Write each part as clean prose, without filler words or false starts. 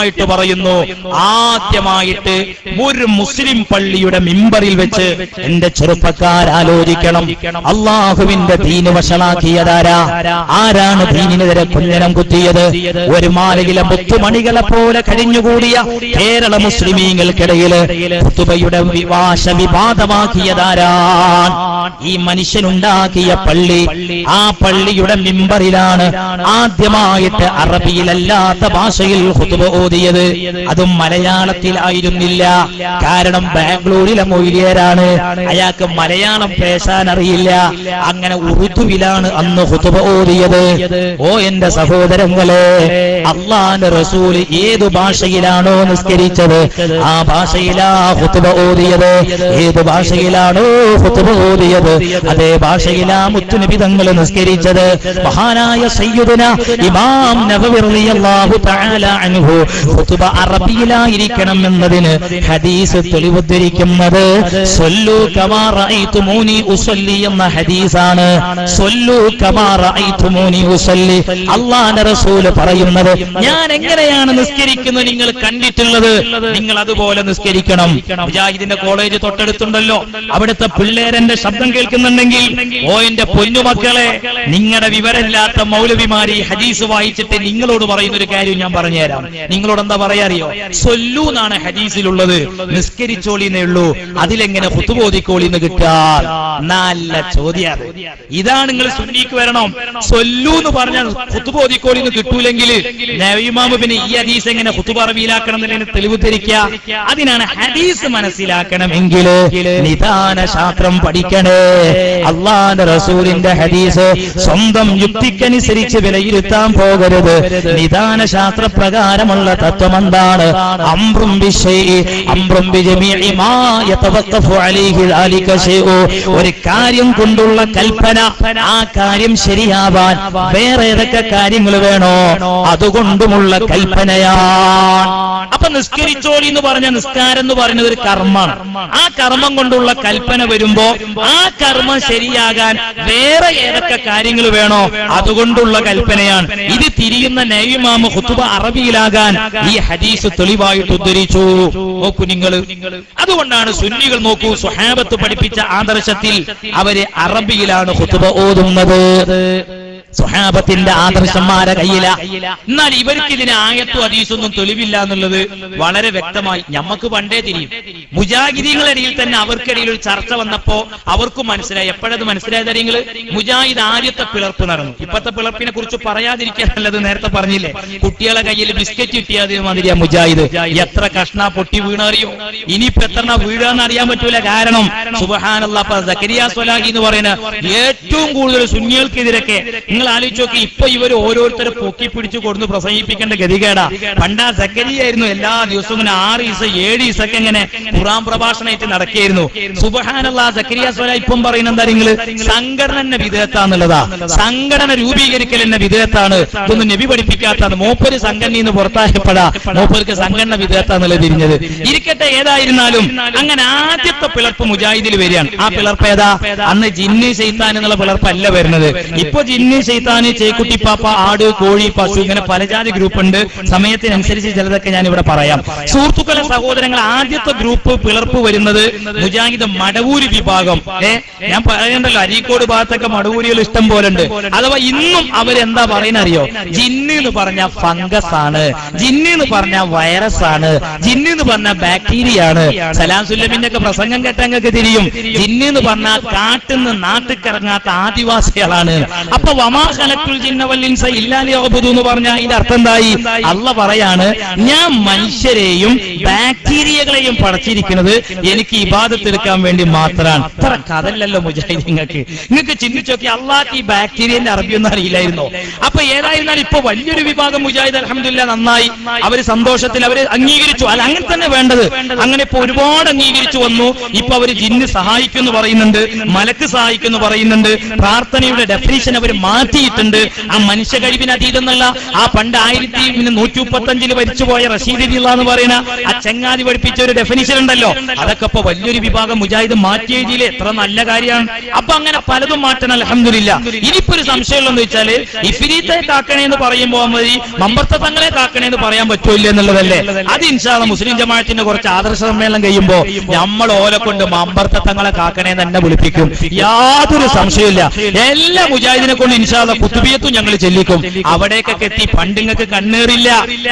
കൃത്യമായിട്ട് പറയുന്നു, ആദ്യമായിട്ട് ഒരു മുസ്ലിം പള്ളിയുടെ മിമ്പറിൽ വെച്ച് എന്റെ ചെറുപ്പക്കാരാലോചിക്കണം, അള്ളാഹുവിന്റെ ദീന് വഷളാക്കിയതാരാ? ആരാണ് ദീനിനെതിരെ കുഞ്ഞനം കുത്തിയത്? ഒരു മാലയിലെ മുത്തുമണികളെ പോലെ കഴിഞ്ഞുകൂടിയ കേരള മുസ്ലിമീങ്ങൾക്കിടയിൽ ഖുതുബയുടെ വിവാശ വിവാദമാക്കിയതാരാണ്? ഈ മനുഷ്യനുണ്ടാക്കിയ പള്ളി, ആ പള്ളിയുടെ മിമ്പറിലാണ് ആദ്യമായിട്ട് അറബിയിലല്ലാത്ത ഭാഷയിൽ ഖുതുബ ഓതിയത്. അതും മലയാളത്തിലായിരുന്നില്ല. കാരണം ബാംഗ്ലൂരിലെ മൊയ്ലിയരാണ്, അയാൾക്ക് മലയാളം പേശാൻ അറിയില്ല. അങ്ങനെ ഉറുദുവിലാണ് അന്ന് ഖുതുബ ഓതിയത്. ഓ എന്റെ സഹോദരങ്ങളെ, അല്ലാഹുവിന്റെ റസൂൽ ഏതു ഭാഷയിലാണോ നിസ്കരിച്ചത് ആ ഭാഷയിലാ ഖുതുബ ഓതിയത്. ഏതു ഭാഷയിലാണോ ഖുതുബ ഓതിയത് അതേ ഭാഷയിലാ മുത്തുനബി തങ്ങൾ നിസ്കരിച്ചത്. മഹാനായ സയ്യിദുന ഇമാം നബവി റളിയല്ലാഹു തആല അൻഹു ഖുതുബ അറബിയിലായിരിക്കണം എന്നതിന് ഹദീസ് തെളിവുദ്ധരിക്കുന്നത് സ്വല്ലു കമാ റഅയ്തുമൂനി ഉസല്ലി എന്ന ഹദീസാണ്. സ്വല്ലു കമാ റഅയ്തുമൂനി ഉസല്ലി, അല്ലാഹുവിന്റെ റസൂൽ പറയുന്നത് ഞാൻ എങ്ങനെയാണ് നിസ്കരിക്കുന്നത് നിങ്ങൾ കണ്ടിട്ടുള്ളത് നിങ്ങൾ അതുപോലെ നിസ്കരിക്കണം. മുജാഹിദിന്റെ കോളേജ് തൊട്ടടുത്തുണ്ടല്ലോ, അവിടുത്തെ പിള്ളേരെന്റെ ശബ്ദം കേൾക്കുന്നുണ്ടെങ്കിൽ ഓ എന്റെ പൊന്നുമക്കളെ, നിങ്ങളുടെ വിവരമില്ലാത്ത മൗലവിമാരി ഹദീസ് വായിച്ചിട്ട് നിങ്ങളോട് പറയുന്ന ഒരു കാര്യം ഞാൻ പറഞ്ഞുതരാം. നിങ്ങളോട് എന്താ പറയാറിയോ? സ്വല്ലു എന്നാണ് ഹദീസിലുള്ളത്, നിസ്കരിച്ചോളിന്നേ ഉള്ളൂ, അതിലെങ്ങനെ ഖുതുബ ഓതിക്കോളിന്ന് കിട്ടാൻ? നല്ല ചോദ്യം. ഇതാണ് നിങ്ങൾ സുന്നിക്ക് വരണം. സ്വല്ലു എന്ന് പറഞ്ഞാൽ ഖുതുബ ഓതിക്കോളിന്ന് കിട്ടൂലെങ്കിൽ നബിമാമ പിന്നെ ഈ ഹദീസ് എങ്ങനെ ഖുതുബ അറബിയിലാക്കണം എന്നതിനെ തെളിവുദ്ധരിക്കുക. അതിനാണ് ഹദീസ് മനസ്സിലാക്കണമെങ്കിൽ നിദാന ശാസ്ത്രം പഠിക്കണേ. അല്ലാഹുവിന്റെ റസൂലിന്റെ ഹദീസ് സ്വന്തം യുക്തിക്കനുസരിച്ച് വിലയിരുത്താൻ പോകരുത്. നിദാന ശാസ്ത്ര പ്രകാരമുള്ള തത്വം എന്താണ്? അംറും ബിശൈഇ അംറും ബിജമീഇ മാ യതവഖഫു അലൈഹി ദാലിക ശൈഉ. ഒരു കാര്യം കൊണ്ടുള്ള കൽപ്പന, ആ കാര്യം ശരിയാവാൻ വേറെ ഏതൊക്കെ കാര്യങ്ങൾ വേണോ അതുകൊണ്ടുമുള്ള കൽപ്പനയാണ്. അപ്പൊ നിസ്കരിച്ചോളി എന്ന് പറഞ്ഞ നിസ്കാരം എന്ന് പറയുന്നത് ഒരു കർമ്മമാണ്. ആ കർമ്മം കൊണ്ടുള്ള കൽപ്പന വരുമ്പോ ആ കർമ്മം ശരിയാകാൻ വേറെ ഏതൊക്കെ കാര്യങ്ങൾ വേണോ അതുകൊണ്ടുള്ള കൽപ്പനയാണ്. ഇത് തിരിയുന്ന നബിമാമ ഖുതുബ അറബിയിലാകാൻ ഈ ഹദീസ് തെളിവായിട്ട് ഉദ്ധരിച്ചു. നോക്കൂ നിങ്ങൾ, അതുകൊണ്ടാണ് സുന്നികൾ നോക്കൂ സ്വഹാബത്ത് പഠിപ്പിച്ച ആദർശത്തിൽ അവര് അറബിയിലാണ് ഖുതുബ ഓതുന്നത്. സ്വഹാബത്തിന്റെ ആദർശന്മാരെ കയ്യിലാ. എന്നാൽ ഇവർക്ക് ഇതിന് ആയത്തും ഹദീസൊന്നും തെളിവില്ല എന്നുള്ളത് വളരെ വ്യക്തമായി ഞമ്മക്ക് പണ്ടേ തിരിയും. മുജാഹിദീങ്ങളിടയിൽ തന്നെ അവർക്കിടയിൽ ഒരു ചർച്ച വന്നപ്പോ അവർക്ക് മനസ്സിലായി. എപ്പോഴത് മനസ്സിലായത്? മുജാഹിദ് ആദ്യത്തെ പിളർപ്പ് നടന്നു. ഇപ്പത്തെ പിളർപ്പിനെ കുറിച്ച് പറയാതിരിക്കാനല്ലത്. നേരത്തെ പറഞ്ഞില്ലേ, കുട്ടികളെ കയ്യിൽ ബിസ്ക്കറ്റ് കിട്ടിയത് മാതിരിയാ മുജാഹിദ്. എത്ര കഷ്ണ പൊട്ടി വീണറിയോ? ഇനിയിപ്പോ എത്ര വീഴാന്ന് അറിയാൻ പറ്റൂല. കാരണം സുബ്ഹാനല്ലാഹ്, സക്കരിയ സ്വലാഹി എന്ന് പറയുന്ന ഏറ്റവും കൂടുതൽ സുന്നികൾക്കെതിരൊക്കെ നിങ്ങൾ ആലോചിച്ച് നോക്കി. ഇപ്പൊ ഇവർ ഓരോരുത്തരെ പൊക്കി പിടിച്ചു കൊടുന്ന് പ്രസംഗിപ്പിക്കേണ്ട ഗതികേടാ. പണ്ടാ സക്കരിയായിരുന്നു എല്ലാ ദിവസവും ഇങ്ങനെ 6 ദിവസം 7 ദിവസമൊക്കെ ഇങ്ങനെ ഖുർആൻ പ്രഭാഷണമായിട്ട് നടക്കുകയായിരുന്നു. സുബ്ഹാനല്ലാഹ്, സക്കരിയ സ്വലാഹി ഇപ്പം പറയുന്ന എന്താ നിങ്ങൾ? സംഘടന തന്നെ വിധേയത്താന്നുള്ളതാ. സംഘടന രൂപീകരിക്കൽ തന്നെ വിധേയത്താണ്. ഇതൊന്നും നബി പഠിപ്പിക്കാത്തതാണ്. മൂപ്പര് സംഘടനയിന്ന് പുറത്തായപ്പോഴാ മൂപ്പർക്ക് സംഘടന വിധേയത്താന്നുള്ളത് തിരിഞ്ഞത്. ഇരിക്കട്ടെ, ഏതായിരുന്നാലും അങ്ങനെ ആദ്യത്തെ പിളർപ്പ് മുജാഹിദിൽ വരികയാണ്. ആ പിളർപ്പ് ഏതാ? അന്ന് ജിന്ന് ശൈത്താൻ എന്നുള്ള പിളർപ്പല്ല വരുന്നത്. ഇപ്പൊ ജിന്ന് ശൈത്താന്, ചേക്കുട്ടിപ്പാപ്പ, ആട്, കോഴി, പശു, ഇങ്ങനെ പല ജാതി ഗ്രൂപ്പുണ്ട്. സമയത്തിനനുസരിച്ച് ചിലതൊക്കെ ഞാൻ ഇവിടെ പറയാം. സുഹൃത്തുക്കളെ, സഹോദരങ്ങൾ, ആദ്യത്തെ ഗ്രൂപ്പ് പിളർപ്പ് വരുന്നത് മുജാഹിദ് മടവൂര് വിഭാഗം. ഞാൻ പറയണ്ടല്ലോ, അരീക്കോട് ഭാഗത്തൊക്കെ മടവൂരികൾ ഇഷ്ടം പോലെ ഉണ്ട്. അഥവാ ഇന്നും അവരെന്താ പറയുന്ന അറിയോ? ജിന്ന് എന്ന് പറഞ്ഞ ഫംഗസ് ആണ്, ജിന്ന് എന്ന് പറഞ്ഞ വൈറസ് ആണ്, ജിന്ന് എന്ന് പറഞ്ഞ ബാക്ടീരിയ ആണ്. സലാം സുല്ലമിന്റെ ഒക്കെ പ്രസംഗം കേട്ടങ്ങൾക്ക് തിരിയും. ജിന്ന് എന്ന് പറഞ്ഞാൽ കാട്ടിന്ന് നാട്ടിക്കിറങ്ങാത്ത ആദിവാസികളാണ്. അപ്പൊ വമാ ഖലഖുൽ ജിന്ന വൽ ഇൻസ ഇല്ലാ ലിയഅ്ബുദു എന്ന് പറഞ്ഞാൽ ഇതിന്റെ അർത്ഥം എന്തായി? അല്ലാഹ് പറയാണ്, ഞാൻ മനുഷ്യരെയും ബാക്ടീരിയകളെയും പഠിച്ചിരിക്കുന്നത് എനിക്ക് ഇബാദത്ത് എടുക്കാൻ വേണ്ടി മാത്രമാണ്. അത്ര കഥല്ലല്ലോ മുജാഹിദ്. നിങ്ങൾക്ക് ചിന്തിച്ചു നോക്കി, അല്ലാഹ് ഈ ബാക്ടീരിയന്റെ അറബിയൊന്നും അറിയില്ലായിരുന്നോ? അപ്പൊ ഏതായിരുന്നാലും ഇപ്പൊ വലിയൊരു വിഭാഗം മുജാഹിദ് അൽഹംദുലില്ലാ നന്നായി അവര് സന്തോഷത്തിൽ അവര് അംഗീകരിച്ചു. അല്ല, അങ്ങനെ തന്നെ വേണ്ടത്. അങ്ങനെ ഇപ്പൊ ഒരുപാട് അംഗീകരിച്ചു വന്നു. ഇപ്പൊ അവര് ജിന്ന് സഹായിക്കുന്നു പറയുന്നുണ്ട്, മലക്ക് സഹായിക്കുന്നു പറയുന്നുണ്ട്. പ്രാർത്ഥനയുടെ ഡെഫിനിഷൻ അവർ മാറ്റി മാറ്റിയിട്ടുണ്ട്. ആ മനുഷ്യ കഴിവിന് അതീതെന്നല്ല. ആ പണ്ട് 1135 മരിച്ചുപോയ റഷീദ് എന്ന് പറയുന്ന ആ ചങ്ങാതി പഠിപ്പിച്ച ഒരു ഡെഫിനിഷൻ ഉണ്ടല്ലോ, അതൊക്കെ ഇപ്പൊ വലിയൊരു വിഭാഗം മുജാഹിദ് മാറ്റിയതിലെ എത്ര നല്ല കാര്യമാണ്. അപ്പൊ അങ്ങനെ പലതും മാറ്റണം അൽഹംദുലില്ലാ. ഇനിയിപ്പോ ഒരു സംശയമുള്ളതെന്ന് വെച്ചാല് ഇഫ്രീത്തെ കാക്കണേ എന്ന് പറയുമ്പോൾ മതി മമ്പർത്ത തങ്ങളെ കാക്കണേ എന്ന് പറയാൻ പറ്റൂല്ല എന്നുള്ളതല്ലേ. അത് ഇൻഷാ അല്ലാഹ് മുസ്ലിം ജമാഅത്തിന്റെ കുറച്ച് ആദർശ സമ്മേളനം കഴിയുമ്പോ നമ്മൾ ഓലെ കൊണ്ട് മമ്പർത്ത തങ്ങളെ കാക്കണേ തന്നെ വിളിപ്പിക്കും, യാതൊരു സംശയമില്ല. എല്ലാ മുജാഹിദിനെ കൊണ്ട് ഇൻഷാ അല്ലാഹ് കുത്തുബിയത്തും ഞങ്ങൾ ചെല്ലിക്കും. അവിടേക്കൊക്കെ എത്തി പണ്ടിങ്ങൾക്ക് കണ്ണേറില്ല,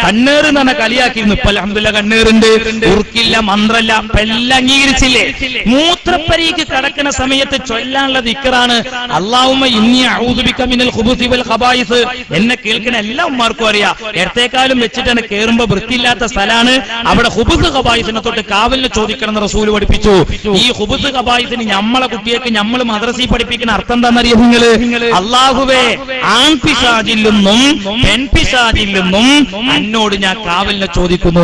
കണ്ണേറ് എന്ന് പറഞ്ഞാൽ കളിയാക്കിയിരുന്നു. ഇപ്പൊ അൽഹംദുലില്ലാ കണ്ണേറുണ്ട്, ഉറുക്കില്ല, മന്ത്രല്ല, എല്ലാം അംഗീകരിച്ചില്ലേ. മൂത്രപ്പരീക്ക് കടക്കുന്ന സമയത്ത് ചൊല്ലാനുള്ള ദിക്റാണ് അല്ലാഹുമ്മ ഇന്നി അഊദു ബിക മിനൽ ഖുബൂസി വൽ ഖബായിസ്. എന്നെ കേൾക്കണ എല്ലാ ഉമ്മാർക്കും അറിയാം, എടത്തേക്കാലും വെച്ചിട്ടാണ് കേറുമ്പോ വൃത്തിയില്ലാത്ത സ്ഥലമാണ്, അവിടെ ഖുബൂസ് ഖബായിസിനെ തൊട്ട് കാവലിനെ ചോദിക്കണം എന്ന് റസൂൽ പഠിപ്പിച്ചു. ഈ ഖുബൂസ് ഖബായിസിന് നമ്മളെ കുട്ടികൾക്ക് നമ്മൾ മദ്രസയിൽ പഠിപ്പിക്കുന്ന അർത്ഥം എന്താണെന്നറിയാം നിങ്ങള്? അല്ലാഹുവേ, ആൺപിശാചിൽ നിന്നും പെൺപിശാചിൽ നിന്നും എന്നോട് ഞാൻ കാവലിനെ ചോദിക്കുന്നു.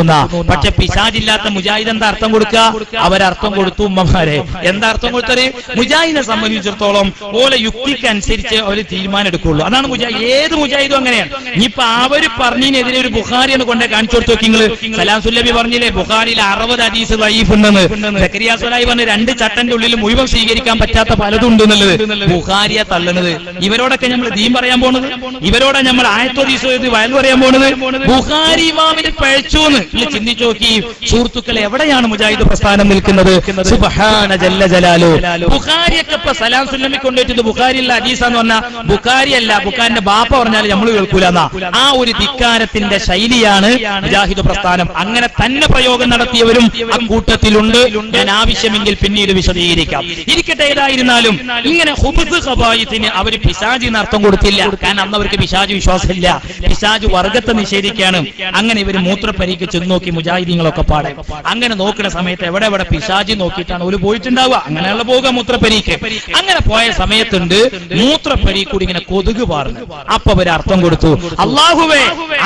പക്ഷെ പിശാചില്ലാത്ത മുജാഹിദ് എന്താ അർത്ഥം കൊടുക്കുക? അവരർത്ഥം കൊടുത്തു ഉമ്മമാരെ. എന്താ അർത്ഥം കൊടുത്തത്? മുജാഹിദിനെ സംബന്ധിച്ചിടത്തോളം ഓലെ യുക്തിക്കനുസരിച്ച് അവർ തീരുമാനം എടുക്കുള്ളൂ. അതാണ് മുജാഹിദ്. ഏത് മുജാഹിദും അങ്ങനെയാണ്. ഇനിയിപ്പൊ അവര് പറഞ്ഞതിനെതിരെ ഒരു ബുഖാരിയാണ് കൊണ്ടേ കാണിച്ചു കൊടുത്തു നോക്കിങ്ങള്. സലാം സുല്ലബി പറഞ്ഞില്ലേ ബുഖാരിയിൽ 60 ഹദീസ് ദഈഫ് ഉണ്ടെന്ന്. സക്കരിയ സ്വലായി പറഞ്ഞ 2 ചട്ടന്റെ ഉള്ളിൽ മുഴുവൻ സ്വീകരിക്കാൻ പറ്റാത്ത പലതും ഉണ്ടെന്നുള്ളത് ബുഖാരിയ തള്ളണത്. ഇവരോടൊക്കെ നമ്മൾ ദീൻ പറയാൻ പോണത്, ഇവരോടെ നമ്മൾ ആയത്ത് ഹദീസ് വയൽ പറയാൻ പോണത്. ബുഖാരി ഇമാമിനെ പഴച്ചു എന്ന് ചിന്തിച്ചു നോക്കി സുഹൃത്തുക്കൾ. എവിടെയാണ് മുജാഹിദ് പ്രസ്ഥാനം നിൽക്കുന്നത്? സുബ്ഹാന ജല്ല ജലാലു. ബുഖാരിയൊക്കെ ഇപ്പൊ സലാം സുല്ലമി കൊണ്ടുപോയിട്ടുണ്ട്. ബുഖാരിയുള്ള ഹദീസാന്ന് പറഞ്ഞാൽ ബുഖാരി അല്ല, ബുഖാരിന്റെ ബാപ്പ പറഞ്ഞാൽ നമ്മൾ കേൾക്കൂലെന്നാ. ആ ഒരു ധിക്കാരത്തിന്റെ ശൈലിയാണ് മുജാഹിദ് പ്രസ്ഥാനം. അങ്ങനെ തന്നെ പ്രയോഗം നടത്തിയവരും ആ കൂട്ടത്തിലുണ്ട്. ഞാൻ ആവശ്യമെങ്കിൽ പിന്നീട് വിശദീകരിക്കാം. ഇരിക്കട്ടെ, ഏതായിരുന്നാലും ഇങ്ങനെ ഖുബ്സ് ഖബായിസിന് അവർ പിശാചിന് അർത്ഥം കൊടുത്തില്ല. കാരണം അന്ന് അവർക്ക് പിശാച് വിശ്വാസമില്ല, പിശാച് വർഗത്തെ നിഷേധിക്കുകയാണ്. അങ്ങനെ ഇവർ മൂത്രപ്പരീക്ക് ചെന്ന് നോക്കി മുജാഹിദീങ്ങളൊക്കെ പാടെ. അങ്ങനെ നോക്കുന്ന സമയത്ത് എവിടെ പിശാചി നോക്കിയിട്ടാണ് ഒരു പോയിട്ടുണ്ടാവുക. അങ്ങനെയുള്ള പോകുക മൂത്രപ്പരീക്ക്. അങ്ങനെ പോയ സമയത്തുണ്ട് മൂത്രപ്പരീ കൂടി ഇങ്ങനെ കൊതുക് പാർന്നു. അപ്പൊ അവർ അർത്ഥം കൊടുത്തു, അല്ലാഹുവേ,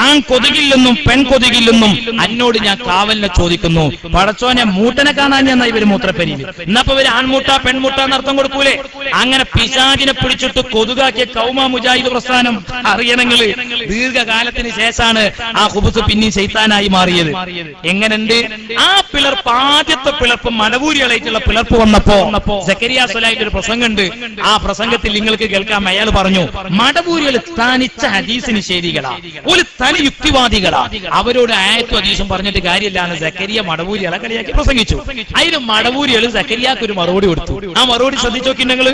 ആൺ കൊതുകില്ലെന്നും പെൺ കൊതുകില്ലെന്നും എന്നോട് ഞാൻ കാവലിനെ ചോദിക്കുന്നു. പടച്ചോനെ, മൂട്ടനെ കാണാൻ ഞാൻ ഇവര് മൂത്രപ്പരി. എന്നപ്പോ ഇവര് ആൺമൂട്ട പെൺമൂട്ട എന്ന് അർത്ഥം കൊടുക്കൂലേ. അങ്ങനെ പിശാചിനെ പിടിച്ചിട്ട് കൊതുകാക്കിയ കൗമ മുജാഹിദ് പ്രസ്ഥാനം അറിയണങ്ങള് ദീർഘകാലത്തിന് ശേഷമാണ് ആ ഖുബ്സ് പിന്നെയും ശൈത്താനായി മാറിയത്. എങ്ങനെയുണ്ട് ആ പിളർപ്പ്? ആദ്യത്തെ പിളർപ്പ് മടവൂരികളായിട്ടുള്ള പിളർപ്പ് വന്നപ്പോ സക്കരിയ സ്വലായിട്ട് ഒരു പ്രസംഗമുണ്ട്. ആ പ്രസംഗത്തിൽ നിങ്ങൾക്ക് കേൾക്കാം. അയാൾ പറഞ്ഞു, മടവൂരികൾ തനിച്ച ഹദീസ് നിഷേധികളാ, ഒരു തനി യുക്തിവാദികളാ, അവരോട് ആയത്തും ഹദീസും പറഞ്ഞിട്ട് കാര്യമില്ലാന്ന് സക്കരിയ മടവൂരികളെ കളിയാക്കി പ്രസംഗിച്ചു. അതിന് മടവൂരികൾ സക്കരിയാക്ക് ഒരു മറുപടി കൊടുത്തു. ആ മറുപടി ശ്രദ്ധിച്ചു നോക്കി നിങ്ങൾ.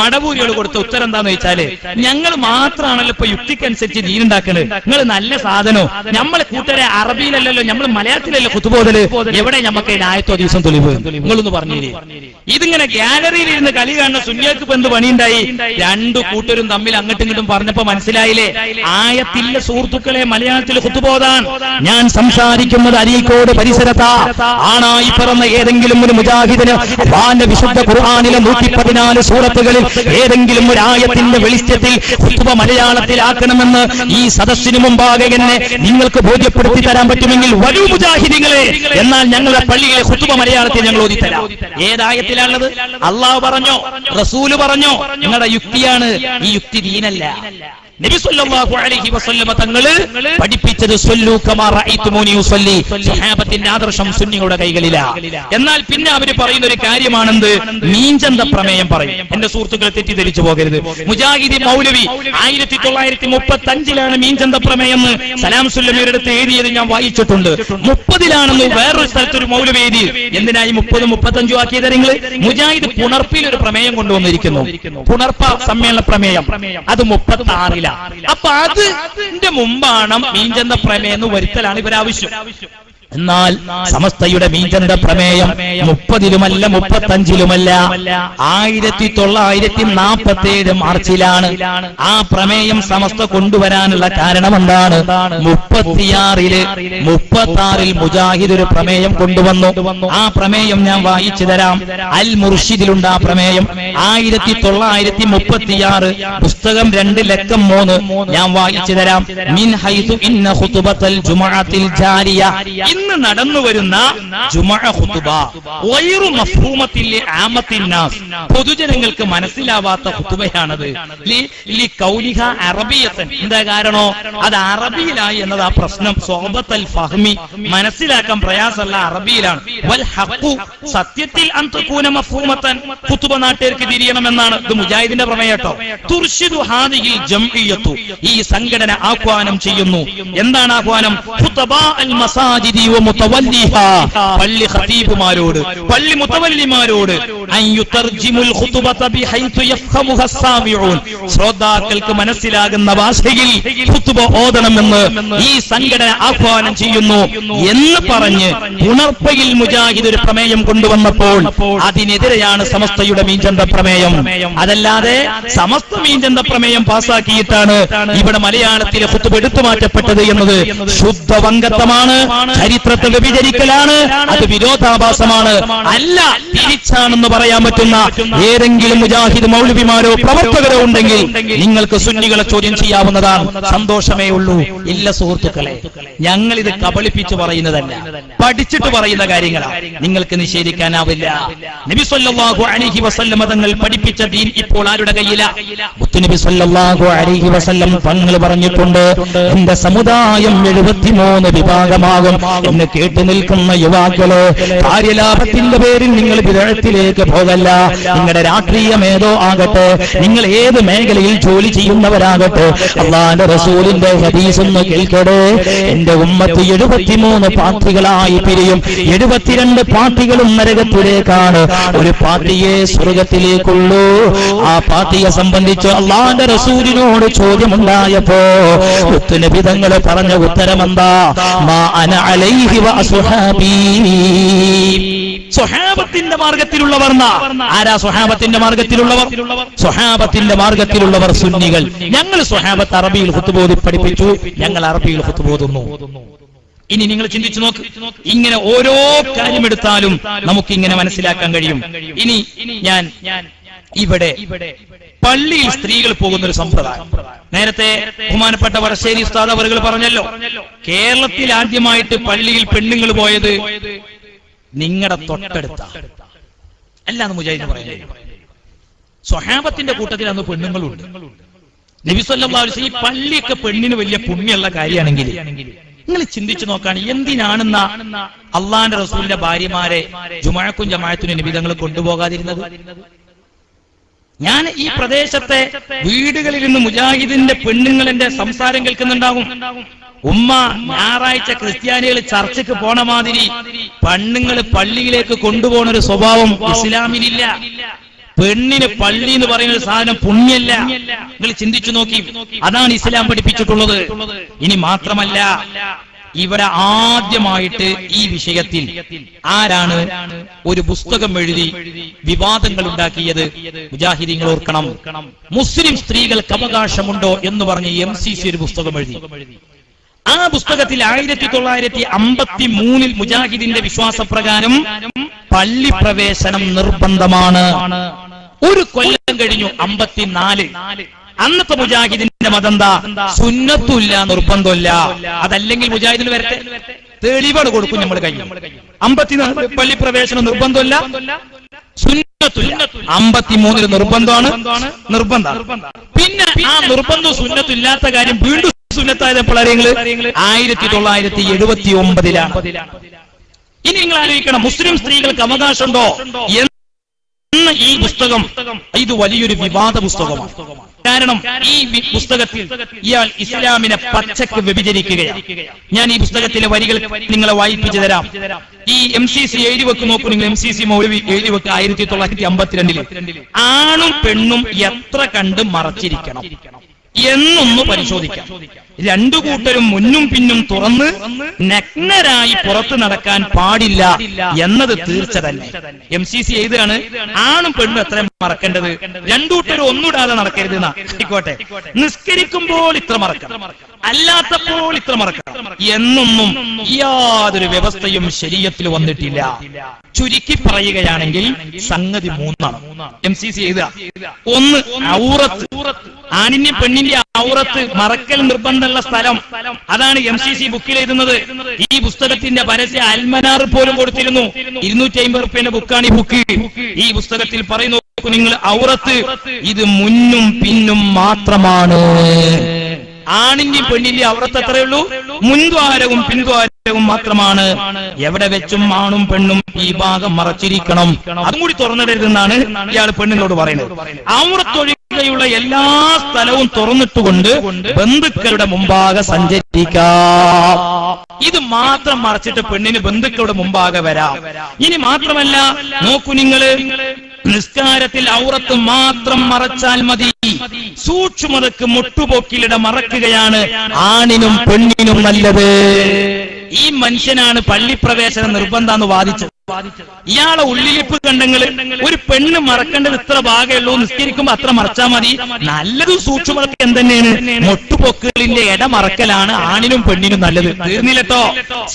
മടവൂരികൾ കൊടുത്ത ഉത്തരം എന്താന്ന് വെച്ചാല്, ഞങ്ങൾ മാത്രമാണല്ലോ ഇപ്പൊ യുക്തിക്കനുസരിച്ച് ദീനുണ്ടാക്കണത്. നിങ്ങൾ നല്ല സാധനവും നമ്മളെ കൂട്ടരെ അറബിയിലല്ലോ, നമ്മൾ മലയാളത്തിലല്ലോ കുത്തുബോധല്, എവിടെ നമുക്ക് ആയത്തും ഹദീസും തെളിവ്? നിങ്ങളൊന്ന് പറഞ്ഞില്ലേ. ഇതിങ്ങനെ ഗാലറിയിൽ ഇരുന്ന് കളി കാണുന്ന സുന്നികൾക്ക് ഇപ്പൊ എന്ത് പണിയുണ്ടായി? രണ്ടു കൂട്ടരും തമ്മിൽ അങ്ങോട്ടും ഇങ്ങോട്ടും പറഞ്ഞപ്പോ മനസ്സിലായില്ലേ, ആയത്തില്ല സുഹൃത്തുക്കളെ, മലയാളത്തിൽ കുത്തുബോധാൻ. ഞാൻ സംസാരിക്കുന്നത് അരീക്കോട് പരിസരത്താ. ആണായി പറഞ്ഞ ഏതെങ്കിലും ഒരു മുജാഹിദിന് വിശുദ്ധ ഖുർആനിലെ 114 സൂറത്തുകളിൽ ഏതെങ്കിലും ഒരു ആയത്തിന്റെ വെളിച്ചത്തിൽ കുത്തുബ മലയാളത്തിലാക്കണമെന്ന് ഈ സദസ്സിന് മുമ്പാകെ എന്നെ നിങ്ങൾക്ക് ബോധ്യപ്പെടുത്തി തരാൻ പറ്റുമെങ്കിൽ വരൂ മുജാഹിദികളെ, എന്നാൽ ഞങ്ങളുടെ പള്ളിയിലെ ഖുതുബ മലയാളത്തിൽ ഞങ്ങൾ ഓതി തരാം. ഏതായത്തിലാണത്? അള്ളാഹു പറഞ്ഞോ, റസൂല് പറഞ്ഞോ? നിങ്ങളുടെ യുക്തിയാണ്. ഈ യുക്തി ദീനല്ല. നബി സല്ലല്ലാഹു അലൈഹി വസല്ലം തങ്ങള് പഠിപ്പിച്ചത് സ്വല്ലു കമാ റഅയ്തുമൂനി ഉസല്ലി. സ്വഹാബത്തിന്റെ ആദർശം സുന്നികളുടെ കൈകളിലാണ്. എന്നാൽ പിന്നെ അവര് പറയുന്ന ഒരു കാര്യമാണെന്ത്? മീഞ്ചന്ത പ്രമേയം പറയും. എന്റെ സുഹൃത്തുക്കളെ തെറ്റിദ്ധരിച്ചു പോകരുത്. മുജാഹിദി മൗലവി 1935 മീഞ്ചന്ത പ്രമേയം സലാം സുല്ലമിയുടെ അടുത്ത് എഴുതിയത് ഞാൻ വായിച്ചിട്ടുണ്ട്. 30 വേറൊരു സ്ഥലത്ത് ഒരു മൗലവി എഴുതി. എന്തിനായി 30, 35 ആക്കിയത്? നിങ്ങൾ മുജാഹിദ് പുണർപ്പിൽ ഒരു പ്രമേയം കൊണ്ടുവന്നിരിക്കുന്നു. പുണർപ്പ സമ്മേളന പ്രമേയം. അത് 36. അപ്പൊ അതിന്റെ മുമ്പാണ് മീഞ്ചന്ത പ്രമേയം എന്ന് വരുത്തലാണ് ഇവരാവശ്യം. എന്നാൽ സമസ്തയുടെ മീഞ്ചന്ത പ്രമേയം 30 35 1947 മാർച്ചിലാണ് ആ പ്രമേയം സമസ്ത കൊണ്ടുവരാനുള്ള കാരണം എന്താണ്? 36 മുജാഹിദ് ഒരു പ്രമേയം കൊണ്ടുവന്നു. ആ പ്രമേയം ഞാൻ വായിച്ചു തരാം. അൽ മുർഷിദിലുണ്ട് ആ പ്രമേയം. 1936 പുസ്തകം 2 ലക്കം 3. ഞാൻ വായിച്ചു തരാം. ഇന്ന് നടന്നു വരുന്ന ജുമുഅ ഖുതുബ ഗൈറു മഫ്ഹൂമത്തിൽ ആമത്തിൻ നാസ് പൊതുജനങ്ങൾക്ക് മനസ്സിലാവാത്ത ഖുതുബയാണത്. ലി കൗലിഹ അറബിയതൻ, എന്താ കാരണോ അത് അറബിയിലായി എന്നത് ആ പ്രശ്നം. സ്വഹബത്തുൽ ഫഹ്മി മനസ്സിലാക്കാൻ പ്രയാസമുള്ള അറബിയിലാണ്. വൽ ഹഖു സത്യത്തിൽ അൻ തകൂന മഫ്ഹൂമതൻ, ഖുതുബ നാട്ടേർക്ക് തിരിയണമെന്നാണ്. ഇത് മുജാഹിദിന്റെ പ്രമേയട്ടോ. തുർഷിദു ഹാദിഹിൽ ജംഇയ്യത്തു, ഈ സംഘടന ആഹ്വാനം ചെയ്യുന്നു. എന്താണ് ആഹ്വാനം? ഖുതബാ അൽ മസാജിദി വ മുതവല്ലിഹാ, പള്ളി ഖതീബുമാരോട് പള്ളി മുതവല്ലിമാരോട് അൻ യുതർജിമുൽ ഖുതുബത ബിഹൈതു യഫ്ഹമുഹ സാമിഊൻ, ശ്രോതാക്കൾക്ക് മനസ്സിലാകുന്ന ഭാഷയിൽ ഖുതുബ ഓതണമെന്ന് ഈ സംഘടന ആഹ്വാനം ചെയ്യുന്നു എന്ന് പറഞ്ഞ് പുണർപ്പയിൽ മുജാഹിദ് ഒരു പ്രമേയം കൊണ്ടുവന്നപ്പോൾ അതിനെതിരെയാണ് സമസ്തയുടെ മീൻചന്ത പ്രമേയം. അതല്ലാതെ സമസ്ത മീൻചന്ത പ്രമേയം പാസാക്കിയിട്ടാണ് ഇവിടെ മലയാളത്തിലെ ഖുതുബ എടുത്തു മാറ്റപ്പെട്ടത് എന്നത് ശുദ്ധവംഗത്വമാണ്, ചരിത്രത്തെ വ്യഭിചരിക്കലാണ്, അത് വിരോധാഭാസമാണ്. അല്ല, തിരിച്ചാണെന്ന് പറയാൻ പറ്റുന്ന ഏതെങ്കിലും മുജാഹിദ് മൗലവിമാരോ പ്രവർത്തകരോ ഉണ്ടെങ്കിൽ നിങ്ങൾക്ക് സുന്നികളെ ചോദ്യം ചെയ്യാവുന്നതാണ്. സന്തോഷമേ ഉള്ളൂ. ഇല്ല സുഹൃത്തുക്കളെ, ഞങ്ങൾ ഇത് കബളിപ്പിച്ച് പറയുന്നതല്ല, പഠിച്ചിട്ട് പറയുന്ന കാര്യങ്ങളാണ്. നിങ്ങൾക്ക് നിഷേധിക്കാനാവില്ല. നബി സല്ലല്ലാഹു അലൈഹി വസല്ലം തങ്ങൾ പഠിപ്പിച്ച ദീൻ ഇപ്പോൾ ആരുടെ കയ്യിലാ? നബി സല്ലല്ലാഹു അലൈഹി വസല്ലം തങ്ങൾ പറഞ്ഞിട്ടുണ്ട്, എന്റെ സമുദായം 73 വിഭാഗമാകും എന്ന് കേട്ടു നിൽക്കുന്ന യുവാക്കളെ, കാര്യലാഭത്തിന്റെ പേരിൽ നിങ്ങൾ വിദഗ്ധത്തിലേക്ക് പോകല്ല. നിങ്ങളുടെ രാഷ്ട്രീയം ഏതോ ആകട്ടെ, നിങ്ങൾ ഏത് മേഖലയിൽ ജോലി ചെയ്യുന്നവരാകട്ടെ, അല്ലാഹുവിന്റെ റസൂലിന്റെ ഹദീസ് ഒന്ന് കേൾക്കടേ. എന്റെ ഉമ്മത്ത് 73 പാർട്ടികളായി പിരിയും, 72 പാർട്ടികളും നരകത്തിലേക്കാണ്, ഒരു പാർട്ടിയെ സ്വർഗത്തിലേക്കുള്ളൂ. ആ പാർട്ടിയെ സംബന്ധിച്ച് അല്ലാഹുവിന്റെ റസൂലിനോട് ചോദ്യമുണ്ടായപ്പോ നബി തങ്ങൾ പറഞ്ഞ ഉത്തരമെന്താ? മാ അന അലൈഹി വ അസ്ഹാബി, സ്വഹാബത്തിന്റെ മാർഗത്തിലുള്ളവർ. ആരാ സ്വഹാബത്തിന്റെ മാർഗത്തിലുള്ളവർ? സ്വഹാബത്തിന്റെ മാർഗത്തിലുള്ളവർ സുന്നികൾ. ഞങ്ങൾ സ്വഹാബത്ത് അറബിയിൽ ഖുതുബോധി പഠിപ്പിച്ചു, ഞങ്ങൾ അറബിയിൽ ഖുതുബോധുന്നു. ഇനി നിങ്ങൾ ചിന്തിച്ചു നോക്ക്. ഇങ്ങനെ ഓരോ കാര്യമെടുത്താലും നമുക്കിങ്ങനെ മനസ്സിലാക്കാൻ കഴിയും. ഇനി ഞാൻ ഇവിടെ പള്ളിയിൽ സ്ത്രീകൾ പോകുന്ന ഒരു സമ്പ്രദായം, നേരത്തെ ബഹുമാനപ്പെട്ട വടശ്ശേരി ഉസ്താദ് അവറുകൾ പറഞ്ഞല്ലോ, കേരളത്തിൽ ആദ്യമായിട്ട് പള്ളിയിൽ പെണ്ണുങ്ങൾ പോയത് നിങ്ങളുടെ തൊട്ടടുത്ത അല്ലാന്ന് മുജാഹിദ് പറയുന്നത്. സ്വഹാബത്തിന്റെ കൂട്ടത്തിൽ അന്ന് പെണ്ണുങ്ങളുണ്ട്. നബി സല്ലല്ലാഹു അലൈഹി വസല്ലം ഈ പള്ളിയൊക്കെ പെണ്ണിന് വലിയ പുണ്യമുള്ള കാര്യമാണെങ്കിൽ നിങ്ങൾ ചിന്തിച്ചു നോക്കാണ്, എന്തിനാണെന്ന അള്ളാന്റെ റസൂലിന്റെ ഭാര്യമാരെ ജുമുഅക്കും ജമാഅത്തിനും നബി തങ്ങൾ കൊണ്ടുപോകാതിരുന്നത്? ഞാൻ ഈ പ്രദേശത്തെ വീടുകളിൽ നിന്ന് മുജാഹിദിന്റെ പെണ്ണുങ്ങളെന്റെ സംസാരം കേൾക്കുന്നുണ്ടാകും. ഉമ്മ, ഞായറാഴ്ച ക്രിസ്ത്യാനികൾ ചർച്ചക്ക് പോണ മാതിരി പെണ്ണുങ്ങൾ പള്ളിയിലേക്ക് കൊണ്ടുപോകുന്ന ഒരു സ്വഭാവം ഇസ്ലാമിലില്ല. പെണ്ണിന് പള്ളി എന്ന് പറയുന്ന ഒരു സാധനം പുണ്യല്ല. നിങ്ങൾ ചിന്തിച്ചു നോക്കി, അതാണ് ഇസ്ലാം പഠിപ്പിച്ചിട്ടുള്ളത്. ഇനി മാത്രമല്ല, ഇവിടെ ആദ്യമായിട്ട് ഈ വിഷയത്തിൽ ആരാണ് ഒരു പുസ്തകം എഴുതി വിവാദങ്ങൾ ഉണ്ടാക്കിയത്? മുജാഹിദീങ്ങൾ ഓർക്കണം. മുസ്ലിം സ്ത്രീകൾക്ക് അവകാശമുണ്ടോ എന്ന് പറഞ്ഞ് MCC ഒരു പുസ്തകം എഴുതി. ആ പുസ്തകത്തിൽ 1953 മുജാഹിദിന്റെ വിശ്വാസപ്രകാരം പള്ളി പ്രവേശനം നിർബന്ധമാണ്. ഒരു കൊല്ലം കഴിഞ്ഞു, 54. അന്നത്തെ മുജാഹിദിന്റെ മതന്താ? സുന്നത്തുല്ല, നിർബന്ധമില്ല. അതല്ലെങ്കിൽ മുജാഹിദിന് വരട്ടെ, തെളിവാണ് കൊടുക്കും. നമ്മൾ കഴിഞ്ഞു 54 പള്ളി പ്രവേശനം നിർബന്ധമില്ല, സുന്നത്തുല്ല. 53 നിർബന്ധമാണ്, നിർബന്ധമാണ്. പിന്നെ ആ നിർബന്ധം സുന്നത്തില്ലാത്ത കാര്യം വീണ്ടും സുന്നത്തായ പിള്ളേരെങ്ങള് 1979. ഇനി നിങ്ങൾ ആലോചിക്കണം, മുസ്ലിം സ്ത്രീകൾക്ക് അവകാശമുണ്ടോ എന്ന് ഈ പുസ്തകം. ഇത് വലിയൊരു വിവാദ പുസ്തകമാണ്. കാരണം ഈ പുസ്തകത്തിൽ ഇയാൾ ഇസ്ലാമിനെ പച്ചക്ക് വ്യഭിചരിക്കുകയാണ്. ഞാൻ ഈ പുസ്തകത്തിലെ വരികൾ നിങ്ങളെ വായിപ്പിച്ചു തരാം. ഈ MCC എഴുതി വെക്ക് നോക്കൂ, നിങ്ങൾ MCC മൗലവി എഴുതി വെക്ക് 1952. ആണും പെണ്ണും എത്ര കണ്ട് മറച്ചിരിക്കണം എന്നൊന്ന് പരിശോധിക്കാം. രണ്ടു കൂട്ടരും മുന്നും പിന്നും തുറന്ന് നഗ്നരായി പുറത്തു നടക്കാൻ പാടില്ല എന്നത് തീർച്ച തന്നെ. MCC എഴുതാണ്, ആണും പെണ്ണും എത്ര മറക്കേണ്ടത്, രണ്ടു കൂട്ടരും ഒന്നുകൂടാതെ നടക്കരുത്. ആയിക്കോട്ടെ, നിസ്കരിക്കുമ്പോൾ ഇത്ര മറക്കണം, അല്ലാത്തപ്പോൾ ഇത്ര മറക്കണം എന്നൊന്നും യാതൊരു വ്യവസ്ഥയും ശരീഅത്തിൽ വന്നിട്ടില്ല. ചുരുക്കി പറയുകയാണെങ്കിൽ സംഗതി മൂന്നാണ്. MCC എഴുതുക. ഒന്ന്, ഔറത്ത്, ആണിന്റെ പെണ്ണിന്റെ ഔറത്ത് മറക്കൽ നിർബന്ധമുള്ള സ്ഥലം, അതാണ് MCC ബുക്കിൽ എഴുതുന്നത്. ഈ പുസ്തകത്തിന്റെ പരസ്യ അൽമനാർ പോലും കൊടുത്തിരുന്നു. 250 രൂപയുടെ ബുക്കാണ് ഈ ബുക്ക്. ഈ പുസ്തകത്തിൽ പറയുന്നു, നിങ്ങൾ ഔറത്ത് ഇത് മുന്നും പിന്നും മാത്രമാണ്. ആണിന്റെ പെണ്ണിന്റെ ഔറത്ത് അത്രയുള്ളൂ, മുൻദ്വാരവും പിൻദ്വാരവും മാത്രമാണ്. എവിടെ വെച്ചും ആണും പെണ്ണും ഈ ഭാഗം മറച്ചിരിക്കണം, അതും കൂടി തുറന്നിടരുതെന്നാണ് ഇയാൾ പെണ്ണിനോട് പറയുന്നത്. ഔറത്തൊഴികെയുള്ള എല്ലാ സ്ഥലവും തുറന്നിട്ടുകൊണ്ട് ബന്ധുക്കളുടെ മുമ്പാകെ സഞ്ചരിക്കാം. ഇത് മാത്രം മറച്ചിട്ട് പെണ്ണിന് ബന്ധുക്കളുടെ മുമ്പാകെ വരാം. ഇനി മാത്രമല്ല, നോക്കൂ, നിങ്ങള് നിസ്കാരത്തിൽ ഔറത്ത് മാത്രം മറച്ചാൽ മതി. സൂക്ഷ്മതക്ക് മുട്ടുപോക്കിലിട മറക്കുകയാണ് ആണിനും പെണ്ണിനും നല്ലത്. ഈ മനുഷ്യനാണ് പള്ളിപ്രവേശനം നിർബന്ധം എന്ന് വാദിച്ചത്. ഇയാളെ ഉള്ളിലിപ്പ് കണ്ടെങ്കിൽ ഒരു പെണ്ണ് മറക്കേണ്ടത് ഇത്ര ഭാഗമുള്ളൂ, നിസ്കരിക്കുമ്പോ അത്ര മറച്ചാൽ മതി. നല്ലതും സൂക്ഷ്മതക്ക് എന്തെന്നെയാണ്? മുട്ടുപൊക്കിളിന്റെ ഇട മറക്കലാണ് ആണിനും പെണ്ണിനും നല്ലത്. തീർന്നില്ലട്ടോ.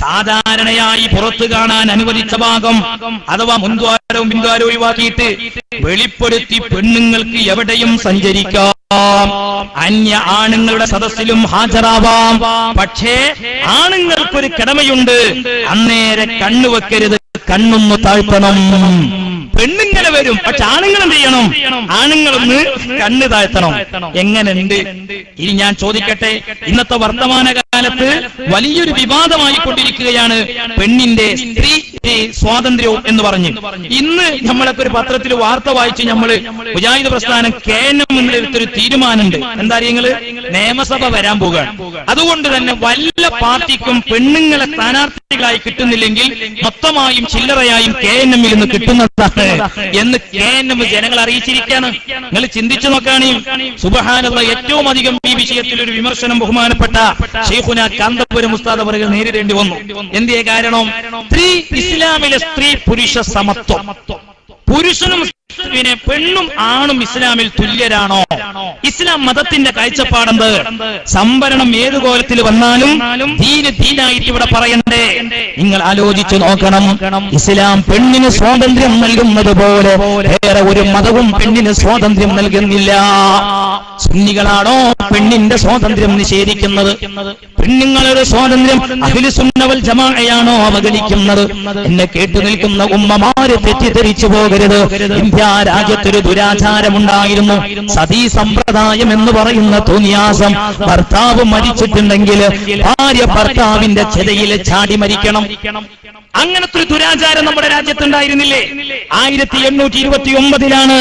സാധാരണയായി പുറത്ത് കാണാൻ അനുവദിച്ച ഭാഗം അഥവാ മുൻദ്വാരവും പിൻദ്വാരവും ഒഴിവാക്കിയിട്ട് വെളിപ്പെടുത്തി പെണ്ണുങ്ങൾക്ക് എവിടെയും സഞ്ചരിക്കാം, അന്യ ആണുങ്ങളുടെ സദസ്സിലും ഹാജരാവാം. പക്ഷേ ആണുങ്ങൾക്കൊരു കടമയുണ്ട്, അന്നേരെ കണ്ണുവെക്കരുത്, കണ്ണൊന്ന് താഴ്ത്തണം. പെണ്ണുങ്ങളെ വരും, പക്ഷെ ആണുങ്ങൾ എന്ത് ചെയ്യണം? ആണുങ്ങളൊന്ന് കണ്ണ് താഴ്ത്തണം. എങ്ങനെയുണ്ട്? ഇനി ഞാൻ ചോദിക്കട്ടെ, ഇന്നത്തെ വർത്തമാനകാലത്ത് വലിയൊരു വിവാദമായി കൊണ്ടിരിക്കുകയാണ് പെണ്ണിന്റെ സ്ത്രീ സ്വാതന്ത്ര്യവും എന്ന് പറഞ്ഞ്. ഇന്ന് നമ്മളൊക്കെ ഒരു പത്രത്തിൽ വാർത്ത വായിച്ച് നമ്മള് മുജാഹിദ് പ്രസ്ഥാനം KNM എന്നെടുത്തൊരു തീരുമാനമുണ്ട്. എന്താ അറിയങ്ങള്? നിയമസഭ വരാൻ പോകാൻ, അതുകൊണ്ട് തന്നെ വല്ല പാർട്ടിക്കും പെണ്ണുങ്ങളെ സ്ഥാനാർത്ഥികളായി കിട്ടുന്നില്ലെങ്കിൽ മൊത്തമായും ചില്ലറയായും KNMൽ നിന്ന് കിട്ടുന്നതാണ് എന്ന് KNM ജനങ്ങൾ അറിയിച്ചിരിക്കുകയാണ്. നിങ്ങൾ ചിന്തിച്ചു നോക്കുകയാണ്. സുബ്ഹാനല്ലാഹ്, ഏറ്റവും അധികം ഈ വിഷയത്തിൽ ഒരു വിമർശനം ബഹുമാനപ്പെട്ട ശൈഖുന കാന്തപുരം ഉസ്താദ് അവർക്ക് നേരിടേണ്ടി വന്നു. എന്തേ കാരണം? ഇസ്ലാമിലെ സ്ത്രീ പുരുഷ സമത്വം. പുരുഷനും പിന്നെ പെണ്ണും ആണും ഇസ്ലാമിൽ തുല്യരാണോ? ഇസ്ലാം മതത്തിന്റെ കാഴ്ചപ്പാടെന്ത്? സംവരണം ഏത് കോലത്തിൽ വന്നാലും ദീന് ദീനായിട്ട് ഇവിടെ പറയണ്ടേ? നിങ്ങൾ ആലോചിച്ചു നോക്കണം. ഇസ്ലാം പെണ്ണിന് സ്വാതന്ത്ര്യം നൽകുന്നത് പോലെ വേറെ ഒരു മതവും പെണ്ണിന് സ്വാതന്ത്ര്യം നൽകുന്നില്ല. സുന്നികളാണോ പെണ്ണിന്റെ സ്വാതന്ത്ര്യം നിഷേധിക്കുന്നത്? പെണ്ണുങ്ങളുടെ സ്വാതന്ത്ര്യം അഹ്ലു സുന്ന വൽ ജമാഅയാണോ അവഗണിക്കുന്നത്? എന്നെ കേട്ടു നിൽക്കുന്ന ഉമ്മമാര് തെറ്റിദ്ധരിച്ചു പോകരുത്. ഇന്ത്യ രാജ്യത്തൊരു ദുരാചാരമുണ്ടായിരുന്നു, സതീ സമ്പ്രദായം എന്ന് പറയുന്ന തോന്നിയാസം. ഭർത്താവ് മരിച്ചിട്ടുണ്ടെങ്കിൽ ഭാര്യ ഭർത്താവിന്റെ ചെതയിൽ ചാടി മരിക്കണം. അങ്ങനത്തെ ഒരു ദുരാചാരം നമ്മുടെ രാജ്യത്തുണ്ടായിരുന്നില്ലേ? 1829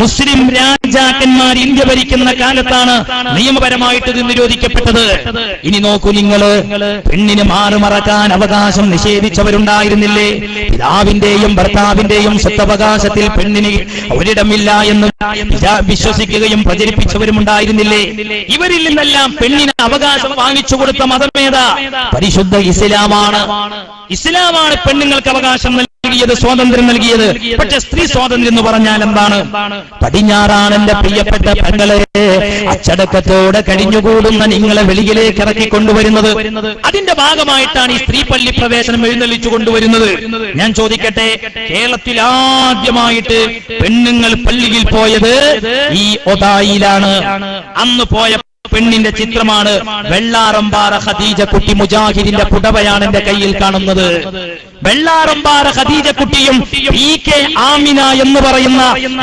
മുസ്ലിം രാജാക്കന്മാർ ഇന്ത്യ ഭരിക്കുന്ന കാലത്താണ് നിയമപരമായിട്ട് ഇത് നിരോധിക്കപ്പെട്ടത്. ഇനി നോക്കൂ, നിങ്ങള് പെണ്ണിന് മാറുമറക്കാൻ അവകാശം നിഷേധിച്ചവരുണ്ടായിരുന്നില്ലേ? പിതാവിന്റെയും ഭർത്താവിന്റെയും സ്വത്തവകാശത്തിൽ പെണ്ണിന് ഒരിടമില്ല എന്ന് വിശ്വസിക്കുകയും പ്രചരിപ്പിച്ചവരുമുണ്ടായിരുന്നില്ലേ? ഇവരിൽ നിന്നെല്ലാം പെണ്ണിന് അവകാശം വാങ്ങിച്ചു കൊടുത്ത മതമേത? പരിശുദ്ധ ഇസ്ലാമാണ്. ഇസ്ലാമാണ് പെണ്ണുങ്ങൾക്ക് അവകാശം നൽകിയത്, സ്വാതന്ത്ര്യം നൽകിയത്. പക്ഷെ സ്ത്രീ സ്വാതന്ത്ര്യം എന്ന് പറഞ്ഞാൽ എന്താണ്? പടിഞ്ഞാറാണ് എന്റെ പ്രിയപ്പെട്ട പെങ്ങളെ അച്ചടക്കത്തോടെ കഴിഞ്ഞുകൂടുന്ന നിങ്ങളെ വെളിയിലേക്ക് ഇറക്കി കൊണ്ടുവരുന്നത്. അതിന്റെ ഭാഗമായിട്ടാണ് ഈ സ്ത്രീ പള്ളി പ്രവേശനം എഴുന്നള്ളിച്ചു കൊണ്ടുവരുന്നത്. ഞാൻ ചോദിക്കട്ടെ, കേരളത്തിൽ ആദ്യമായിട്ട് പെണ്ണുങ്ങൾ പള്ളിയിൽ പോയത് ഈ ഒതായിലാണ്. അന്ന് പോയ പെണ്ണിന്റെ ചിത്രമാണ് വെള്ളാറമ്പാറ ഖദീജ കുട്ടി മുജാഹിദിന്റെ പുടവയാണ് എന്റെ കയ്യിൽ കാണുന്നത്. വെള്ളാറമ്പാറ ഖദീജ കുട്ടിയും PK ആമിന എന്ന് പറയുന്ന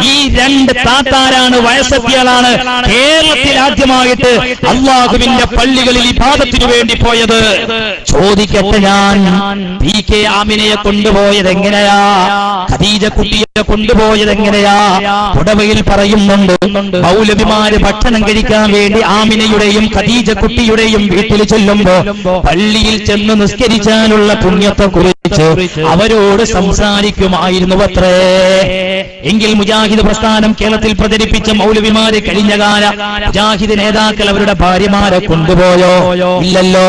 ഈ രണ്ട് താത്താരാണ്, വയസ്സത്തികളാണ്, കേരളത്തിൽ ആദ്യമായിട്ട് അള്ളാഹുവിന്റെ പള്ളികളിൽ ഇബാദത്തിനു വേണ്ടി പോയത്. ചോദിക്കട്ടെ, ഞാൻ PK ആമിനയെ കൊണ്ടുപോയത് എങ്ങനെയാ? ഖദീജ കുട്ടിയെ കൊണ്ടുപോയത് എങ്ങനെയാ? പുടവയിൽ പറയുന്നുണ്ട്, മൗലവിമാര് ഭക്ഷണം കഴിക്കാൻ വേണ്ടി ആമിനയുടെയും ഖദീജ കുട്ടിയുടെയും വീട്ടിൽ ചെല്ലുമ്പോ പള്ളിയിൽ ചെന്ന് നിസ്കരിച്ചാനുള്ള പുണ്യത്തെക്കുറിച്ച് അവരോട് സംസാരിക്കുമായിരുന്നുവത്രേ. എങ്കിൽ മുജാഹിദ് പ്രസ്ഥാനം കേരളത്തിൽ പ്രചരിപ്പിച്ച മൗലവിമാര് കഴിഞ്ഞകാല മുജാഹിദ് നേതാക്കൾ അവരുടെ ഭാര്യമാരെ കൊണ്ടുപോയോ? ഇല്ലല്ലോ.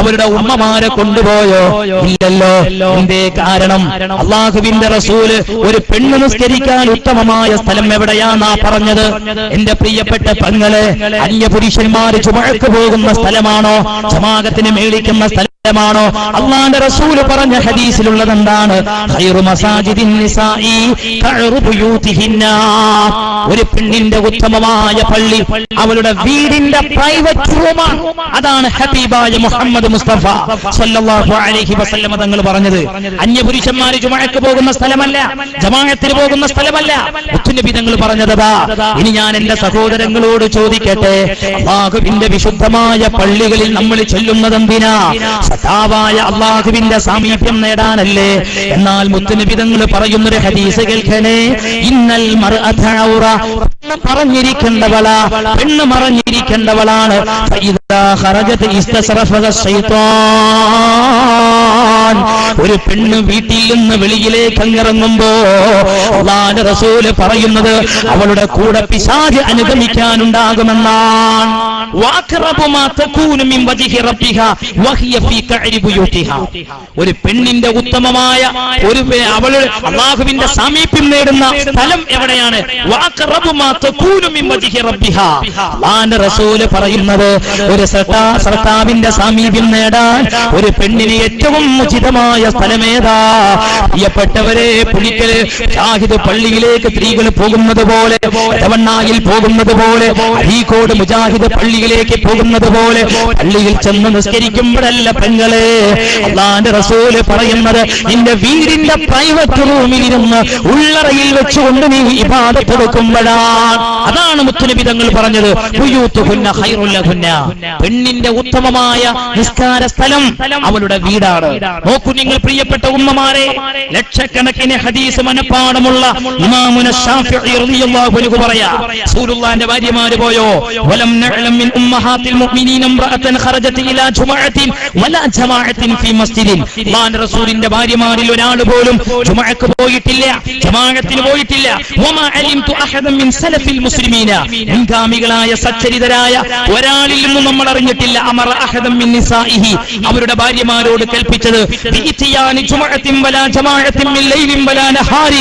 അവരുടെ ഉമ്മമാരെ കൊണ്ടുപോയോ? ഇല്ലല്ലോ. എന്തേ കാരണം? അള്ളാഹുവിന്റെ റസൂല് ഒരു പെണ്ണ് നിസ്കരിക്കാൻ ഉത്തമമായ സ്ഥലം എവിടെയാന്നാ പറഞ്ഞത്? എന്റെ പ്രിയപ്പെട്ട പെങ്ങളെ, അന്യപുരുഷന്മാര് ചുമഴക്ക് പോകുന്ന സ്ഥലമാണോ? ജമാഅത്തിന് മേളിക്കുന്ന സ്ഥലം ണോ? അല്ലാഹുവിന്റെ റസൂല് പറഞ്ഞ ഹദീസിലുള്ളതെന്താണ്? ഒരു പെണ്ണിന്റെ ഉത്തമമായ പള്ളി അവളുടെ വീടിന്റെ പ്രൈവറ്റ് റൂമാണ്. അതാണ് ഹബീബായ മുഹമ്മദ് മുസ്തഫ സല്ലല്ലാഹു അലൈഹി വസല്ലം തങ്ങൾ പറഞ്ഞത്. അന്യപുരുഷന്മാര് ജുമഅക്ക് പോകുന്ന സ്ഥലമല്ല, ജമാഅത്തിന് പോകുന്ന സ്ഥലമല്ല മുത്തുനബി തങ്ങൾ പറഞ്ഞതാ. ഇനി ഞാൻ എന്റെ സഹോദരങ്ങളോട് ചോദിക്കട്ടെ, അല്ലാഹുവിന്റെ വിശുദ്ധമായ പള്ളികളിൽ നമ്മൾ ചെല്ലുന്നത് എന്തിനാ? സദാവായ അല്ലാഹുവിന്റെ സാമീപ്യം നേടാനല്ലേ? എന്നാൽ മുത്തുനബി തങ്ങൾ പറയുന്നൊരു ഹദീസ് കേൾക്കണേ. ഇന്നൽ മർഅത ഔറ, പെണ്ണ് മറഞ്ഞിരിക്കേണ്ടവളാണ്. ഫഇദാ ഖറജത ഇസ്തസ്റഫ ശൈത്വാൻ, ഒരു പെണ്ണ് വീട്ടിൽ നിന്ന് വെളിയിലേക്ക് ഇറങ്ങുമ്പോ അല്ലാഹുവിന്റെ റസൂൽ പറയുന്നത് അവളുടെ കൂടെ പിശാച് അനുഗമിക്കാനുണ്ടാകുമെന്നാണ്. വഅഖറബു മാ തകൂനു മിൻ വജ്ഹി റബ്ബിഹ വഹിയ ഫീ ഖഅരി ബുയൂതിഹ, ഒരു പെണ്ണിന്റെ ഉത്തമമായ ഒരു അവൾ അല്ലാഹുവിന്റെ സാമീപ്യം നേടുന്ന സ്ഥലം എവിടെയാണ്? വഅഖറബു മാ തകൂനു മിൻ വജ്ഹി റബ്ബിഹ, അല്ലാഹുവിന്റെ റസൂൽ പറയുന്നത് ഒരു സർക്കാവിന്റെ സാമീപ്യം നേടാൻ ഒരു പെണ്ണിന് ഏറ്റവും ഉചിതമായ സ്ഥലമേതാ? പ്രിയപ്പെട്ടവരെ, പുലിക്കൽ ഷാഹിദ് പള്ളിയിലേക്ക് സ്ത്രീകൾ പോകുന്നത് പോലെ, തവണ്ണായിൽ പോകുന്നത് പോലെ, അരീക്കോട് മുജാഹിദ് പള്ളി ിലേക്ക് പോകുന്നത് പോലെ പള്ളിയിൽ ചെന്ന് നിസ്കരിക്കുമ്പോഴല്ല പെങ്ങളെ അല്ലാഹുവിന്റെ റസൂല് പറയുന്നത്, നിന്റെ വീടിന്റെ പ്രൈവറ്റ് റൂമിൽ ഇരുന്ന് ഉള്ളറയിൽ വെച്ചുകൊണ്ട് നീ ഇബാദത്ത് എടുക്കുമ്പോഴാണ്. അതാണ് മുത്തുനബി തങ്ങൾ പറഞ്ഞത്. ബുയൂതുഹുന്ന ഖൈറുൽ ലഹുന്ന, പെണ്ണിന്റെ ഉത്തമമായ നിസ്കാര സ്ഥലം അവളുടെ വീടാണ്. നോക്കൂ നിങ്ങൾ പ്രിയപ്പെട്ട ഉമ്മമാരെ, ലക്ഷക്കണക്കിന് ഹദീസ് മനപ്പാടമുള്ള ഇമാമുന ശാഫിഈ റളിയല്ലാഹു അൻഹു പറയാ, റസൂലുള്ളാഹിന്റെ ഭാര്യമാര് പോയോ? വലം നഅലം من امهات المؤمنين امراه خرجت الى جمعه ولا جماعه في مسجد. مان رسولന്റെ ഭാര്യമാരിൽ ഒരാൾ പോലും ജുമഅക്ക് പോയിട്ടില്ല, ജമാഅത്തിന് പോയിട്ടില്ല. وما علمت احد من سلف المسلمين, മുൻഗാമികളായ സച്ചരിതരായ ഒരാളിൽ നിന്നും നമ്മൾ അറിഞ്ഞിട്ടില്ല. امر احد من نسائه, അവരുടെ ഭാര്യമാരോട് കൽപ്പിച്ചത് ബിഇതിയാനി ജുമഅത വലാ ജമാഅത മിൻ ലൈലിൻ വലാ നഹാർ,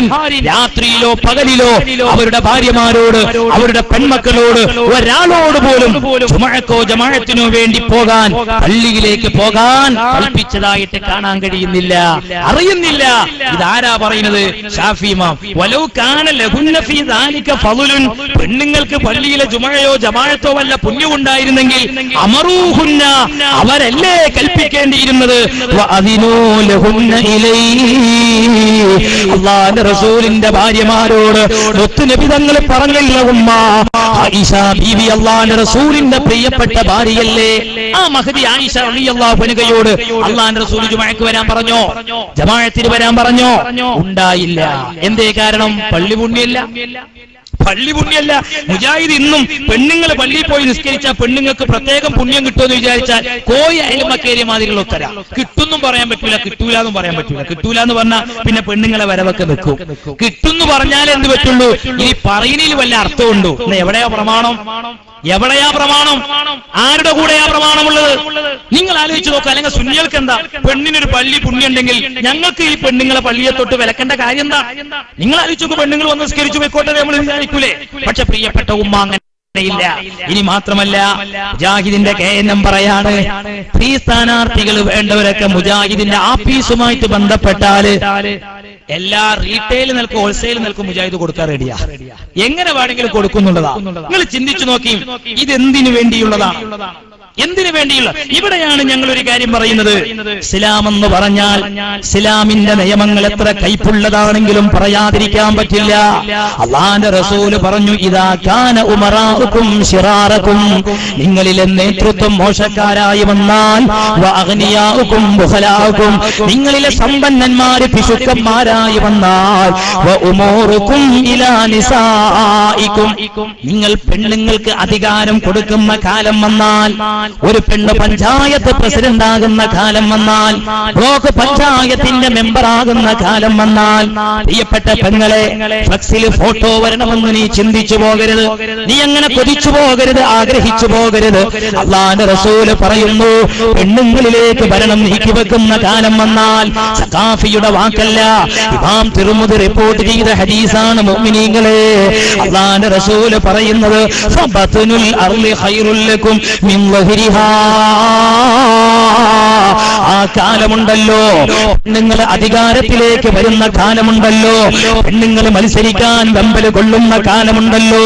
രാത്രിയിലോ പകലിലോ അവരുടെ ഭാര്യമാരോട് അവരുടെ പെൺമക്കളോട് ഒരാളോട് പോലും ജുമഅക്കോ ജമാഅത്തിനോ വേണ്ടി പോകാൻ പള്ളിയിലേക്ക് പോകാൻ കൽപ്പിച്ചതായിട്ട് കാണാൻ കഴിയുന്നില്ല, അറിയുന്നില്ല. ഇതാരാ പറയുന്നത്? ശാഫി ഇമാം. വലൗ കാന ലഹുന്ന ഫീ ദാലിക ഫളുൻ, പെണ്ണുങ്ങൾക്ക് പള്ളിയിലെ ജുമഅയോ ജമാഅത്തോ വല്ല പുണ്യമുണ്ടായിരുന്നെങ്കിൽ അമറൂഹുന്ന, അവരല്ലേ കൽപ്പിക്കേണ്ടിയിരുന്നത്. വഅദിനൂ ലഹുന്ന ഇലൈ, അല്ലാഹുവിന്റെ റസൂലിന്റെ ഭാര്യമാരോട് മുത്തുനബി തങ്ങൾ പറഞ്ഞില്ല ഉമ്മ. ആയിഷ ബീവി അല്ലാഹുവിന്റെ റസൂലിന്റെ പ്രിയപ്പെട്ട ഭാര്യയല്ലേ? ആ മഹദി ആയിഷ റളിയല്ലാഹു അൻഹയോട് അല്ലാഹുവിന്റെ റസൂൽ ജുമഅക്ക് വരാൻ പറഞ്ഞോ? ജമാഅത്തിന് വരാൻ പറഞ്ഞോ? ഉണ്ടായില്ല. എന്തേ കാരണം? പള്ളി പുണ്യല്ല, പള്ളി പുണ്യല്ല. മുജാഹിദ് ഇന്നും പെണ്ണുങ്ങൾ പള്ളിയിൽ പോയി നിസ്കരിച്ചാൽ പെണ്ണുങ്ങൾക്ക് പ്രത്യേകം പുണ്യം കിട്ടുമെന്ന് വിചാരിച്ചാൽ കോഴി അയൽമക്കേരി മാതിരിയുള്ള ഉത്തര കിട്ടുന്നും പറയാൻ പറ്റൂല, കിട്ടൂലെന്നും പറയാൻ പറ്റൂല. കിട്ടൂല എന്ന് പറഞ്ഞാൽ പിന്നെ പെണ്ണുങ്ങളെ വരവൊക്കെ നിൽക്കും. കിട്ടുന്നു പറഞ്ഞാൽ എന്ത് പറ്റുള്ളൂ? ഈ പറയുന്നതിൽ വല്ല അർത്ഥമുണ്ടോ? എവിടെയാ പ്രമാണം? എവിടെയാ പ്രമാണം? ആരുടെ കൂടെയാ പ്രമാണമുള്ളത്? നിങ്ങൾ ആലോചിച്ച് നോക്കുക. അല്ലെങ്കിൽ സുന്നികൾക്ക് എന്താ പെണ്ണിനൊരു പള്ളി പുണ്യുണ്ടെങ്കിൽ ഞങ്ങൾക്ക് ഈ പെണ്ണുങ്ങളെ പള്ളിയെ തൊട്ട് വിലക്കേണ്ട കാര്യം എന്താ? നിങ്ങൾ ആലോചിച്ച് നോക്കുക. പെണ്ണുങ്ങൾ വന്ന് നിസ്കരിച്ചു പോയിക്കോട്ടെ നമ്മൾ വിചാരിക്കൂലേ? പക്ഷെ പ്രിയപ്പെട്ട ഉമ്മ അങ്ങനെ യില്ല. ഇനി മാത്രമല്ല, മുജാഹിദിന്റെ KNM പറയാണ്, സ്ത്രീ സ്ഥാനാർത്ഥികൾ വേണ്ടവരൊക്കെ മുജാഹിദിന്റെ ആഫീസുമായിട്ട് ബന്ധപ്പെട്ടാല് എല്ലാ റീറ്റെയിൽ നിൽക്കും ഹോൾസെയിൽ നിൽക്കും മുജാഹിദ് കൊടുക്കാൻ റെഡിയാ, എങ്ങനെ വേണമെങ്കിലും കൊടുക്കുന്നുള്ളതാ. നിങ്ങൾ ചിന്തിച്ചു നോക്കി, ഇതെന്തിനു വേണ്ടിയുള്ളതാണ്? എന്തിനു വേണ്ടിയുള്ള? ഇവിടെയാണ് ഞങ്ങൾ ഒരു കാര്യം പറയുന്നത്. ഇസ്ലാം എന്ന് പറഞ്ഞാൽ ഇസ്ലാമിന്റെ നിയമങ്ങൾ എത്ര കൈപ്പുള്ളതാണെങ്കിലും പറയാതിരിക്കാൻ പറ്റില്ല. അല്ലാഹുവിന്റെ റസൂല് പറഞ്ഞു, ഇദാ കാന ഉമറാഉകും ശിറാറകും, നിങ്ങളിലെ നേതൃത്വം മോശക്കാരായി വന്നാൽ വഅഗ്നിയാഉകും ബുഖലാഉകും, നിങ്ങളിലെ സമ്പന്നന്മാര് പിശുക്കന്മാരായി വന്നാൽ വഉമൂറുകും ഇലാ നിസാഇകും, നിങ്ങൾ പെണ്ണുങ്ങൾക്ക് അധികാരം കൊടുക്കുന്ന കാലം വന്നാൽ ഒരു പെണ്ണ് പഞ്ചായത്ത് പ്രസിഡന്റ് ആകുന്ന കാലം വന്നാൽ, ബ്ലോക്ക് പഞ്ചായത്തിന്റെ മെമ്പർ ആകുന്ന കാലം വന്നാൽ, പ്രിയപ്പെട്ട പെങ്ങളെ, ഫ്ലക്സിൽ ഫോട്ടോ വരണമെന്ന് നീ ചിന്തിച്ചു പോകരുത്, നീ അങ്ങനെ കൊതിച്ചു പോകരുത്, ആഗ്രഹിച്ചു പോകരുത്. അല്ലാഹുവിന്റെ റസൂല് പറയുന്നു, പെണ്ണുങ്ങളിലേക്ക് ഭരണം നീക്കി വെക്കുന്ന കാലം വന്നാൽ, സഖാഫിയുടെ വാക്കല്ല, ഇമാം തിർമുദി റിപ്പോർട്ട് ചെയ്ത ഹദീസാണ് മുഅ്മിനീങ്ങളെ. അല്ലാഹുവിന്റെ റസൂല് പറയുന്നത്, ഫബതുൽ അർളി ഖൈറുൽ ലക്കും മിൻ വഹരിഹാ. ആ കാലമുണ്ടല്ലോ, പെണ്ണുങ്ങൾ അധികാരത്തിലേക്ക് വരുന്ന കാലമുണ്ടല്ലോ, പെണ്ണുങ്ങൾ മത്സരിക്കാൻ വെമ്പൽ കൊള്ളുന്ന കാലമുണ്ടല്ലോ.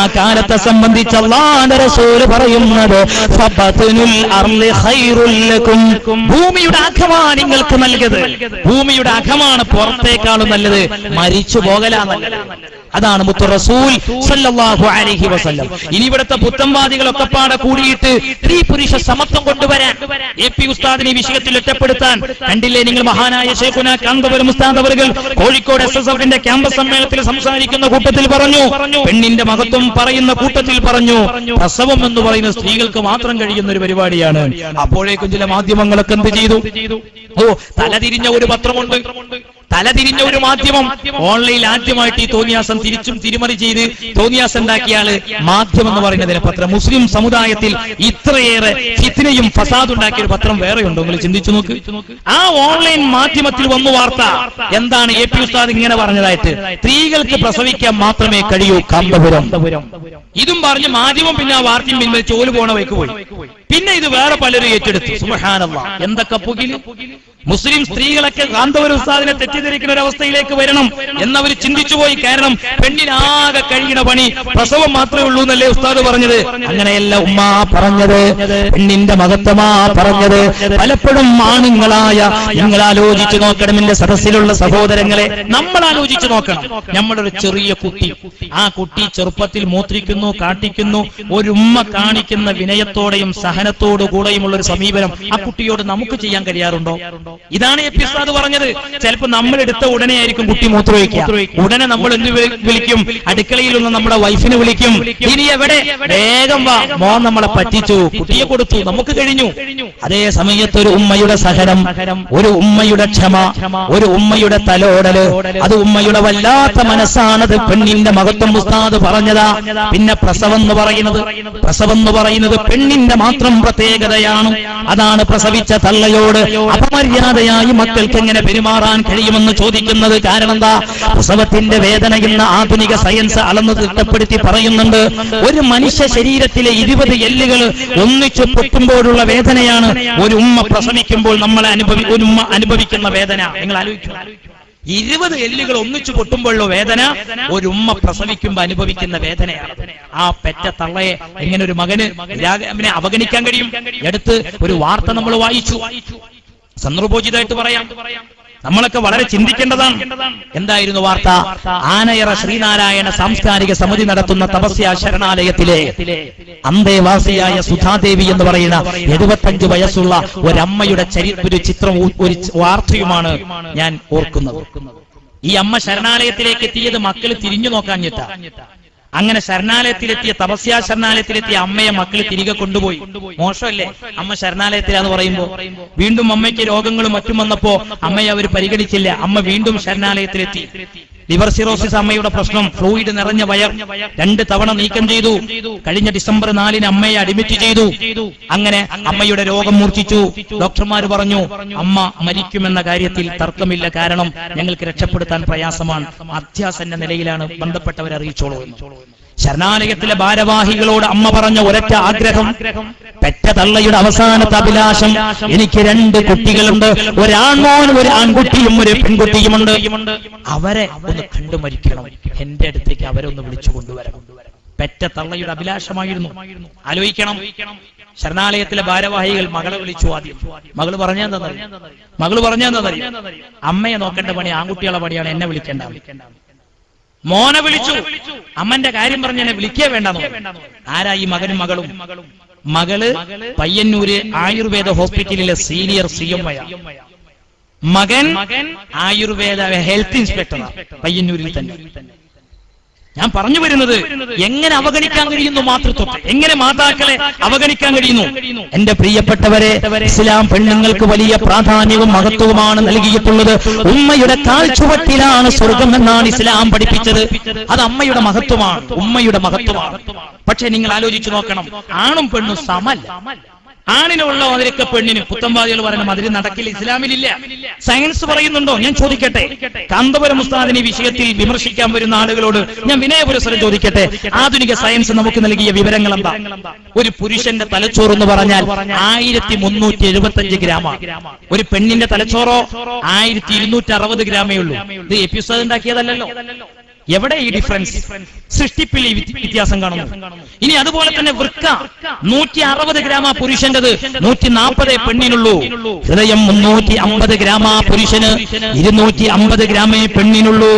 ആ കാലത്തെ സംബന്ധിച്ച് അല്ലാഹുവിന്റെ റസൂല് പറയുന്നത്, ഫബതുൽ അർളി ഖൈറുൽ ലക്കും, ഭൂമിയുടെ അഖമാണ് നിങ്ങൾക്ക് നൽകിയത്, ഭൂമിയുടെ അഖമാണ് പുറത്തേക്കാളും നല്ലത്, മരിച്ചു പോകലാണ് നല്ലത്. അതാണ് മുത്തു റസൂൽ സല്ലല്ലാഹു അലൈഹി വസല്ലം. ഇനി ഇവിടുത്തെ പുത്തൻവാദികളൊക്കെ പാടെ കൂടിയിട്ട് സ്ത്രീ പുരുഷ സമത്വം കൊണ്ടുവരാൻ, എ പി ഉസ്താദിനെ ഈ വിഷയത്തിൽ ഒറ്റപ്പെടുത്താൻ, കണ്ടില്ലേ നിങ്ങൾ മഹാനായ ശൈഖുനാ കാന്തപുരം ഉസ്താദ് അവർ കോഴിക്കോട് SSF-ന്റെ ക്യാമ്പസ് സമ്മേളനത്തിൽ സംസാരിക്കുന്ന കൂട്ടത്തിൽ പറഞ്ഞു, പെണ്ണിന്റെ മഹത്വം പറയുന്ന കൂട്ടത്തിൽ പറഞ്ഞു, പ്രസവം എന്ന് പറയുന്ന സ്ത്രീകൾക്ക് മാത്രം കഴിയുന്ന ഒരു പരിപാടിയാണ്. അപ്പോഴേക്കും ചില മാധ്യമങ്ങളൊക്കെ എന്ത് ചെയ്തു? ഓ, തലതിരിഞ്ഞ ഒരു പത്രമുണ്ട്, തലതിരിഞ്ഞ ഒരു മാധ്യമം. ഓൺലൈനിൽ ആദ്യമായിട്ട് ഈ തോന്നിയാസം തിരിച്ചും തിരിമറി ചെയ്ത് തോന്നിയാസം ഉണ്ടാക്കിയ ആള് മാധ്യമം എന്ന് പറയുന്നതിന് പത്രം. മുസ്ലിം സമുദായത്തിൽ ഇത്രയേറെ ഫിത്നയും ഫസാദ് ഉണ്ടാക്കിയ ഒരു പത്രം വേറെ ഉണ്ടോ? നിങ്ങൾ ചിന്തിച്ചു നോക്ക്. ആ ഓൺലൈൻ മാധ്യമത്തിൽ വന്നു വാർത്ത എന്താണ്? എ പി ഉസ്താദ് ഇങ്ങനെ പറഞ്ഞതായിട്ട്, സ്ത്രീകൾക്ക് പ്രസവിക്കാൻ മാത്രമേ കഴിയൂ, കാന്തപുരം. ഇതും പറഞ്ഞ് മാധ്യമം പിന്നെ ആ വാർത്തയും പിൻവലിച്ച് ചോല് പോണ വഴിക്ക് പോയി. പിന്നെ ഇത് വേറെ പലരും ഏറ്റെടുത്തു. സുബ്ഹാനല്ലാഹ്, എന്തൊക്കെ പുകില്! മുസ്ലിം സ്ത്രീകളൊക്കെ കാന്തപുരം ഉസ്താദിനെ തെറ്റിദ്ധരിക്കുന്ന ഒരവസ്ഥയിലേക്ക് വരണം എന്നവർ ചിന്തിച്ചുപോയി. കാരണം പെണ്ണിനാകെ കഴിയുന്ന പണി പ്രസവം മാത്രമേ ഉള്ളൂ എന്നല്ലേ ഉസ്താദ് പറഞ്ഞത്? അങ്ങനെയല്ല ഉമ്മ പറഞ്ഞത്, പെണ്ണിന്റെ മഹത്വമാ പറഞ്ഞത്. പലപ്പോഴും ആണുങ്ങളായ നിങ്ങൾ ആലോചിച്ചു നോക്കണം, എന്റെ സദസ്സിലുള്ള സഹോദരങ്ങളെ, നമ്മൾ ആലോചിച്ചു നോക്കണം. നമ്മുടെ ഒരു ചെറിയ കുട്ടി, ആ കുട്ടി ചെറുപ്പത്തിൽ മൂത്രിക്കുന്നു, കാട്ടിക്കുന്നു, ഒരു ഉമ്മ കാണിക്കുന്ന വിനയത്തോടെയും സഹനത്തോടു കൂടെയുമുള്ള ഒരു സമീപനം ആ കുട്ടിയോട് നമുക്ക് ചെയ്യാൻ കഴിയാറുണ്ടോ? ഇതാണ് എ പി ഉസ്താദ് പറഞ്ഞത്. ചിലപ്പോൾ നമ്മൾ എടുത്ത ഉടനെ ആയിരിക്കും കുട്ടി മൂത്രമൊഴിക്കുക. ഉടനെ നമ്മൾ എന്ത് വിളിക്കും? അടുക്കളയിലുള്ള നമ്മുടെ വൈഫിനെ വിളിക്കും, ഇനി എവിടെ, വേഗം വാ, മോൻ നമ്മളെ പറ്റിച്ചു, കുട്ടിയെ കൊടുത്തു, നമുക്ക് കഴിഞ്ഞു. അതേ സമയത്ത് ഒരു ഉമ്മയുടെ സഹനം, ഒരു ഉമ്മയുടെ ക്ഷമ, ഒരു ഉമ്മയുടെ തലോടല്, അത് ഉമ്മയുടെ വല്ലാത്ത മനസ്സാണത്. പെണ്ണിന്റെ മഹത്വം ഉസ്താദ് പറഞ്ഞതാ. പിന്നെ പ്രസവം എന്ന് പറയുന്നത് പെണ്ണിന്റെ മാത്രം പ്രത്യേകതയാണ്. അതാണ് പ്രസവിച്ച തള്ളയോട് അപമര്യാദയായി മക്കൾക്ക് എങ്ങനെ പെരുമാറാൻ കഴിയുമെന്ന് ചോദിക്കുന്നത്. കാരണം എന്താ? പ്രസവത്തിന്റെ വേദന ഇന്ന് ആധുനിക സയൻസ് അളന്ന് തിട്ടപ്പെടുത്തി പറയുന്നുണ്ട്. ഒരു മനുഷ്യ ശരീരത്തിലെ 20 എല്ലുകൾ ഒന്നിച്ചു പൊട്ടുമ്പോഴുള്ള വേദനയാണ് ഒരു ഉമ്മ പ്രസവിക്കുമ്പോൾ നമ്മളെ ഒരു ഉമ്മ അനുഭവിക്കുന്ന വേദന. നിങ്ങൾ ആലോചിക്കും, 20 എല്ലുകൾ ഒന്നിച്ചു പൊട്ടുമ്പോഴുള്ള വേദന ഒരു ഉമ്മ പ്രസവിക്കുമ്പോ അനുഭവിക്കുന്ന വേദനയാണ്. ആ പെറ്റ തള്ളയെ എങ്ങനെ ഒരു മകന് അവഗണിക്കാൻ കഴിയും? എടുത്ത് ഒരു വാർത്ത നമ്മൾ വായിച്ചു, സന്ദർഭോചിതമായിട്ട് പറയാം, നമ്മളൊക്കെ വളരെ ചിന്തിക്കേണ്ടതാണ്. എന്തായിരുന്നു വാർത്ത? ആനയറ ശ്രീനാരായണ സാംസ്കാരിക സമിതി നടത്തുന്ന തപസ്യ ശരണാലയത്തിലെ അന്തേവാസിയായ സുധാദേവി എന്ന് പറയുന്ന 75 വയസ്സുള്ള ഒരമ്മയുടെ ഒരു ചിത്രം, ഒരു വാർത്തയുമാണ് ഞാൻ ഓർക്കുന്നത്. ഈ അമ്മ ശരണാലയത്തിലേക്ക് എത്തിയത് മക്കൾ തിരിഞ്ഞു നോക്കാഞ്ഞിട്ട. അങ്ങനെ ശരണാലയത്തിലെത്തിയ, തപസ്യ ശരണാലയത്തിലെത്തിയ അമ്മയെ മക്കൾ തിരികെ കൊണ്ടുപോയി. മോശമല്ലേ? അമ്മ ശരണാലയത്തിലാന്ന് പറയുമ്പോ. വീണ്ടും അമ്മയ്ക്ക് രോഗങ്ങളും മറ്റും വന്നപ്പോ അമ്മയെ അവർ പരിഗണിച്ചില്ല. അമ്മ വീണ്ടും ശരണാലയത്തിലെത്തി. ലിവർ സിറോസിസ് അമ്മയുടെ പ്രശ്നം, ഫ്ലൂയിഡ് നിറഞ്ഞ വയർ 2 തവണ നീക്കം ചെയ്തു. കഴിഞ്ഞ ഡിസംബർ 4-ന് അമ്മയെ അഡ്മിറ്റ് ചെയ്തു. അങ്ങനെ അമ്മയുടെ രോഗം മൂർച്ഛിച്ചു. ഡോക്ടർമാർ പറഞ്ഞു അമ്മ മരിക്കുമെന്ന കാര്യത്തിൽ തർക്കമില്ല, കാരണം ഞങ്ങൾക്ക് രക്ഷപ്പെടുത്താൻ പ്രയാസമാണ്, അത്യാസന്ന നിലയിലാണ്, ബന്ധപ്പെട്ടവരെ അറിയിച്ചോളൂ. ശരണാലയത്തിലെ ഭാരവാഹികളോട് അമ്മ പറഞ്ഞ ഒരൊറ്റ ആഗ്രഹം, പെറ്റ തള്ളയുടെ അവസാനത്തെ അഭിലാഷം, എനിക്ക് 2 കുട്ടികളുണ്ട്, ഒരാൺമോനും ഒരു ആൺകുട്ടിയും ഒരു പെൺകുട്ടിയുമുണ്ട്, അവരെ ഒന്ന് കണ്ടു മരിക്കണം, എന്റെ അടുത്തേക്ക് അവരെ ഒന്ന് വിളിച്ചു കൊണ്ടുവരണം. പെറ്റ തള്ളയുടെ അഭിലാഷമായിരുന്നു. ആലോചിക്കണം. ശരണാലയത്തിലെ ഭാരവാഹികൾ മകളെ വിളിച്ചു. ആദ്യം മകള് പറഞ്ഞാൽ എന്താ അമ്മയെ നോക്കേണ്ട പണി ആൺകുട്ടികളെ പണിയാണ്, എന്നെ വിളിക്കേണ്ട. മോനെ വിളിച്ചു, അമ്മന്റെ കാര്യം പറഞ്ഞ വിളിക്കേ വേണ്ടെന്നോ. ആരാ ഈ മകനും മകളും? മകള് പയ്യന്നൂര് ആയുർവേദ ഹോസ്പിറ്റലിലെ സീനിയർ CMI, മകൻ ആയുർവേദ ഹെൽത്ത് ഇൻസ്പെക്ടറാണ് പയ്യന്നൂരിൽ തന്നെ. ഞാൻ പറഞ്ഞു വരുന്നത് എങ്ങനെ അവഗണിക്കാൻ കഴിയുന്നു മാതൃത്വത്തെ, എങ്ങനെ മാതാക്കളെ അവഗണിക്കാൻ കഴിയുന്നു. എന്റെ പ്രിയപ്പെട്ടവരെ, ഇസ്ലാം പെണ്ണുങ്ങൾക്ക് വലിയ പ്രാധാന്യവും മഹത്വവുമാണ് നൽകിയിട്ടുള്ളത്. ഉമ്മയുടെ കാൽച്ചുവട്ടിലാണ് സ്വർഗം എന്നാണ് ഇസ്ലാം പഠിപ്പിച്ചത്. അത് അമ്മയുടെ മഹത്വമാണ്, ഉമ്മയുടെ മഹത്വമാണ്. പക്ഷെ നിങ്ങൾ ആലോചിച്ചു നോക്കണം, ആണും പെണ്ണും സമല്ല. ആണിനുള്ള അതിരൊക്കെ പെണ്ണിന് പുത്തമ്പാദികൾ പറയുന്ന മതിരി നടക്കില്ല, ഇസ്ലാമിലില്ല. സയൻസ് പറയുന്നുണ്ടോ? ഞാൻ ചോദിക്കട്ടെ, കാന്തപുരം ഉസ്താദിനെ വിഷയത്തിൽ വിമർശിക്കാൻ വരുന്ന ആളുകളോട് ഞാൻ വിനയപുരസരം ചോദിക്കട്ടെ, ആധുനിക സയൻസ് നമുക്ക് നൽകിയ വിവരങ്ങൾ എന്താ? ഒരു പുരുഷന്റെ തലച്ചോറ് എന്ന് പറഞ്ഞാൽ 1375 ഗ്രാമാണ്. ഒരു പെണ്ണിന്റെ തലച്ചോറോ 1260 ഗ്രാമേ ഉള്ളൂ. ഇത് എപ്പിസോഡ് ഉണ്ടാക്കിയതല്ലോ. എവിടെ ഈ ഡിഫറൻസ്? സൃഷ്ടിപ്പിൽ ഈ വ്യത്യാസം കാണുന്നു. ഇനി അതുപോലെ തന്നെ വൃക്ക 160 ഗ്രാമ പുരുഷന്റേത്, 140 പെണ്ണിനുള്ളൂ. ഹൃദയം 350 ഗ്രാമ പുരുഷന്, 250 ഗ്രാമേ പെണ്ണിനുള്ളൂ.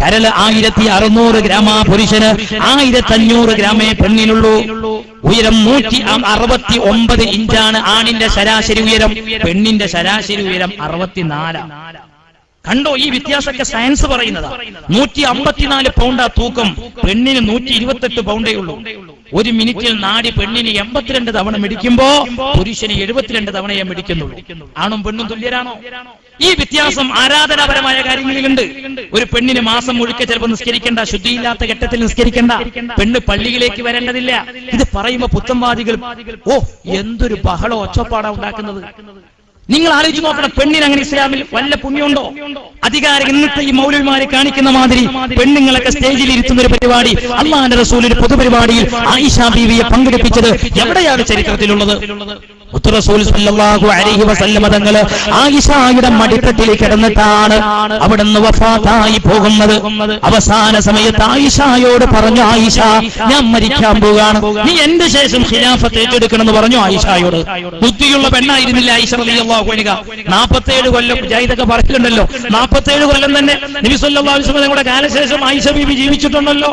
കരൾ 1600 ഗ്രാമ പുരുഷന്, 1500 ഗ്രാമേ പെണ്ണിനുള്ളൂ. ഉയരം 169 ഇഞ്ചാണ് ആണിന്റെ ശരാശരി ഉയരം, പെണ്ണിന്റെ ശരാശരി ഉയരം 64. കണ്ടോ ഈ വ്യത്യാസമൊക്കെ സയൻസ് പറയുന്നത്. 154 പൗണ്ടാ തൂക്കം, പെണ്ണിന് 128 പൗണ്ടേ ഉള്ളൂ. ഒരു മിനിറ്റിൽ നാടി പെണ്ണിന് 82 തവണ മിടിക്കുമ്പോ പുരുഷന് 72 തവണയെ മിടിക്കുന്നുള്ളൂ. ആണും പെണ്ണും തുല്യരാണോ? ഈ വ്യത്യാസം ആരാധനാപരമായ കാര്യങ്ങളിലുണ്ട്. ഒരു പെണ്ണിന് മാസം മുഴുക്ക ചിലപ്പോൾ നിസ്കരിക്കേണ്ട, ശുദ്ധിയില്ലാത്ത ഘട്ടത്തിൽ നിസ്കരിക്കേണ്ട, പെണ്ണ് പള്ളിയിലേക്ക് വരേണ്ടതില്ല. ഇത് പറയുമ്പോ പുത്തൻവാദികൾ ഓ എന്തൊരു ബഹളോ ഒച്ചപ്പാടാ ഉണ്ടാക്കുന്നത്. നിങ്ങൾ ആലോചിച്ച് നോക്കണം, പെണ്ണിന് അങ്ങനെ ഇസ്ലാമിൽ വല്ല പുണ്യമുണ്ടോ? അധികാരം ഇന്നത്തെ ഈ മൗലവിമാരെ കാണിക്കുന്ന മാതിരി പെണ്ണുങ്ങളൊക്കെ സ്റ്റേജിൽ ഇരുത്തുന്ന ഒരു പരിപാടി അല്ലാഹുവിന്റെ റസൂൽ ഒരു പൊതുപരിപാടിയിൽ ആയിഷ ബീവിയെ പങ്കെടുപ്പിച്ചത് എവിടെയാണ് ചരിത്രത്തിലുള്ളത്? റസൂൽ സല്ലല്ലാഹു അലൈഹി വസല്ലമ തങ്ങൾ ആയിഷയുടെ മടിത്തട്ടിൽ കിടന്നിട്ടാണ് അവിടുന്ന് വഫാത്തായി പോകുന്നത്. അവസാന സമയത്ത് ആയിഷയോട് പറഞ്ഞു, ആയിഷ ഞാൻ മരിക്കാൻ പോവുകയാണ്, നീ എന്റെ ശേഷം ഖിലാഫത്ത് ഏറ്റെടുക്കണമെന്ന് പറഞ്ഞു ആയിഷയോട്. ബുദ്ധിയുള്ള പെണ്ണായിരുന്നില്ല ആയിഷ റളിയല്ലാഹു അൻഹ. 47 കൊല്ലം ജൈദൊക്കെ പറയലുണ്ടല്ലോ, 47 കൊല്ലം തന്നെ നബി സല്ലല്ലാഹു അലൈഹി വസല്ലം കൂടെ കാലശേഷം ആയിഷ ബീവി ജീവിച്ചിട്ടുണ്ടല്ലോ.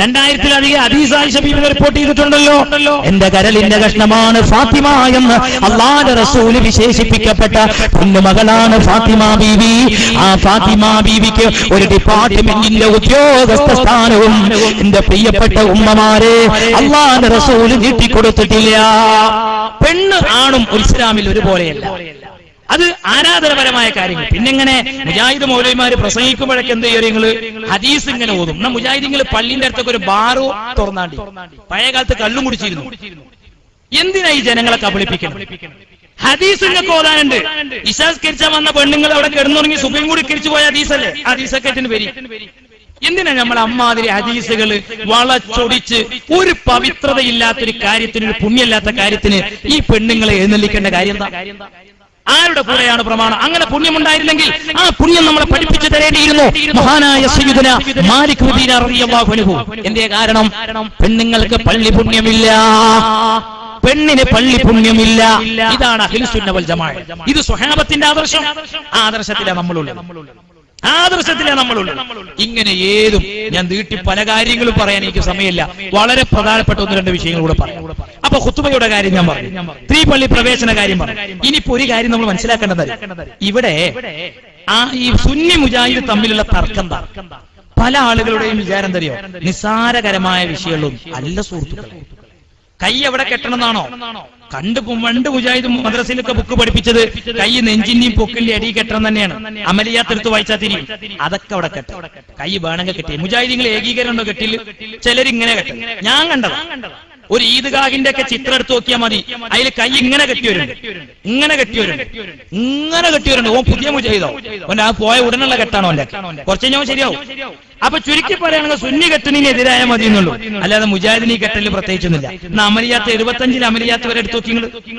2000-ലധികം ഹദീസ് ആയിഷ ബീവി റിപ്പോർട്ട് ചെയ്തിട്ടുണ്ടല്ലോ. എന്റെ കരലിന്റെ കഷ്ണമാണ് ഫാത്തിമ എന്ന് അല്ലാഹുവിന്റെ റസൂൽ വിശേഷിപ്പിക്കപ്പെട്ട പൊന്നുമകളാണ് ഫാത്തിമ ബീവി. ആ ഫാത്തിമ ബീവിക്ക് ഒരു ഡിപ്പാർട്ട്മെന്റിന്റെ ഉദ്യോഗസ്ഥ സ്ഥാനവും എന്റെ പ്രിയപ്പെട്ട ഉമ്മമാരെ അല്ലാഹുവിന്റെ റസൂൽ നീട്ടിക്കൊടുത്തിട്ടില്ല. പെണ്ണ് ആണും ഇസ്ലാമിൽ ഒരുപോലെയല്ല. അത് ആരാധനപരമായ കാര്യങ്ങൾ. പിന്നെങ്ങനെ മുജാഹിദ് മൗലവിമാര് പ്രസംഗിക്കുമ്പോഴൊക്കെ എന്ത് ചെയ്യും? നിങ്ങൾ ഹദീസ് ഇങ്ങനെ ഓതും. എന്നാൽ മുജാഹിദിങ്ങൾ പള്ളിന്റെ അടുത്തൊക്കെ ഒരു ബാറോ തുറന്നാണ്ടി. പഴയ കാലത്ത് കള്ളും കുടിച്ചിരുന്നു. എന്തിനാ ഈ ജനങ്ങളെ കബളിപ്പിക്കണം? ഹദീസ് നിങ്ങൾക്ക് ഓതാനുണ്ട്. ഇശാസ്കരിച്ചാൽ വന്ന പെണ്ണുങ്ങൾ അവിടെ കിടന്നുറങ്ങി സുബൈയും കൂടി കിരിച്ചു പോയ ഹദീസല്ലേ? ഹദീസൊക്കെറ്റിന് പേര് എന്തിനാ? നമ്മൾ അമ്മാതിരി ഹദീസുകൾ വളച്ചൊടിച്ച് ഒരു പവിത്രതയില്ലാത്തൊരു കാര്യത്തിന്, ഒരു പുണ്യമില്ലാത്ത കാര്യത്തിന് ഈ പെണ്ണുങ്ങളെ എഴുന്നള്ളിക്കേണ്ട കാര്യം എന്താ? ആരുടെ കൂടെയാണ് പ്രമാണം? അങ്ങനെ പുണ്യമുണ്ടായിരുന്നെങ്കിൽ ആ പുണ്യം നമ്മളെ പഠിപ്പിച്ചു തരേണ്ടിയിരുന്നു മഹാനായ സയ്യിദുനാ മാലിക് മദീന റളിയല്ലാഹു അൻഹു. എന്തേ കാരണം? പെണ്ണുങ്ങൾക്ക് പള്ളി പുണ്യമില്ല, പെണ്ണിന് പള്ളി പുണ്യമില്ല. ഇതാണ് അഹ്ലുസ് സുന്ന വൽ ജമാഅ. ഇത് സ്വഹാബത്തിന്റെ ആദർശം. ആ ആദർശത്തിലാണ് നമ്മളുള്ളത്, ആദർശത്തിലാണ് നമ്മളുള്ളത്. ഇങ്ങനെ ഏതും ഞാൻ നീട്ടി പല കാര്യങ്ങളും പറയാൻ എനിക്ക് സമയമില്ല. വളരെ പ്രധാനപ്പെട്ട 1-2 വിഷയങ്ങൾ കൂടെ പറയാം. അപ്പൊ ഖുത്ബയുടെ കാര്യം ഞാൻ പറഞ്ഞു, സ്ത്രീ പള്ളി പ്രവേശന കാര്യം പറഞ്ഞു. ഇനിയിപ്പോ ഒരു കാര്യം നമ്മൾ മനസ്സിലാക്കേണ്ടത്, ഇവിടെ ആ ഈ സുന്നി മുജാഹിദ് തമ്മിലുള്ള തർക്കം പല ആളുകളുടെയും വിചാരം തരുമോ നിസ്സാരകരമായ വിഷയങ്ങളും അല്ല സുഹൃത്തുക്കളെ. കൈ എവിടെ കെട്ടണമെന്നാണോ? പണ്ട് മുജാഹിദ് മദ്രസയിലൊക്കെ ബുക്ക് പഠിപ്പിച്ചത് കൈ നെഞ്ചിന്റെയും പൊക്കിന്റെ അടി കെട്ടണം തന്നെയാണ്. അമലിയാത്തെടുത്ത് വായിച്ചാൽ തിരിയും. അതൊക്കെ അവിടെ കെട്ടും. കൈ വേണമെങ്കിൽ കെട്ടി. മുജാഹിദിങ്ങൾ ഏകീകരണം കെട്ടില് ചിലരിങ്ങനെ കെട്ടും. ഞാൻ കണ്ടത് ഒരു ഈദ്ഗാഹിന്റെ ഒക്കെ ചിത്രം എടുത്ത് നോക്കിയാൽ മതി. അതിൽ കൈ ഇങ്ങനെ കെട്ടിവരുണ്ട്, ഇങ്ങനെ കെട്ടിവരുണ്ട്, ഇങ്ങനെ കെട്ടിവരുണ്ട്. ഓൻ പുതിയ മുജാഹിദോ? ഓൻ ആ പോയ ഉടനുള്ള കെട്ടാണോ? അല്ലെ കുറച്ച് കഴിഞ്ഞാൽ ശരിയാവും. അപ്പൊ ചുരുക്കി പറയുകയാണെങ്കിൽ സുന്നി കെട്ടണിനെതിരായ മതി എന്നുള്ളൂ, അല്ലാതെ മുജാഹിദിന് ഈ കെട്ടലിൽ പ്രത്യേകിച്ചൊന്നുമില്ല. എന്നാ അമലിയാത്ത് 75 അമലിയാത്ത് വരെ എടുത്ത് നോക്കി.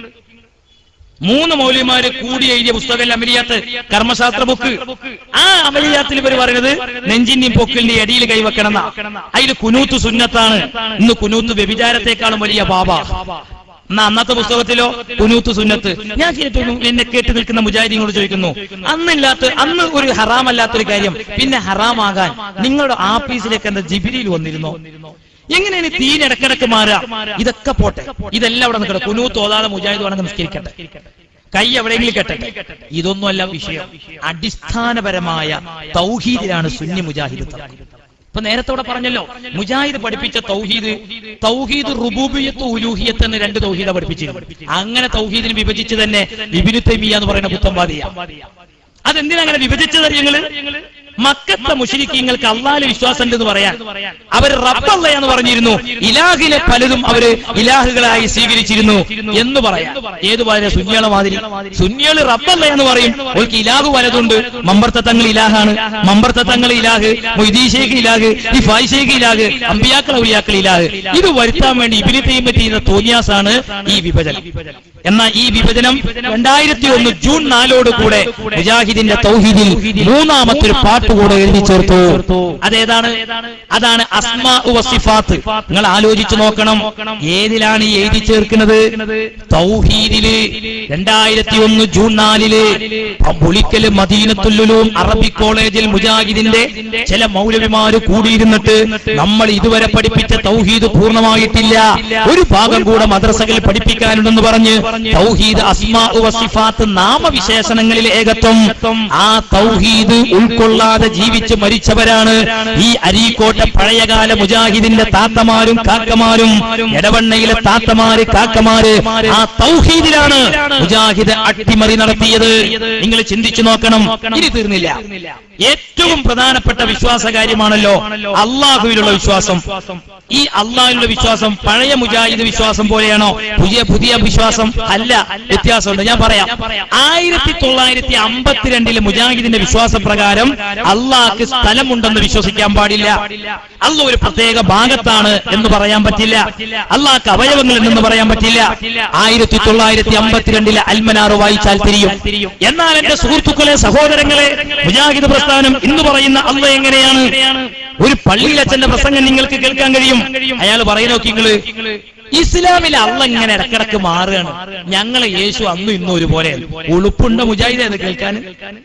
3 മൗലിമാര് കൂടി എഴുതിയ പുസ്തകം അമലിയാത്ത്, കർമ്മശാസ്ത്ര ബുക്ക്. ആ അമലിയാത്തിൽ ഇവർ പറയുന്നത് നെഞ്ചിന്റെയും പൊക്കിലിന്റെയും അടിയിൽ കൈവെക്കണം. അതിൽ കുനൂത്ത് സുന്നത്താണ്. ഇന്ന് കുനൂത്ത് വ്യഭിചാരത്തെക്കാളും വലിയ പാപ. എന്നാ അന്നത്തെ പുസ്തകത്തിലോ കുനൂത്ത് സുന്നത്ത്. ഞാൻ കേട്ടു, എന്നെ കേട്ട് നിൽക്കുന്ന മുജാഹിദിനോട് ചോദിക്കുന്നു, അന്ന് ഒരു ഹറാമല്ലാത്തൊരു കാര്യം പിന്നെ ഹറാമാകാൻ നിങ്ങളുടെ ആഫീസിലേക്ക് എന്താ ജിബിരിയിൽ വന്നിരുന്നോ? എങ്ങനെയാണ് തീരടക്കിടക്ക് മാറുക? ഇതൊക്കെ പോട്ടെ, ഇതെല്ലാം അവിടെ നിൽക്കട്ടെ. കുനൂത്ത് ഓതാതെ മുജാഹിദ് വേണമെങ്കിൽ നിസ്കരിക്കട്ടെ, കൈ എവിടെയെങ്കിലും കെട്ടട്ടെ, ഇതൊന്നുമല്ല വിഷയം. അടിസ്ഥാനപരമായ തൗഹീദിലാണ് Sunni Mujahid. Panera Paranello, Mujahid Padipicha Tauhid, Tauhid Rububi to Uluhi and the Renda Tauhida Padipichi. Angana Tauhid and Bibichi than Bibinutemi and Varana Putambadia. I didn't think I'm going to be Bibichi. Makata Mushiki and Kalali Swas and the Varia. Our Rapalayan Varanino, Ilahil Palidum Avare, Ilahila Sigirichino, Yendovaria, Yeduvara Sunyala Madri, Sunyal Rapalayan Varim, Okilago Varadundu, Mambertatangal Ilahan, Mambertatangal Ilage, Muidi Shaki Lage, if I Shaki Lage, Ambiaka Yakila, Idu Vartam and Ibiti Metina Tonya Sana, Ebi Pajan. And my Ebi Pajanam, and died on June Nalo to Kure, Jahid in the Tauhidin, Luna Matripa. Adana Adana Asma over Sifat, Nalaluji to Mokanam, Yedilani, Yedi Cherkinade, Tauhidile, and died at Yun Junalile, Abulikele Madina Tululum, Arabic College, Mujahidinde, Chela Maulema, Kudi, Namari, Duvera Padipita, Tauhid, Purnama, Itilia, Uripaga, Madrasakal Padipika, and Dundavarani, Tauhid, Asma over Sifat, Nama Vishes and Angel Egatum, Ah, Tauhid, Ulkola. The Jivich Marichabarana, he Arikota Parayagala Mujahid in the Tatamarum, Kakamarum, Yadavan Naila Tatamari, Kakamare, A Tauhidana, Mujahid Atti Marina Theatre, English Indichinokanam, Iritirmilla. Yet to Pradana Pata Vishwasa Gari Manalo, Allah Vilo Vishwasam, E Allah Vishwasam, Paraya Mujahid Vishwasam Boreano, Pudia Pudia Vishwasam, Allah, Etiaso, Yaparaya, Iritolai, Ambatir and Mujahid in the Vishwasa Pragaram. Allah is Talamundan Vishosikan Badilla. Allah will partake a Bangatana in the Barayam Batilla. Allah Kavayavan in the Barayam Batilla. I titulate the Ambatirandilla Almanaro Vai Chaltiri. Yana and the Surtukula Sahorangle, Mujahid Prastanam, Indubarayana, Allah Engarian, with Palila and the Prasan and Ningle Kangarium, Ayala Barano Kingle. Islam is Allah and Karakaman, Yanga Yeshu Amu Nuribore, Ulupunda Mujahid and the Kilkan.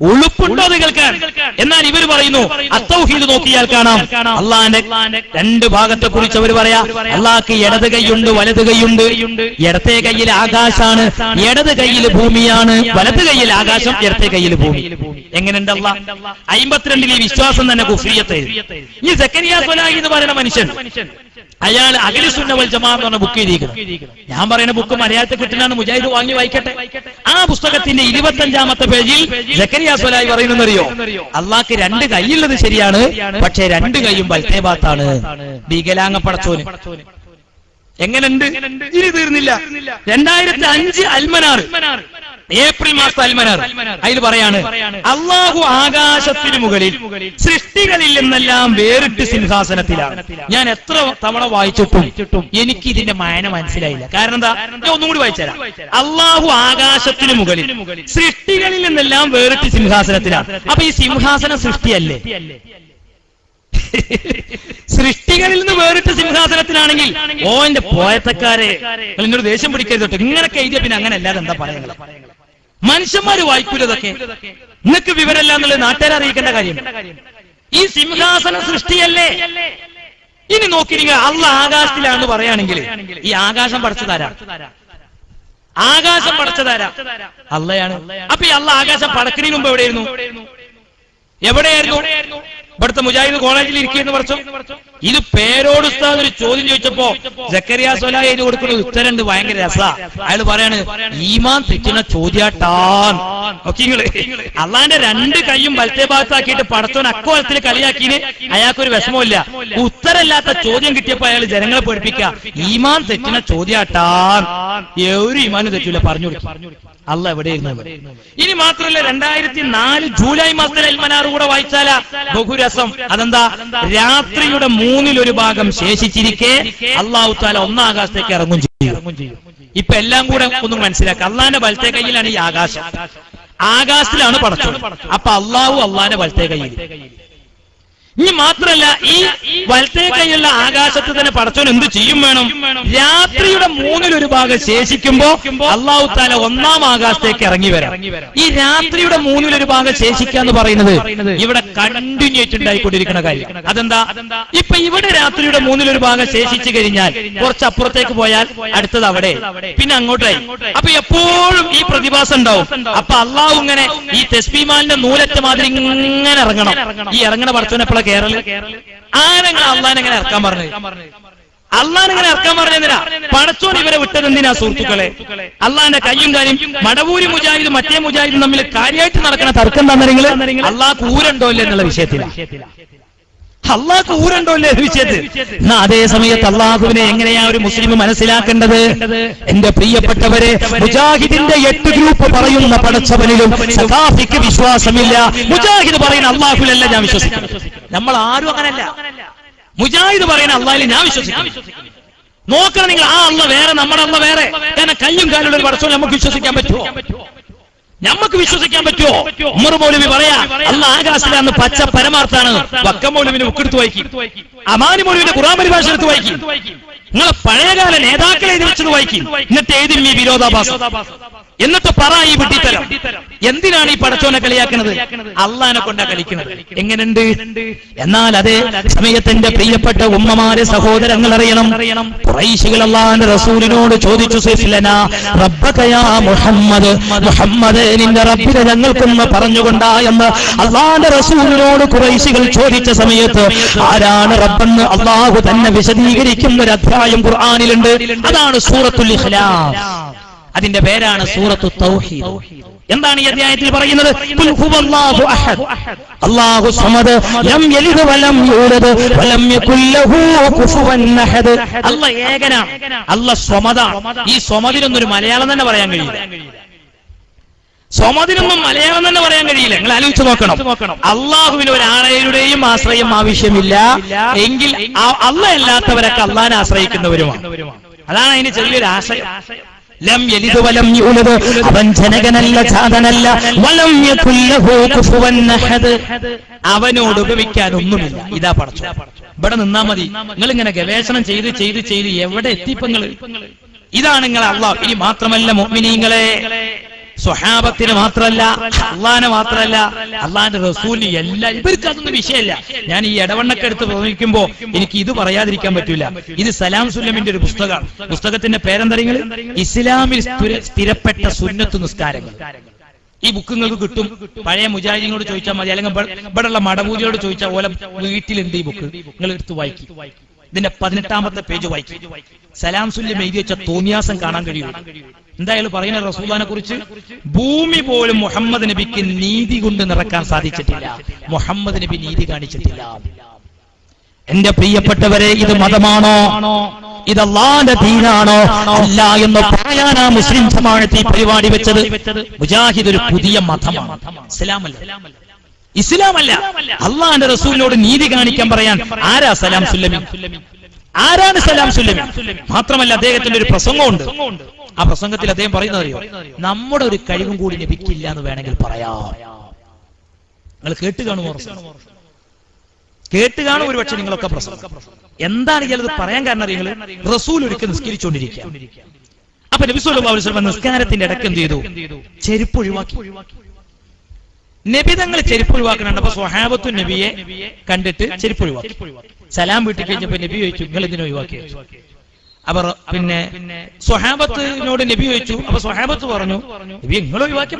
Ulupunda the Galkan, and not even Varino, Ato Hidoki Alkanam, Alanek, and the Bagata Purichavaria, Alaki, Yadaka Yundu, Valataka Yundu, Yerteka Yilagasan, Yadaka Yilibumian, Valataka Yilagasham, Yerteka Yilibumi, Engenandala. I am but friendly Vishwasan and a Gufriate. Yes, I can hear the Varana mention. I am Agarisuna Jamaat on a Bukidi. Yamar and a book of Maria Kutan Mujahidu, only Waikate. Abustakatin, Ilivatan Jamata Beji, as well, I were in the Rio. Allah can end the Gail of the Seriano, but they end the Gail by Tebatana, Bigalanga Partoni. Engen Nilla, then died at Anji Almanar, April Master Almanar, Ilvariana, Allah who Agasha Filmugalil, Sistigal Ilmalam, where it is in Hasanatila, Yanatra Tamanawai Chutum, Yeniki in the Mayana Mansila, Karanda, no Nuduacha, Allah who Agasha Filmugalil, Sistigal in the Lam, where it is in Hasanatila, Abisim Hasan and Sistiele. Srishtikaril the word to Simhasanathanangil. Oh, in the Poetakare, Indonesian Brigade of Tingakangan and Ladan the Paranga. Manshamari Waikuda the King. Naku Viverland and Atara Rikanagari. Is Simhasan and Srishtiele. In no kidding, Allah Agas still and the Varianangil. Yagas and Parsadara. Agas and Parsadara. Allah Api Allah Agas and Parakrinum Bodeno. Ever but the Mujahid College in Kinvarso, either pair or star, chosen Yuchapo, Zakaria Sola, and the Wangarasa, Alvaran, Iman, Tichina, Chodia, Tan, Okingle, Alan and Kayum Baltebata, Kit, Partona, Kol, Kalia Kine, Ayako Vesmolia, Uttaralata, Chodian Kitapa, Zeranga Purpika, Iman, Tichina, Chodia, Tan, every man of the Jula Parnu. Allah would never. In Matril and I did nine July Master Elmanarura Vaisala, Bokurasam, Adanda, Ratri, the moon, Luribagam, Sheshiki, Allah Tala, Nagas, take care of Munji. If Pelangur and Kunuman Sirakalana will take a Yilani Agas, Agas Lanapatu, Apala, Allah will take a Yil. Ni Matrala E. while take a Yella Agas to the person in the Chimanum, Yatri, the moon, Luribaga, Sheshikimbo, Allah Tala, Agas take care of Nivera. He Yatri, the moon, Luribaga, Sheshika, the Barina, you would have continued to die. Adanda, if you would have Yatri, the moon, Luribaga, Sheshika, or Saprotek Voyage at Tadavade, Pinangotai, Api a poor E. Pradivasando, Apala, E. Tespiman, the Murat, the Madring, and Aragana, Yaranga, Allah Kamar, Parson, even with Tendina Surtukale, Allah and Kayungari, Madavuri Mujahid, Matia Mujahid, and the Militariat, Narkana, Allah, Kuran Dole and Lavichetila. Allah, Kuran Dole, Vichet, Nade, Samia, Allah, Angry, Muslim, Manasilak, and the Priya Patavere, Mujahid in the yet to group of Parayun, Napatasavanilum, Sakafi, Vishwa, Samilia, Mujahid, the Barin, Allah, who let them show. Namala. Mujahid Barina Allah in Avish. No cunning Allah there and Amara Lavere, and a Kayum Galu Barsona Mukisho. Yamakisho Kambato, Murmoli Vivarea, Allah Agasa and the Pacha Paramartana, Bakamoli Kurtuaki, Amani Muri Kurami Vasha to Waki, not Parega and Edaka to Waki, Natadi Mibido Basa. Yenata Para Ibitera, Yendinani Parachona Kaliakan, Allah and Kondakalikan, England, Yanala, Samayatenda, Priyapata, Umamare, Sahoda, and Larianam, Raishigala, and Rasulino, Chodichu Silena, Rabbakaya, Muhammad, in the Rapida, and Nukuma Paranjoganda, and Allah and Rasulino, Kuraisil, Chodicha Samayata, Adan, Rabban, Allah, with an Visadi, Kimber, Triumph, Anil, Adan, Surah to Likhla. I think the Vedana Surah to Tawheed. Yandani Yadi Barina, Kulhuballah, Allah, who some other Yam Yelidu, Valam Yurada, Valam Yakulahu, Kufu and Nahad, Allah Yagana, Allah Somada, he Somadi and the Malayalan and Varangri. Somadi and the Malayalan and Varangri, Lalu Tomokan, Allah will Ara, Master Mavishamilla, Engil, Allah, Latavarakalan, Asraik in the Vidima. Allah is a little asset. لم يلد ولم يولد أبن جنجنا الله تعالى الله ولم يكن له كفوا أحد أبنوده بمكانه نميل إذا برضو بدن النامدي نلعنا كبيرسنا جيري يبدأ تيبانغل إذا أنغلا الله إلي ما ترملا مؤمنينغلا صحابتنا ما ترلا الله أنا ما ترلا الله أنا رسولي الله بركاتون بيشيللا يعني يدورنا كرتو بمكيمبو إني كيدو برايادري كم بتولا إذا سلام سلم إندير بستغتنا بيران دارينغل إسلام استيربتة سنة تنسكارك ഈ ബുക്കുകൾ കിട്ടും പഴയ മുജാഹിദിനോട് ചോദിച്ചാൽ മതി അല്ലെങ്കിൽ ഇവിടെയുള്ള മടവൂരിയോട് ചോദിച്ചാൽ ഓല വീട്ടിൽ എന്ത് ഈ ബുക്ക് നിങ്ങൾ എടുത്ത് വായിക്കും ഇതിന്റെ 18ാമത്തെ പേജ് വായിക്കും സലാം സുല്ലം എഴുതി വെച്ച തോന്നിയാസം കാണാൻ കഴിയും എന്തായാലും പറയുന്ന റസൂലുള്ളാഹിനെ കുറിച്ച് ഭൂമി പോലും മുഹമ്മദ് നബിക്ക് നീതി കൊണ്ട് നിറക്കാൻ സാധിച്ചിട്ടില്ല മുഹമ്മദ് നബി നീതി കാണിച്ചിട്ടില്ല എന്റെ പ്രിയപ്പെട്ടവരെ ഇത് മതമാണോ ഇത് അല്ലാഹുവിന്റെ ദീനാണോ അല്ല എന്ന് പറയാനാ മുസ്ലിം ജമാഅത്ത് ഈ പരിപാടി വെച്ചത് മുജാഹിദ് ഒരു പുതിയ മതമാണ് ഇസ്ലാമല്ല അല്ലാഹുവിന്റെ റസൂലിനോട് നീതി കാണിക്കാൻ പറയാൻ ആരാ സലാം സുല്ലമി ആരാണ് സലാം സുല്ലമി മാത്രമല്ല അദ്ദേഹത്തിന്റെ ഒരു പ്രസംഗമുണ്ട് ആ പ്രസംഗത്തിൽ അദ്ദേഹം പറയുന്നത് അറിയോ നമ്മുടെ ഒരു കഴിവും കൂടി ലഭിക്കില്ല എന്ന് വേണമെങ്കിൽ പറയാം നിങ്ങൾ കേട്ട് കാണുമോ Kate Gano, which in local person. Yanda Yellow Paranga, Rasul, you can skill Chundiki. Up an episode of ourselves and the scarlet in the Rakan Dido, Cheripuriwaki. Nebidangal Cheripuriwak and Abbas or Hava to Nebi, conducted Cheripuriwak. Salam will take up in a view to Galadino Yuaki. Our so Hava to know the Nebu to Abbas or Hava to Varno, being Huluaki,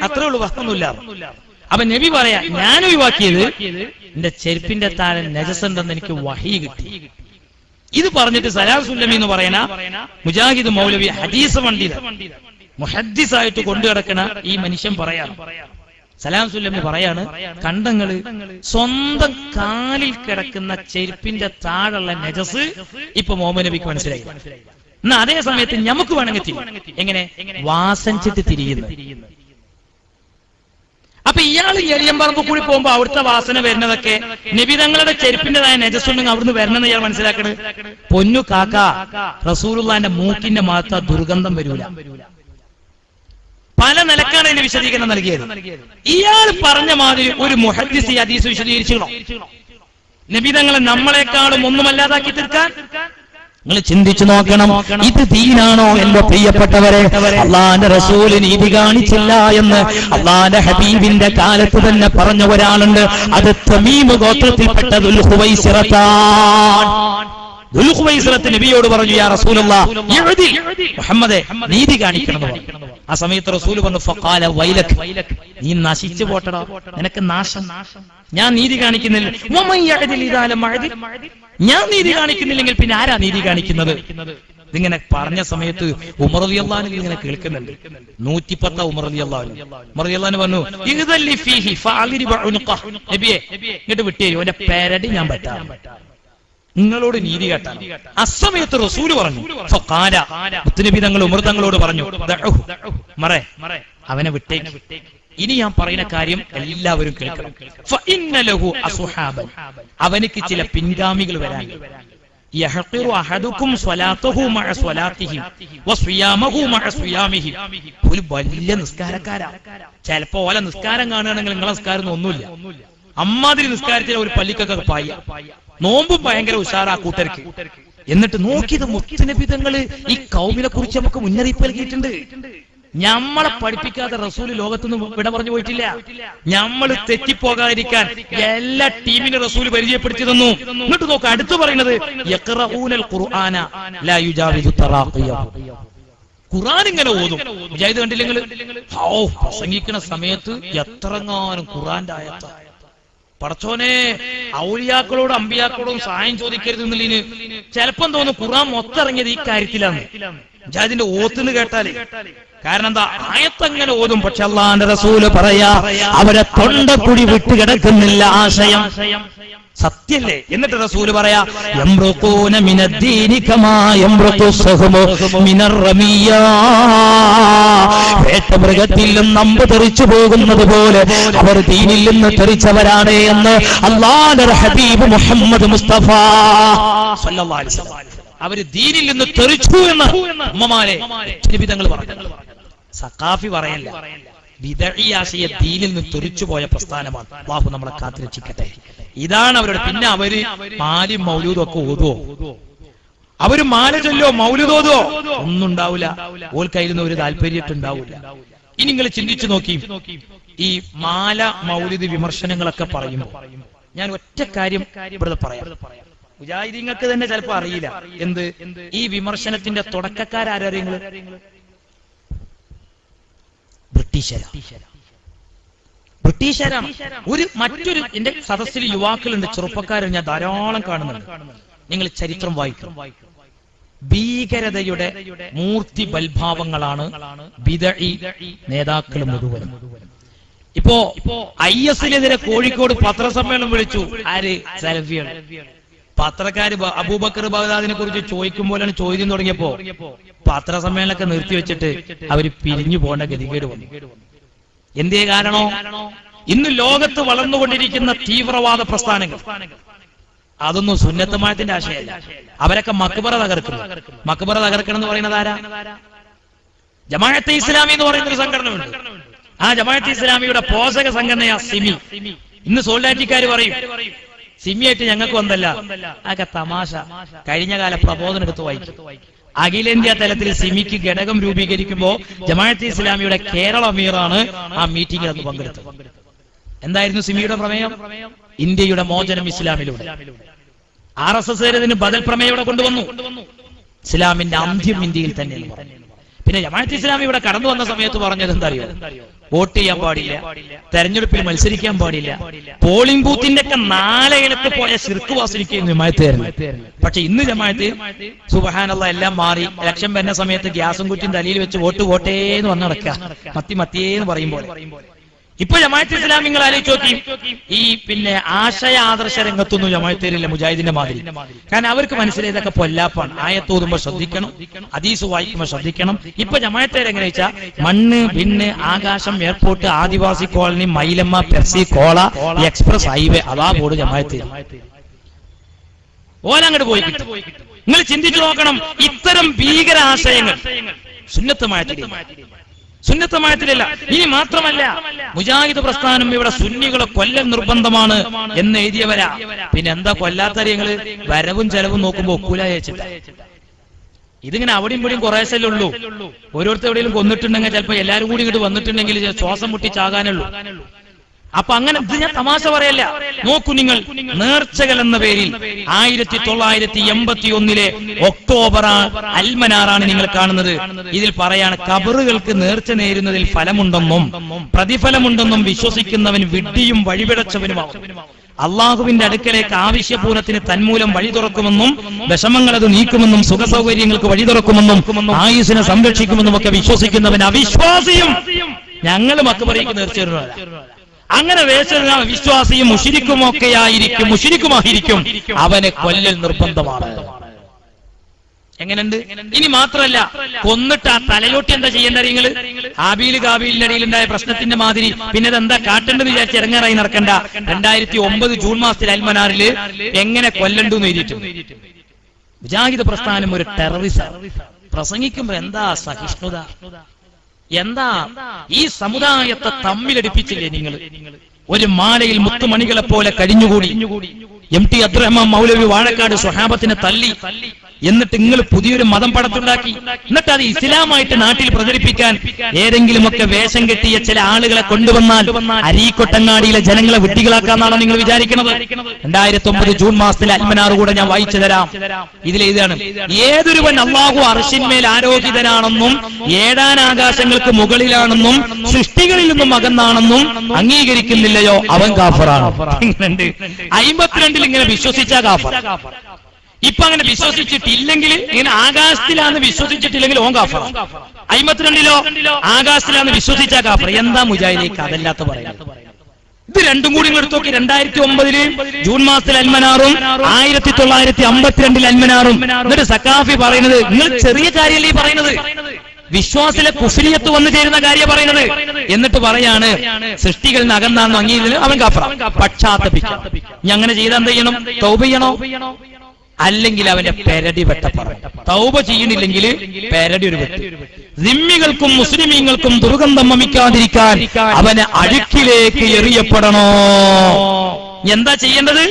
Atrolo Vakanula. Abin Nebi Varia, Nanu Yuaki. The Cherpin that are necessary than the Wahig. Either Parnit is Alasulami Varena, Mujagi the Molavi, Hadis of Mandila, Mohadis I to Gondarakana, E. Manisham Paraya, Salam Sulami Parayana, Kandangal, Sonda Kali Karakana, Cherpin that are necessary, if a moment we consider. Nade Samet in Yamuku and Angati, was and Chitiri. Up a young Yambakuripomba out of Asana Verna K. Nebidanga, the Cherpina, and adjustment out of the Verna Yaman Serak, Ponu Kaka, Rasulullah, and a mook in the Mata, Durganda Merula. Palan Alaka and Vishakan and again. Ear Paranamadi would Mohadisi at this usually. Nebidanga Namalaka, Munamala Kitka. ചിന്തിച്ചുനോക്കണം ഇത് ദീനാണോ എന്ന പ്രിയപ്പെട്ടവരെ അല്ലാഹുവിന്റെ റസൂൽ നീതി കാണിച്ചില്ല എന്ന് അല്ലാഹുവിന്റെ ഹബീബിന്റെ കാലത്ത് തന്നെ പറഞ്ഞ ഒരാളുണ്ട് അത് തമീമ ഗോത്രത്തിൽപ്പെട്ട ദുൽ ഹുവൈസിറതാണ് നബിയോട് പറഞ്ഞു, യാ റസൂലുള്ളാഹ് ഇഅ്ദി മുഹമ്മദേ നീതി കാണിക്കണമെന്ന് പറഞ്ഞു. ആ സമയത്ത് റസൂൽ പറഞ്ഞു, ഫഖാല വൈലക് നീ നശിച്ചു പോട്ടടാ, നിനക്ക് നാശം, ഞാൻ നീതി കാണിക്കുന്നില്ല. വമൻ യഅ്ദിൽ ഇദാല മഅദി ഞാൻ നീതി കാണിക്കുന്നില്ലെങ്കിൽ പിന്നെ ആരാ നീതി കാണിക്കുന്നത്? ഇതിങ്ങനെ പറഞ്ഞ സമയത്ത് ഉമർ റളിയല്ലാഹു അൻഹു ഇങ്ങനെ കേൾക്കുന്നുണ്ട്. 110 ഉമർ റളിയല്ലാഹു അൻഹു പറഞ്ഞു, ഇഗ്ദല്ലി ഫീഹി ഫഅലിബ ഉൻഖ നബിയേ ഇങ്ങോട്ട് വിട്ടേരും, അവന്റെ പേരടി ഞാൻ പറ്റാം, നിങ്ങളോട് നീതി കേട്ടാൽ. ആ സമയത്ത് റസൂൽ പറഞ്ഞു, ഫഖാല മുത്തനബി തങ്ങൾ ഉമർ തങ്ങളോട് പറഞ്ഞു, ദഉഹു മറേ അവനെ വിട്ടേക്ക്, ഇനി ഞാൻ പറയുന്ന കാര്യം എല്ലാവരും കേൾക്കണം. ഫഇന്ന ലഹു അസ്ഹാബൻ അവനിക്ക് ചില പിൻഗാമികൾ വരാൻ. യഹ്ഖിറു അഹദുക്കും സ്വലാത്തുഹു മഅ സ്വലാത്തിഹി വസിയാമഹു മഅ സിയാമിഹി ഒരു വലിയ നിസ്കാരക്കാരാ, ചിലപ്പോ ഓല നിസ്കാരം കാണുകയാണെങ്കിൽ നിങ്ങളെ നിസ്കാരം ഒന്നുമില്ല, അമ്മാതിരി നിസ്കാരത്തിന് ഒരു പള്ളിക്കൊക്കെ പായ, നോമ്പും ഭയങ്കര ഉഷാറാ കൂട്ടർക്ക്. എന്നിട്ട് നോക്കിയത് മുത്തുനബി തങ്ങള് ഈ കൗമിനെ കുറിച്ച് നമുക്ക് മുന്നറിയിപ്പ് നൽകിയിട്ടുണ്ട്. ഞമ്മളെ പഠിപ്പിക്കാതെ റസൂല് ലോകത്തുനിന്ന് വിട പറഞ്ഞു പോയിട്ടില്ല. ഞമ്മള് തെറ്റിപ്പോകാതിരിക്കാൻ എല്ലാ ടീമിനും റസൂല് പരിചയപ്പെടുത്തി തന്നു. എന്നിട്ട് നോക്ക് അടുത്ത് പറയുന്നത്, യഖ്റഊനൽ ഖുർആന ലാ യുജാവിദു തറാഖിയ ഖുർആൻ ഇങ്ങനെ ഓതും. മുജാഹിദ് കണ്ടില്ലെങ്കിൽ പ്രസംഗിക്കുന്ന സമയത്ത് എത്രങ്ങാനും ഖുർആന്റെ ആയത്ത്. പടച്ചോനെ, ഔലിയാക്കളോടും അമ്പിയാക്കളോടും സഹായം ചോദിക്കരുത് എന്നുള്ളതിന് ചിലപ്പം തോന്നും ഖുർആൻ മൊത്തം ഇറങ്ങിയത് ഈ കാര്യത്തിലാണ്. മുജാഹിദിന്റെ ഓത്തുന്ന് കേട്ടാല് കാരണം എന്താ, ആയത്തങ്ങനെ ഓതും, പക്ഷെ അല്ലാഹുവിന്റെ റസൂല് പറയാ അവരെ തൊണ്ടക്കുഴി വിട്ട് കിടക്കുന്നില്ല ആശയം. സത്യല്ലേ? എന്നിട്ട് റസൂല് പറയാ, യംറുഖൂന മിനദ്ദീനി കമാ യംറുഖു സഹമു മിനർ റമിയാ വേട്ടമൃഗത്തിൽ നിന്ന് അമ്പ് തെറിച്ചു പോകുന്നത് പോലെ അവർ ദീനിൽ നിന്ന് തെറിച്ചവരാണ് എന്ന് അല്ലാഹുവിന്റെ ഹബീബ് മുഹമ്മദ് മുസ്തഫ സല്ലല്ലാഹു അലൈഹി വസല്ലം അവര് ദീനിൽ നിന്ന് തെറിച്ചു എന്ന് ഉമ്മമാരെ വിധങ്ങൾ പറഞ്ഞു. സഖാഫി പറയല്ല, വിദഈയാശയ ദീനിൽ നിന്ന് തെറിച്ചു പോയ പ്രസ്ഥാനമാണ്. അല്ലാഹു നമ്മളെ കാത്തുരക്ഷിക്കട്ടെ. ഇതാണ് അവരുടെ. പിന്നെ അവര് മാലി മൗലൂദും ഒക്കെ ഓതുവോ, അവര് മാല ചൊല്ലോ മൗലൂദോതോ ഒന്നും ഉണ്ടാവില്ല, ഓൽക്കായിരുന്നു ഒരു താല്പര്യമായിട്ടുണ്ടാവില്ല. ഇനി നിങ്ങൾ ചിന്തിച്ചു നോക്കി, ഈ മാല മൗലൂദ് വിമർശനങ്ങളൊക്കെ പറയുമ്പോൾ ഞാൻ ഒറ്റ കാര്യം ഇവിടെ പറയാം. മുജാഹിദീങ്ങൾക്ക് തന്നെ ചിലപ്പോ അറിയില്ല എന്ത് ഈ വിമർശനത്തിന്റെ തുടക്കക്കാരാരെങ്കിലും ബ്രിട്ടീഷുകാരാണ്. മറ്റൊരു എന്റെ സദസ്സിൽ യുവാക്കളുണ്ട്, ചെറുപ്പക്കാരും ഞാൻ ധാരാളം കാണുന്നുണ്ട്. നിങ്ങൾ ചരിത്രം വായിക്കും. ഭീകരതയുടെ മൂർത്തി ബൽഭാവങ്ങളാണ് ബിദഈ നേതാക്കൾ മുഴുവനും. ഇപ്പോ IS-നെതിരെ കോഴിക്കോട് പത്രസമ്മേളനം വിളിച്ചു ആര്? സലഫിയാണ്. പത്രക്കാര് അബൂബക്കർ ബഗ്ദാദിനെ കുറിച്ച് ചോദിക്കും പോലെയാണ് ചോദ്യം തുടങ്ങിയപ്പോ പത്രസമ്മേളനമൊക്കെ നിർത്തിവെച്ചിട്ട് അവര് പിരിഞ്ഞു പോകേണ്ട ഗതികേട് വന്നു. എന്തേ കാരണോ? ഇന്ന് ലോകത്ത് വളർന്നുകൊണ്ടിരിക്കുന്ന തീവ്രവാദ പ്രസ്ഥാനങ്ങൾ അതൊന്നും സുന്നത്തമായത്തിന്റെ ആശയമല്ല. അവരൊക്കെ മക്ബറ തകർക്കണം എന്ന് പറയുന്നത് ആരാ? ജമാഅത്തെ ഇസ്ലാമി എന്ന് പറയുന്ന ഒരു സംഘടനയുണ്ട്. ആ ജമാഅത്തെ ഇസ്ലാമിയുടെ പോഷക സംഘടനയാ സിമി. ഇന്ന് സോൾഡാറ്റിക്കാര് പറയും സിമിയായിട്ട് ഞങ്ങൾക്ക് വന്നല്ല, അതൊക്കെ തമാശ. കഴിഞ്ഞകാല പ്രബോധനം എടുത്ത് വായിക്കും. അഖിലേന്ത്യാ തലത്തിൽ സിമിക്ക് ഘടകം രൂപീകരിക്കുമ്പോ ജമാഅത്തെ ഇസ്ലാമിയുടെ കേരള അമീറാണ് ആ മീറ്റിംഗിൽ അന്ന് പങ്കെടുത്തത്. എന്തായിരുന്നു സിമിയുടെ പ്രമേയം? ഇന്ത്യയുടെ മോചനം ഇസ്ലാമിലൂടെ. RSS ബദൽ പ്രമേയം ഇവിടെ കൊണ്ടുവന്നു, ഇസ്ലാമിന്റെ അന്ത്യം ഇന്ത്യയിൽ തന്നെയാണ് പറഞ്ഞത്. പിന്നെ ജമാഅത്തെ ഇസ്ലാമി ഇവിടെ കടന്നു വന്ന സമയത്ത് പറഞ്ഞത് എന്താ അറിയോ? വോട്ട് ചെയ്യാൻ പാടില്ല, തെരഞ്ഞെടുപ്പിൽ മത്സരിക്കാൻ പാടില്ല, പോളിംഗ് ബൂത്തിന്റെ ഒക്കെ നാലയിലത്ത് പോയ ശിർക്ക് വാസിരിക്കുന്നു ജമാഅത്തായിരുന്നു. പക്ഷെ ഇന്ന് ജമാഅത്ത് സുബ്ഹാനല്ലാഹ് എല്ലാം മാറി. ഇലക്ഷൻ വരുന്ന സമയത്ത് ഗ്യാസും കുറ്റിയും തലയിൽ വെച്ച് വോട്ടേ എന്ന് വന്ന് നടക്കുക, മത്തിയേന്ന് പറയുമ്പോൾ. ഇപ്പൊ ജമാഅത്ത് ഇസ്ലാമി നിങ്ങൾ ആലോചിച്ച് നോക്കി, ഈ പിന്നെ ആശയ ആദർശ രംഗത്തൊന്നും ജമാഅത്തേരില്ല മുജാഹിദിന്റെ മാതിരി. കാരണം അവർക്ക് മനസ്സിലായതൊക്കെ പൊല്ലാപ്പാണ്. ആയത്തോതുമ്പോ ശ്രദ്ധിക്കണം, ഹദീസ് വായിക്കുമ്പോ ശ്രദ്ധിക്കണം. ഇപ്പൊ ജമാഅത്തേര് എങ്ങനെ വെച്ചാൽ മണ്ണ് പിന്നെ ആകാശം എയർപോർട്ട് ആദിവാസി കോളനി മൈലമ്മ പെർസി കോള എക്സ്പ്രസ് ഹൈവേ അതാ ബോർഡ് ജമാഅത്തേര് ഓലങ്ങോട്ട് പോയി. നിങ്ങൾ ചിന്തിച്ചു നോക്കണം, ഇത്തരം ഭീകര ആശയങ്ങൾ സുന്നത്തമായത്തിൽ സുന്നത്തമായത്തിലല്ല. ഇനി മാത്രമല്ല മുജാഹിദ് പ്രസ്ഥാനം ഇവിടെ സുന്നികളെ കൊല്ലം നിർബന്ധമാണ് എന്ന് എഴുതിയവരാ. പിന്നെ എന്താ കൊല്ലാത്തര്യങ്ങള്? വരവും ചെലവും നോക്കുമ്പോ ഒക്കൂല ചേച്ചിട്ട. ഇതിങ്ങനെ അവിടെയും ഇവിടെയും കുറേശ്ശല്ലേ ഉള്ളൂ. ഓരോരുത്തർ എവിടെയും കൊന്നിട്ടുണ്ടെങ്കിൽ ചിലപ്പോ എല്ലാവരും കൂടി ഇങ്ങോട്ട് വന്നിട്ടുണ്ടെങ്കിൽ ശ്വാസം മുട്ടിച്ചാകാനുള്ളൂ. Apa angan dunia tamasa varella, mau kuningal, nercegalan naberi, ayirati tola ayirati yambati onile, Oktobera, almanara ningal kananade, idil parayan kaburugal ke nerce neirin idil falamundamum, pradifalamundamum vishosikindavin vidiyum vadiveratchavinam. Allahuvinte adukkilekku aavishyapoorthine tanmoolam vazhi turakkumennum vishamangale adu neekkummennum sukhasaugharyangalkku vazhi turakkumennum aayusine samrakshikumennum okke vishwasikkunnavin avishwasiyum njangalum okke parayikku nerchirunalla angane vecherunna avishwasiyum mushrikukum okke aayirikkum mushrikumaayirikkum avane kollal nirbandhamaanu എങ്ങനെയുണ്ട് ഇനി മാത്രമല്ല കൊന്നിട്ട് ആ തലയോട്ടി എന്താ ചെയ്യേണ്ട നിങ്ങൾ ഹാബീൽ കാബീലിന്റെ ഇടയിലുണ്ടായ പ്രശ്നത്തിന്റെ മാതിരി പിന്നെ അതെന്താ കാട്ടേണ്ടെന്ന് വിചാരിച്ച് ഇറങ്ങാറായി നടക്കണ്ട 2009 ജൂൺ മാസത്തിൽ അൽമനാറിൽ എങ്ങനെ കൊല്ലണ്ടെന്ന് എഴുതിയിട്ടു മുജാഹിദ് പ്രസ്ഥാനം ഒരു ടെററിസം പ്രസംഗിക്കുമ്പോൾ എന്താ സഹിഷ്ണുത എന്താ ഈ സമുദായത്തെ തമ്മിലടിപ്പിച്ചില്ലേ നിങ്ങൾ ഒരു മാലയിൽ മുത്തുമണികളെ പോലെ കഴിഞ്ഞുകൂടി MT Abdurrahman Maulavi Vadakad Sohabatina Tali, in the Tingle Pudir Madam Padatulaki, not the Islamite and Artil Pradripikan, Eringilmoka Vesangati, Chalala Konduman, Ariko Tanadi, Janangla Vitigala Kana, Ningavijarikan, and I retomb the June Master Almanar would and White Chedra. Either when Allah who are Shin Mel Aroki than Anamum, Yeda Naga Sangal Mugalila Anamum, Sustigal Maganan, Angirikin Lilayo, Avangafara. I am Vishosicha Gaffer. Ipan Visosichi Tilangil in Agastila and the Visosichi Tilango Gaffer. I Matrandilo, Agastila and the Visosicha Gaffer, Yanda Mujai Kabelata. The Randumu took it and died to Umbadi, June Master Almanarum, I titulate the Umbatrandil Almanarum, there is a coffee bar in the Military Paranoid. വിശ്വാസിലെ കുഫ്രിയത്ത് വന്നു ചേരുന്ന കാര്യം പറയുന്നത് എന്നിട്ട് പറയാണ് സൃഷ്ടികൾ നഗന്നാണെന്ന് അംഗീകരിച്ചില്ല അവൻ കഫറാ പശ്ചാത്തപിക്കണം ഇനി അങ്ങനെ ചെയ്താൽ എന്ത് ചെയ്യണം തൗബ ചെയ്യണോ അല്ലെങ്കിൽ അവന്റെ പെരടി വെട്ടപ്പറയും തൗബ ചെയ്യുന്നില്ലെങ്കിൽ പെരടി ഒരു വെട്ടി ദിമ്മികൾക്കും മുസ്ലിമീങ്ങൾക്കും ദുർഗന്ധം വമിക്കാതിരിക്കാൻ അവനെ അഴുക്കിലേക്ക് എറിയപ്പെടണോ എന്താ ചെയ്യേണ്ടത്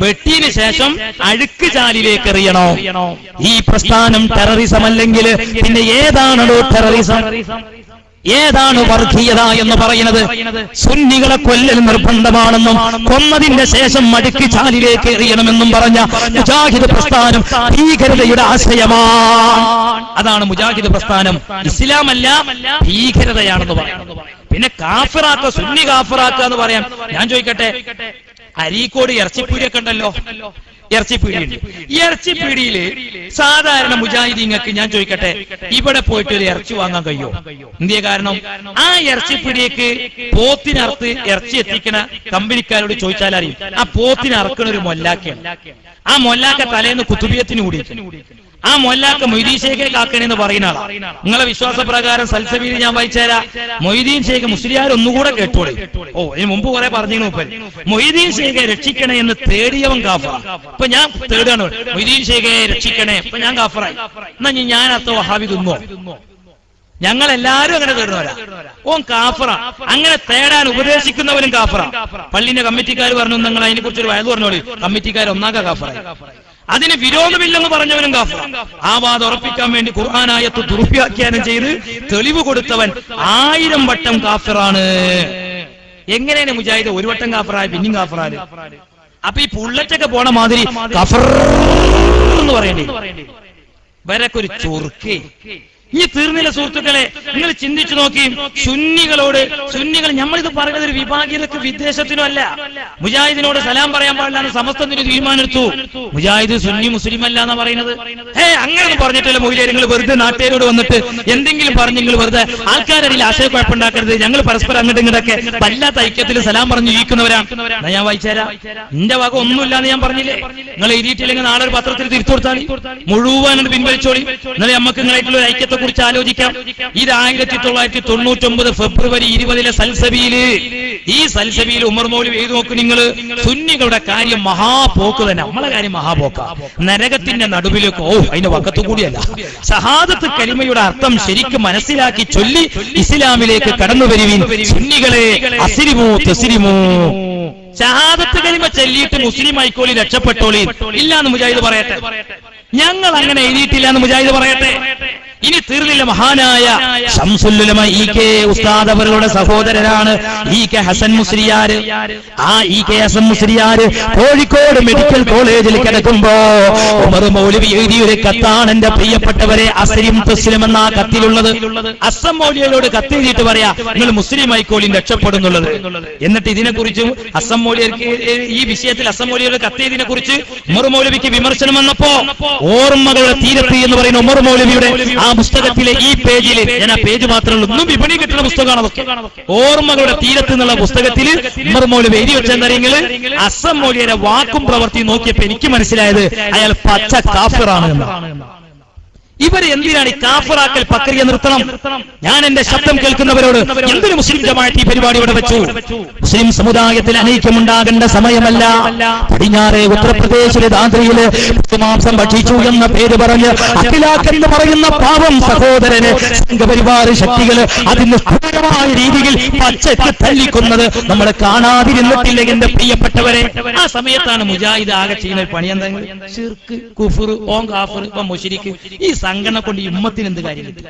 വെട്ടിന് ശേഷം അഴുക്ക് ചാലിലേക്ക് എറിയണോ ഈ പ്രസ്ഥാനം ടെററിസം അല്ലെങ്കിൽ പിന്നെ ഏതാണോ ടെററിസം ഏതാണ് വർഗീയത എന്ന് പറയുന്നത് സുന്നികളെ കൊല്ലൽ നിർബന്ധമാണെന്നും കൊന്നതിന്റെ ശേഷം മടുക്കി ചാലിലേക്ക് എറിയണമെന്നും പറഞ്ഞ മുജാഹിദ് പ്രസ്ഥാനം ഭീകരതയുടെ ആശയമാണ് അതാണ് മുജാഹിദ് പ്രസ്ഥാനം ഇസ്ലാമല്ല ഭീകരതയാണെന്ന് പറയുന്നത് പിന്നെ കാഫിറാക്ക സുന്നി കാഫിറാക്ക എന്ന് പറയാം ഞാൻ ചോദിക്കട്ടെ അരീക്കോട് ഇറച്ചിപ്പീടിയൊക്കെ ഉണ്ടല്ലോ ഇറച്ചിപ്പീടിയുണ്ട് ഇറച്ചിപ്പീടിയില് സാധാരണ മുജാഹിദീങ്ങൾക്ക് ഞാൻ ചോദിക്കട്ടെ ഇവിടെ പോയിട്ട് ഒരു ഇറച്ചി വാങ്ങാൻ കഴിയോ എന്തിയ കാരണം ആ ഇറച്ചിപ്പീടിയേക്ക് പോത്തിനറുത്ത് ഇറച്ചി എത്തിക്കണ കമ്പനിക്കാരോട് ചോദിച്ചാൽ അറിയും ആ പോത്തിനറക്കണ ഒരു മൊല്ലാക്കയാണ് ആ മൊല്ലാക്ക തലേന്ന് കുത്തുബിയത്തിന് കൂടിയിരിക്കും ആ മൊല്ലാക്ക മൊയ്തീൻ ഷേഖെ കാക്കണെന്ന് പറയുന്ന ആളാ നിങ്ങളെ വിശ്വാസപ്രകാരം സൽസബീൽ ഞാൻ വായിച്ചേരാ മൊയ്തീൻ ഷേഖ് മുസ്ലിയാർ ഒന്നുകൂടെ കേട്ടോളി ഓ ഇതിന് മുമ്പ് കുറെ പറഞ്ഞു മുപ്പൻ മൊയ്തീൻ ഷേഖെ രക്ഷിക്കണേ എന്ന് തേടിയവൻ കാഫറ ഇപ്പൊ ഞാൻ തേടുകയാണ് മൊയ്തീൻ ഷേഖെ രക്ഷിക്കണേ ഇപ്പൊ ഞാൻ കാഫറായി എന്നാ ഞാൻ അത്ത വഹാബി തിന്നോ ഞങ്ങൾ എല്ലാരും അങ്ങനെ തേടുന്നവരാ ഓൻ കാഫറ അങ്ങനെ തേടാൻ ഉപദേശിക്കുന്നവരും കാഫറ പള്ളിന്റെ കമ്മിറ്റിക്കാർ പറഞ്ഞു നിങ്ങൾ അതിനെ കുറിച്ച് ഒരു വയലു പറഞ്ഞോളി കമ്മിറ്റിക്കാർ ഒന്നാക്ക കാഫറായി അതിന് വിരോധമില്ലെന്ന് പറഞ്ഞവനും കാഫിർ ആ വാദം ഉറപ്പിക്കാൻ വേണ്ടി ഖുർആനായത്ത് ദുർവ്യാഖ്യാനം ചെയ്ത് തെളിവ് കൊടുത്തവൻ 1000 വട്ടം കാഫിറാണ് എങ്ങനെയാണ് മുജാഹിദ് ഒരു വട്ടം കാഫിറായ പിന്നെയും കാഫിറാണ് അപ്പൊ ഈ പുള്ളറ്റൊക്കെ പോണ മാതിരി കാഫിർ എന്ന് പറയണ്ടേ വരക്കൊരു ചൊറുക്കേ ഈ തീർന്നില്ല സുഹൃത്തുക്കളെ നിങ്ങൾ ചിന്തിച്ചു നോക്കി സുന്നികളോട് സുന്നികൾ നമ്മളിത് പറയുന്നത് ഒരു വിഭാഗീയതക്ക് വിദ്വേഷത്തിനും അല്ല മുജാഹിദിനോട് സലാം പറയാൻ പാടില്ലാന്ന് സമസ്തത്തിന് തീരുമാനമെടുത്തു മുജാഹിദ് സുന്നി മുസ്ലിം അല്ല എന്നാ പറയുന്നത് ഏയ് അങ്ങനെ പറഞ്ഞിട്ടല്ല മൊയ്ലിയങ്ങൾ വെറുതെ നാട്ടുകാരോട് വന്നിട്ട് എന്തെങ്കിലും പറഞ്ഞെങ്കിൽ വെറുതെ ആൾക്കാരിൽ ആശയക്കുഴപ്പമുണ്ടാക്കരുത് ഞങ്ങൾ പരസ്പരം അങ്ങോട്ടും ഇങ്ങോട്ടൊക്കെ വല്ലാത്ത ഐക്യത്തിൽ സലാം പറഞ്ഞു ജീവിക്കുന്നവരാ ഞാൻ വായിച്ചേരാ എന്റെ വക ഒന്നുമില്ല എന്ന് ഞാൻ പറഞ്ഞില്ലേ നിങ്ങൾ എഴുതിയിട്ടില്ലെങ്കിൽ നാളെ ഒരു പത്രത്തിൽ തിരുത്തി കൊടുത്താൽ മുഴുവൻ പിൻവലിച്ചോളി എന്നാലും നമുക്ക് നിങ്ങളായിട്ടുള്ള ഒരു ഐക്യത്തെ കുറിച്ച് ആലോചിക്കാം ഇത് 1999 ഫെബ്രുവരി 20 സൽസബിയില് ഈ സൽസബിയിൽ ഉമർ മൗലവി എഴുതി നോക്ക് നിങ്ങൾ സുന്നികളുടെ കാര്യം മഹാപോക്ക് തന്നെ നമ്മളെ കാര്യം മഹാപോക്ക നരകത്തിന്റെ നടുവിലേക്ക് ഓ അതിന്റെ വക്കത്തു കൂടിയല്ല ഷഹാദത്ത് കലിമയുടെ അർത്ഥം ശരിക്കും മനസ്സിലാക്കി ചൊല്ലി ഇസ്ലാമിലേക്ക് കടന്നു വരുവീൻ സുന്നികളെ അസ്ലിമൂ തസ്ലിമൂ ഷഹാദത്ത് കലിമ ചൊല്ലിയിട്ട് മുസ്ലിം ആയിക്കോളി രക്ഷപ്പെട്ടോളി ഇല്ലാന്ന് മുജാഹിദ് പറയട്ടെ ഞങ്ങൾ അങ്ങനെ എഴുതിയിട്ടില്ല എന്ന് മുജാഹിദ് പറയട്ടെ ഇനി തീർന്നില്ല മഹാനായ ശംസുൽ ഉലമ ഇ കെ ഉസ്താദ് അവരുടെ സഹോദരനാണ് ഇ കെ ഹസൻ മുസ്രിയാർ. ആ E K Hasan Musliyar Kozhikode medical കോളേജിൽ കിടക്കുമ്പോ ഉമർ മൗലവി എഴുതിയ ഒരു കത്താണ് എന്റെ പ്രിയപ്പെട്ടവരെ അസ്രിം തസ്ലിം എന്ന കത്തിലുള്ളത്. അസം മൗലിയയോട് കത്ത് എഴുതിയിട്ട് പറയാ നിങ്ങൾ മുസ്ലിം ആയിക്കോളി രക്ഷപ്പെടുന്നുള്ളത്. എന്നിട്ട് ഇതിനെക്കുറിച്ചും അസം മൗലിയർക്ക് ഈ വിഷയത്തിൽ അസം മൗലിയയുടെ കത്ത് എഴുതിനെ കുറിച്ച് ഉമർ മൗലവിക്ക് വിമർശനം വന്നപ്പോ ഓർമ്മകളുടെ തീരത്ത് എന്ന് പറയുന്ന ഉമർ മൗലവിയുടെ ആ പുസ്തകത്തിലെ ഈ പേജിൽ ഞാൻ ആ പേജ് മാത്രമേ ഒന്നും വിപണി കിട്ടുന്ന പുസ്തകമാണ് ഓർമ്മകളുടെ തീരത്ത് എന്നുള്ള പുസ്തകത്തിൽ ഉമർ മൗലവി എഴുതി വെച്ചെന്നറിയെങ്കിൽ അസം മൗലിയുടെ വാക്കും പ്രവൃത്തി നോക്കിയപ്പോ എനിക്ക് മനസ്സിലായത് അയാൾ പച്ച കാഫിറാണ് എന്നാണ്. ഇവർ എന്തിനാണ് ഈ കാഫറാക്കൽ പ്രക്രിയ നിർത്തണം. ഞാൻ എന്റെ ശബ്ദം കേൾക്കുന്നവരോട് എന്തൊരു മുസ്ലിം ജമാഅത്ത് ഈ പരിപാടി ഇവിടെ വെച്ചു. മുസ്ലിം സമുദായത്തിൽ അനൈക്യമുണ്ടാകേണ്ട സമയമല്ല. പടിഞ്ഞാറെ ഉത്തർപ്രദേശിലെ ദാദ്രയില് മാംസം ഭക്ഷിച്ചു എന്ന പേര് പറഞ്ഞ് അഖിലാഖെന്ന് പറയുന്ന പാവം സഹോദരന് സംഘപരിവാർ ശക്തികള് അതിന് ക്രൂരമായ രീതിയിൽ പച്ചയ്ക്ക് തല്ലിക്കുന്നത് നമ്മൾ കാണാതിരുന്നിട്ടില്ലെങ്കിൽ എന്റെ പ്രിയപ്പെട്ടവരെ ആ സമയത്താണ് മുജാഹിദ് ആകെ ചെയ്യുന്ന പണി എന്തെങ്കിലും ശിർക്ക് കുഫ്ർ ഓം കാഫിർ ഇപ്പം മുശ്രിക്ക് ഈ സംഘടന കൊണ്ട് ഈ ഉമ്മത്തിന് എന്ത് കാര്യം കിട്ടി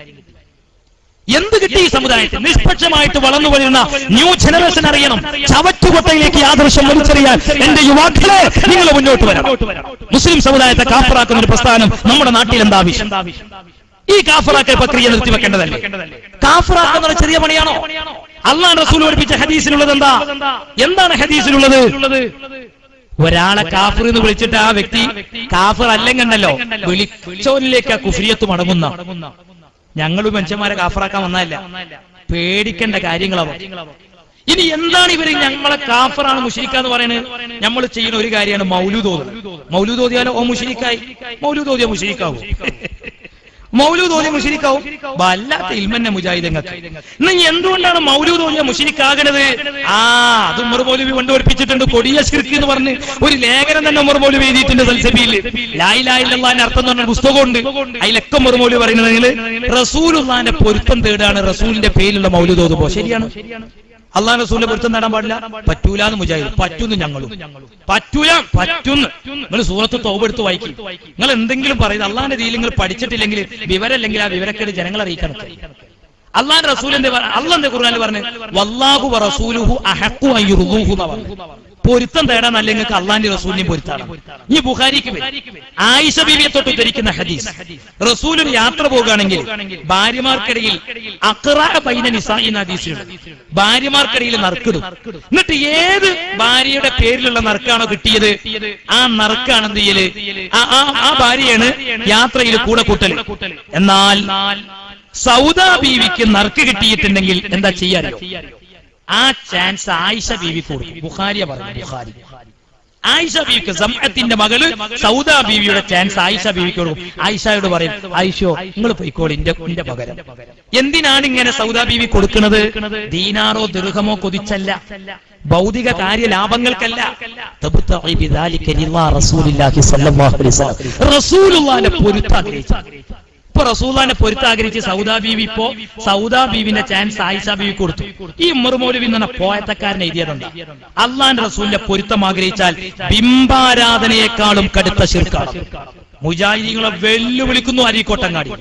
എന്ത് കിട്ടി? ഈ സമുദായത്തിൽ നിഷ്പക്ഷമായിട്ട് വളർന്നു വരുന്ന ന്യൂ ജനറേഷൻ അറിയണം. ചവറ്റുകൊട്ടയിലേക്ക് ആദർശം വലിച്ചെറിയാൻ എന്റെ യുവാക്കളെ നിങ്ങൾ മുന്നോട്ട് വരാം. മുസ്ലിം സമുദായത്തെ കാഫറാക്കുന്ന ഒരു പ്രസ്ഥാനം നമ്മുടെ നാട്ടിൽ എന്താവശ്യം? ഈ കാഫറാക്കൽ പ്രക്രിയ നിർത്തിവെക്കേണ്ടതല്ലേ? കാഫറാക്കുന്ന ചെറിയ പണിയാണോ? അള്ളാഹു റസൂൽ പഠിപ്പിച്ച ഹദീസിലുള്ളത് എന്താ? എന്താണ് ഹദീസിലുള്ളത്? ഒരാളെ കാഫിർ എന്ന് വിളിച്ചിട്ട് ആ വ്യക്തി കാഫിർ അല്ലെങ്കിണ്ടല്ലോ വിളിച്ചോനിലേക്ക് ആ കുഫ്രിയത്ത് മടങ്ങുന്ന ഞങ്ങൾ മനുഷ്യന്മാരെ കാഫറാക്കാൻ വന്നതല്ല. പേടിക്കേണ്ട കാര്യങ്ങളാവും. ഇനി എന്താണ് ഇവര് ഞങ്ങളെ കാഫറാണ് മുശ്രിക്കാന്ന് പറയുന്നത്? നമ്മൾ ചെയ്യുന്ന ഒരു കാര്യമാണ് മൗലൂദോദ്. മൗലൂദോദിയാലോ ഓ മുശ്രിക്കായി. മൗലൂദോദിയ മുശ്രിക്കാവും? മൗലൂദോദിയ മുശ്രിക്കാവും. വല്ലാത്ത ഇൽമന്നെ മുജാഹിദങ്ങൾക്ക്. ഇന്ന് എന്തുകൊണ്ടാണ് മൗലൂദോദിയ മുശ്രിക്കാകണത്? ആ അത് ഉമർ മൗലവി കൊണ്ട് പഠിപ്പിച്ചിട്ടുണ്ട്. കൊടിയ ശിർക്ക് എന്ന് പറഞ്ഞ് ഒരു ലേഖനം തന്നെ ഉമർ മൗലവി എഴുതിയിട്ടുണ്ട്. സൽസബിയിൽ ലാ ഇലാഹ ഇല്ലല്ലാഹിന്റെ അർത്ഥം എന്ന് പറഞ്ഞ പുസ്തകമുണ്ട്. അതിലൊക്കെ ഉമർ മൗലവി പറയുന്നത് റസൂലുള്ളാഹിന്റെ പൊരുത്തം തേടാണ് റസൂലിന്റെ പേരിലുള്ള മൗലൂദോദ്. പോ ശരിയാണ്. അള്ളാഹു റസൂലിനെ പൊരുത്തം നേടാൻ പാടില്ല. പറ്റൂലെന്ന് മുജാഹിദ്. പറ്റുന്നു ഞങ്ങളും. പറ്റൂല പറ്റുന്നു. നിങ്ങൾ സൂറത്ത് തൗബ എടുത്ത് വായിക്കും. നിങ്ങൾ എന്തെങ്കിലും പറയുന്നത് അള്ളാഹിന്റെ രീതിയിൽ നിങ്ങൾ പഠിച്ചിട്ടില്ലെങ്കിൽ വിവരമല്ലെങ്കിൽ ആ വിവരക്കേട് ജനങ്ങളെ അറിയിക്കണം. അള്ളാഹു റസൂലിന്റെ അള്ളാന്റെ ഖുർആനിൽ പറഞ്ഞു വല്ലാഹു വറസൂലുഹു അഹഖു അയ്യുർദൂഹു എന്ന് പറഞ്ഞു. പൊരുത്തം തേടാൻ അല്ല നിങ്ങൾക്ക് അള്ളാന്റെ റസൂലിനെ പൊരുത്താണ്. ഈ ബുഖാരിക്ക് ആയിഷ ബീവിയെ തൊട്ട് ഉദ്ധരിക്കുന്ന ഹദീസ് റസൂൽ ഒരു യാത്ര പോകുകയാണെങ്കിൽ ഭാര്യമാർക്കിടയിൽ അഖ്റഅ ബൈന നിസാഇൻ ഹദീസിൽ ഭാര്യമാർക്കിടയിൽ നറുക്കിടും. എന്നിട്ട് ഏത് ഭാര്യയുടെ പേരിലുള്ള നറുക്കാണോ കിട്ടിയത് ആ നറുക്കാണെന്ത് ചെയ്യല് ആ ഭാര്യയാണ് യാത്രയിൽ കൂടെ കൂട്ടൽ. എന്നാൽ സൗദ ബീവിക്ക് നറുക്ക് കിട്ടിയിട്ടുണ്ടെങ്കിൽ എന്താ ചെയ്യാറിയോ? ആ ചാൻസ് ആയിഷ ബീവി കൊടുക്കും. ബുഖാരിയ പറഞ്ഞു. ബുഖാരി ആയിഷ ബീവിക്ക് സംഅത്തിന്റെ മകള് സൗദ ബീവിയുടെ ചാൻസ് ആയിഷ ബീവിക്ക് കൊടുക്കും. ആയിഷയോട് പറയും ആയിഷോ നിങ്ങൾ പോയിക്കോളി എന്റെ പകരം. എന്തിനാണ് ഇങ്ങനെ സൗദ ബീവി കൊടുക്കുന്നത്? ദീനാറോ ദിർഹമോ കൊതിച്ചല്ല, ഭൗതിക കാര്യ ലാഭങ്ങൾക്കല്ല. റസൂലുള്ളാഹിന്റെ പൊരുത്താഗ്രഹിച്ചു. ഇപ്പൊ റസൂലുള്ളാഹിനെ പൊരുത്താഗ്രഹിച്ച് സൗദാ ബീവി ഇപ്പോ സൗദാ ബീവിന്റെ ചാൻസ് ആയിഷ ബീവി കൊടുത്തു. ഈ ഉമർ മൗലവി എന്ന പോയത്തക്കാരൻ എഴുതിയതുണ്ട് അല്ലാഹുവിന്റെ റസൂലിന്റെ പൊരുത്തം ആഗ്രഹിച്ചാൽ ബിംബാരാധനയെക്കാളും കടുത്ത ശിർക്കാണ്. മുജാഹിദീങ്ങളെ വെല്ലുവിളിക്കുന്നു അരീക്കോട്ടങ്ങാടി.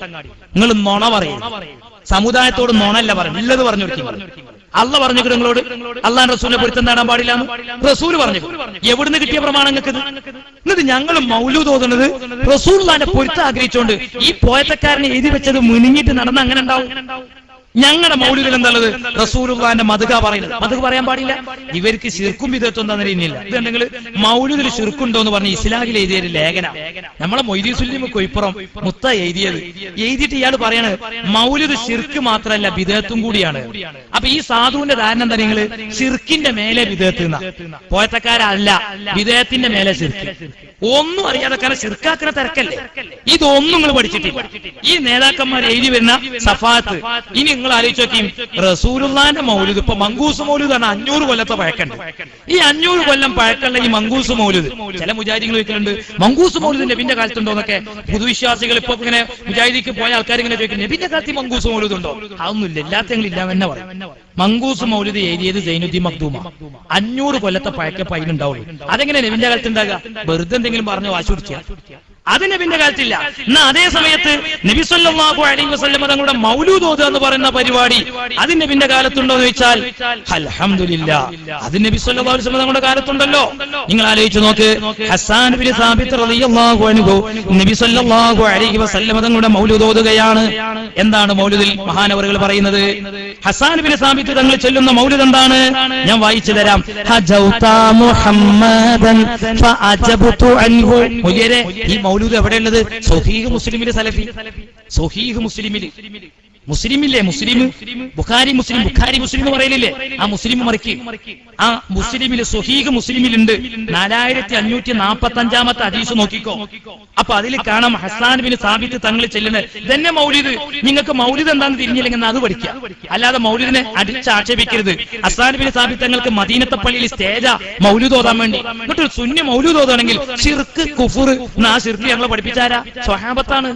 നിങ്ങൾ നുണ പറയും. സമുദായത്തോട് നുണല്ല പറയും. ഇല്ലത് പറഞ്ഞു കൊടുക്കും. അള്ള പറഞ്ഞു നിങ്ങളോട് അല്ലാഹുവിന്റെ റസൂലിനെ പൊരുത്തം നേടാൻ പാടില്ല എന്ന് റസൂൽ പറഞ്ഞു. എവിടുന്ന് കിട്ടിയ പ്രമാണം നിങ്ങൾക്കിത്? എന്നിട്ട് ഞങ്ങൾ മൗലൂദ് ഓതുന്നത് റസൂലുള്ളാഹിന്റെ പൊരുത്തം ആഗ്രഹിച്ചോണ്ട് ഈ പോയത്തക്കാരനെ എഴുതി വെച്ചത് മുനിഞ്ഞിട്ട് നടന്ന അങ്ങനെ ഉണ്ടാവും. ഞങ്ങളുടെ മൗലൂദിൽ എന്താണുള്ളത്? റസൂലുള്ളാഹിന്റെ മദ്ഹ പറയുന്നത്. മദ്ഹ പറയാൻ പാടില്ല. ഇവർക്ക് ശിർക്കും വിധത്തും എന്താണെന്ന് അറിയുന്നില്ല. ഇതുണ്ടെങ്കിൽ മൗലൂദിൽ ശിർക്കുണ്ടോ എന്ന് പറഞ്ഞ് ഇസ്ലാഹിൽ എഴുതിയ ഒരു ലേഖന നമ്മളെ മൊയ്തീൻ സുല്ലി കൊയ്പ്പുറം മുത്ത എഴുതിയത്. എഴുതിയിട്ട് ഇയാൾ പറയാണ് മൗലൂദ് ശിർക്ക് മാത്രമല്ല വിധേയത്തും കൂടിയാണ്. അപ്പൊ ഈ സാധുവിന്റെ ധാരണ എന്താ? നിങ്ങൾ ശിർക്കിന്റെ മേലെ വിധേയത്തുന്ന പോയത്തക്കാരല്ല, വിധേയത്തിന്റെ മേലെ ശിർക്ക്. ഒന്നും അറിയാതെ കാരണം ശിർക്കാക്കുന്ന തിരക്കല്ലേ. ഇതൊന്നും നിങ്ങൾ പഠിച്ചിട്ടില്ല. ഈ നേതാക്കന്മാർ എഴുതി വരുന്ന സഫാത്ത് ഇനി നിങ്ങൾ ആലോചിച്ച് നോക്കിയും റസൂലുള്ളാഹിന്റെ മൗലൂദ് ഇപ്പൊ മങ്കൂസ് മൗലൂദ് ആണ് 500 കൊല്ലത്തെ പഴക്കണ്ട്. ഈ 500 കൊല്ലം പഴക്കമുള്ള ഈ മങ്കൂസ് മൗലൂദ് ചില മുജാഹിദീങ്ങൾ വെക്കുന്നുണ്ട് മങ്കൂസ് മൗലൂദ് നബിന്റെ കാലത്തുണ്ടോ എന്നൊക്കെ. പൊതുവിശ്വാസികൾ ഇപ്പൊ ഇങ്ങനെ മുജാഹിദിക്ക് പോയ ആൾക്കാർ ഇങ്ങനെ ചോദിക്കും നബിന്റെ കാലത്ത് മങ്കൂസ് മൗലൂദ് ഉണ്ടോ? അതൊന്നുമില്ല. എല്ലാത്തിങ്ങളില്ല തന്നെ പറയും. മങ്കൂസ് മൗലൂദ് എഴുതിയത് സൈനുദ്ദീൻ മഖ്ദൂമ. 500 കൊല്ലത്തെ പഴക്കം പൈലുണ്ടാവുള്ളൂ. അതെങ്ങനെ നബിന്റെ കാലത്ത് ഉണ്ടാകുക? വെറുതെ എന്തെങ്കിലും പറഞ്ഞു വാശി പിടിക്കുക. അതിനെ പിന്നെ കാലത്തില്ല. എന്നാൽ അതേ സമയത്ത് നബി സല്ലല്ലാഹു അലൈഹി വസല്ലം തങ്ങളുടെ മൗലൂദ് ഓതുക എന്ന് പറയുന്ന പരിപാടി അത് നബിന്റെ കാലത്തുണ്ടോ എന്ന് ചോദിച്ചാൽ അൽഹംദുലില്ലാ അത് നബി സല്ലല്ലാഹു അലൈഹി വസല്ലം തങ്ങളുടെ കാലത്തുണ്ടല്ലോ. നിങ്ങൾ ആലോചിച്ചു നോക്ക്, ഹസ്സാൻ ഇബ്നു സാബിത്ത് റളിയല്ലാഹു അൻഹു നബി സല്ലല്ലാഹു അലൈഹി വസല്ലം തങ്ങളുടെ മൗലൂദ് ഓതുകയാണ്. എന്താണ് മൗലൂദിൽ മഹാനവറുകൾ പറയുന്നത്? ഹസ്സാൻ ഇബ്നു സാബിത്ത് തങ്ങൾ ചൊല്ലുന്ന മൗലൂദ് എന്താണ്? ഞാൻ വായിച്ചു തരാം. ഹജൗതാ മുഹമ്മദൻ ഫഅജബ്തു അൻഹു. മുജേരെ ഈ മൗലൂദ് എവിടെയുള്ളത്? സഹീഹ് മുസ്ലിമിലെ സലഫി സഹീഹ് മുസ്ലിമിലെ മുസ്ലിമില്ലേ മുസ്ലിം ബുഖാരി മുസ്ലിം ബുഖാരി മുസ്ലിം എന്ന് പറയലില്ലേ? ആ മുസ്ലിം മറിക്ക് ആ മുസ്ലിമില് സഹീഹ് മുസ്ലിമിലുണ്ട്. 4545 ഹദീസ് നോക്കിക്കോ. അപ്പൊ അതിൽ കാണാം ഹസ്സാൻ ബിൻ സാബിത്ത് തങ്ങൾ ചെല്ലുന്നത് തന്നെ മൗലിദ്. നിങ്ങൾക്ക് മൗലിദ് എന്താണെന്ന് തിരിഞ്ഞില്ലെങ്കിൽ അത് പഠിക്കാം, അല്ലാതെ മൗലിദിനെ അടിച്ചാക്ഷേപിക്കരുത്. ഹസ്സാൻ ബിൻ സാബിത്ത് തങ്ങൾക്ക് മദീനത്തെ പള്ളിയിൽ സ്റ്റേജ മൗലിദ് ഓതാൻ വേണ്ടി എന്നിട്ട് സുന്നി മൗലിദ് ഓതാണെങ്കിൽ ശിർക്ക് കുഫർ ആ ശിർക്ക് ഞങ്ങളെ പഠിപ്പിച്ചാരാ? സ്വഹാബത്താണ്.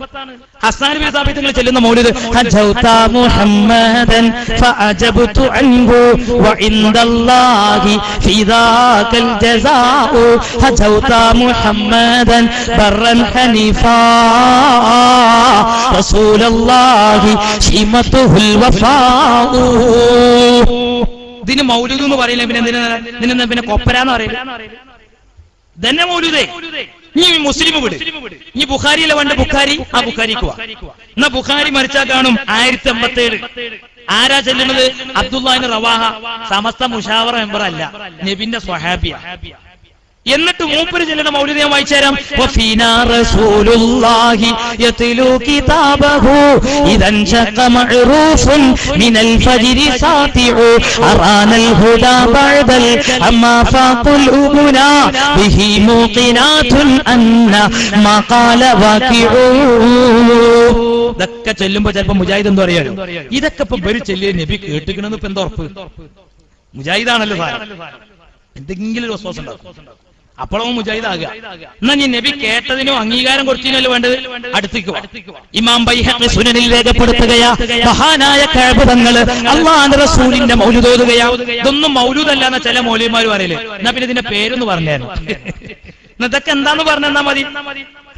ഹസ്സാൻ ബിൻ സാബിത്ത് തങ്ങൾ ചെല്ലുന്ന മൗലിദ് محمدا فأجبت عنه وعند الله في ذاك الجزاء هجوت محمدا برا حنيفا رسول الله شيمته الوفاء. ഇതിന് മൗലൂദ് എന്ന് പറയില്ല, പിന്നെ ഇതിനെന്താ പിന്നെ കൊപ്പരാന്ന് പറയില്ല, ഇതന്നെ മൗലൂദേ. നീ മുസ്ലിം വിട്, നീ ബുഖാരിയിലെ വേണ്ട ബുഖാരി ആ ബുഖാരിക്ക് വാ. എന്നാ ബുഖാരി മരിച്ചാൽ കാണും 1057. ആരാ ചെല്ലുന്നത്? Abdullah ibn Rawaha Samastha Mushawara member അല്ല, നബിന്റെ സ്വഹാബിയ. എന്നിട്ട് മൂപ്പര് ചെല്ലുന്ന മൗലിദ് ഞാൻ വായിച്ചു തരാം. വഫീനാ റസൂലുള്ളാഹി യത്ലൂ കിതാബഹു ഇദൻ ശഖ മഅറൂഫുൻ മിനൽ ഫജ്രി സാതിഉ അറാനൽ ഹുദാ ബഅദൽ അമ്മാ ഫാഖുൽ ഉബുനാ ബിഹി മൂഖിനാതുൻ അന്ന മഖാല വാഖിഉ. ഇതൊക്കെ ചെല്ലുമ്പോ ചിലപ്പോ മുജാഹിദ് എന്തോ അറിയാലോ, ഇതൊക്കെ ഇപ്പൊ ഇവര് ചെല്ലിയ നബി കേട്ടിക്കണെന്ന് ഇപ്പൊ എന്താ ഉറപ്പ്? മുജാഹിദാണല്ലോ സാധനം. എന്തെങ്കിലും ഒരു വിശ്വാസം ഉണ്ടാവും, അപ്പോഴോ മുജാഹിദാകുക. എന്നാ നീ നബി കേട്ടതിനോ അംഗീകാരം കൊടുത്തതിനോ വേണ്ടത് അടുത്തേക്ക്. ഇമാം ബൈഹഖി സുനനിൽ രേഖപ്പെടുത്തുകയാ മഹാനായ കഅബ് തങ്ങൾ അല്ലാഹുവിന്റെ റസൂലിന്റെ മൗലൂദ് ഓതുകയാ. ഇതൊന്നും മൗലൂദ് അല്ലാന്ന ചില മൗലവിമാര് പറയല്ലേ. എന്നാ പിന്നെ ഇതിന്റെ പേരൊന്ന് പറഞ്ഞായിരുന്നു, ഇതൊക്കെ എന്താന്ന് പറഞ്ഞെന്നാ മതി.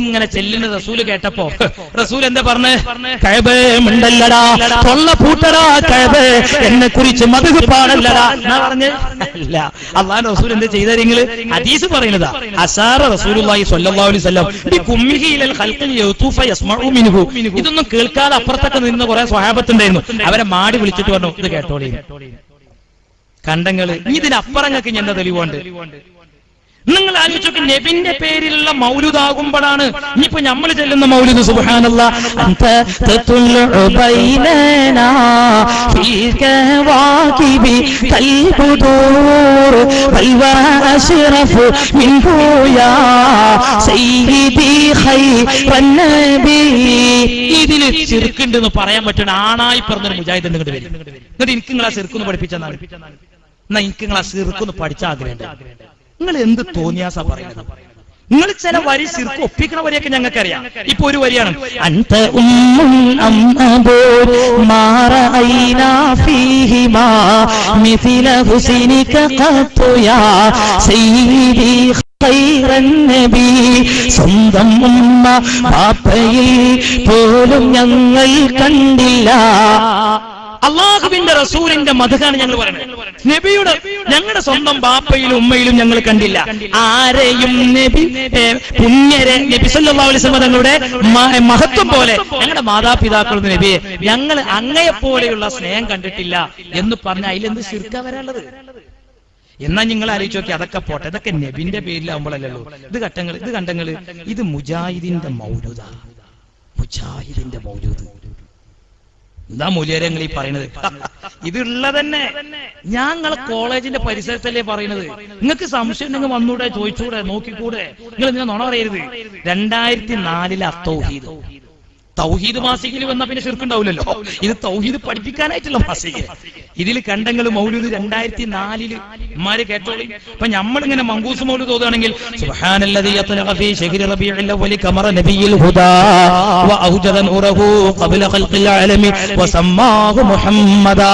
ഇങ്ങനെ ചെല്ലുന്ന റസൂൽ കേട്ടപ്പോ റസൂൽ എന്താ പറഞ്ഞു? കഅബേ മിണ്ടല്ലടാ, തൊള്ള പൂട്ടടാ കഅബേ, എന്നെ കുറിച്ച് മദ്ഹ് പാടല്ലടാ എന്നാ പറഞ്ഞു. അല്ല, അല്ലാഹുവിന്റെ റസൂൽ എന്താ ചെയ്തതെങ്കിൽ ഹദീസ് പറയുന്നതാ അസാറ റസൂലുള്ളാഹി ഇതൊന്നും കേൾക്കാതെ അപ്പുറത്തൊക്കെ നിന്ന് കുറെ സ്വഹാബത്തുണ്ടായിരുന്നു. അവരെ മാടി വിളിച്ചിട്ട് പറഞ്ഞു ഇത് കേട്ടോളി കണ്ടങ്ങള്. ഇതിനപ്പുറങ്ങൾക്ക് ഞാൻ എന്താ തെളിവുണ്ട്? നിങ്ങൾ ആലോചിച്ചു, നബിന്റെ പേരിലുള്ള മൗലൂദ് ആകുമ്പോഴാണ് ഇനിയിപ്പോ നമ്മൾ ചെല്ലുന്ന മൗലൂദ്. സുബ്ഹാനല്ലാഹ്. അൻത തതുൽ ബൈനനാ ഫീ കവാകിബി കൽ ബുദൂർ വൽ വഅശ്റഫ് മിൻഹു യാ സയ്യിദി ഖൈറൻ നബി. ഇതിൽ ചെറുക്കുണ്ടെന്ന് പറയാൻ പറ്റണ ആണായി പറഞ്ഞൊരു മുജാഹിദ് ഇങ്ങോട്ട് വരും. എന്നിട്ട് എനിക്ക് നിങ്ങൾ ആ ചെറുക്കൊന്ന് പഠിപ്പിച്ചെന്നാണ്. എന്നാ എനിക്ക് നിങ്ങൾ ആ ചെറുക്കൊന്ന് പഠിച്ചാൽ ആഗ്രഹം. നിങ്ങൾ എന്ത് തോന്നിയാസാ പറയുന്നത്? നിങ്ങൾ ചില വരി ശിർക്ക് ഒപ്പിക്കണ വരിയൊക്കെ ഞങ്ങൾക്കറിയാം. ഇപ്പൊ ഒരു വരിയാണ് അൻത ഉമ്മുൻ അംബു മാറഅയ്ന ഫീഹിമാ മിസ്ല ഹുസൈനിക ഖത്തു യാ സയ്യിദി ഖൈറൻ നബി. സ്വന്തം ഉമ്മ പാപ്പയിൽ പോലും ഞങ്ങൾ കണ്ടില്ല. അള്ളാഹുവിന്റെ റസൂലിന്റെ മദ്ഹാണ് ഞങ്ങൾ പറയുന്നത്. നബിയുടെ ഞങ്ങളുടെ സ്വന്തം ബാപ്പയിലും ഉമ്മയിലും ഞങ്ങൾ കണ്ടില്ല ആരെയും. നബി പുണ്യരെ നബി സല്ലല്ലാഹു അലൈഹി വസല്ലം തങ്ങളുടെ മഹത്വം പോലെ ഞങ്ങളുടെ മാതാപിതാക്കളുടെ നബിയെ ഞങ്ങൾ അങ്ങയെ പോലെയുള്ള സ്നേഹം കണ്ടിട്ടില്ല എന്ന് പറഞ്ഞ അതിലെന്ത് ശിർക്കാ വരാനുള്ളത്? എന്നാൽ നിങ്ങൾ ആലോചിച്ച് നോക്കി. അതൊക്കെ പോട്ടെ, ഇതൊക്കെ നബിന്റെ പേരിലാവുമ്പോഴല്ലോ. ഇത് കണ്ടങ്ങൾ, ഇത് മുജാഹിദിന്റെ മൗലൂദാ, മുജാഹിദിന്റെ മൗലൂദ്. എന്താ മൂല്യങ്ങൾ ഈ പറയണത്? ഇതുള്ള തന്നെ ഞങ്ങളെ കോളേജിന്റെ പരിസരത്തല്ലേ പറയണത്. നിങ്ങൾക്ക് സംശയം ഉണ്ടെങ്കിൽ വന്നൂടെ, ചോദിച്ചൂടെ, നോക്കിക്കൂടെ. നിങ്ങൾ ഇതിനെ നുണ പറയരുത്. 2004 അത്തൗഹീദ് തൗഹീദ് മാസികയിൽ വന്ന പിന്നെ ശിർക്കുണ്ടാവില്ലല്ലോ. ഇത് തൗഹീദ് പഠിപ്പിക്കാനായിട്ടുള്ള മാസിക. ഇതിൽ കണ്ടങ്ങൾ മൗലൂദ് 2004 ഉമ്മാര് കേട്ടോളി. അപ്പൊ ഞമ്മളിങ്ങനെ മങ്കൂസ് മൗലൂദ് ഓതാണെങ്കിൽ സുബ്ഹാനല്ലദീ യത്ലഖ ഫീ ശഹ്രി റബീഇൽ അവ്വൽ ഖമറ നബിയിൽ ഹുദാ വ ഔജദ നൂറഹു ഖബ്ല ഖൽഖിൽ ആലമി വ സമ്മാഹു മുഹമ്മദാ.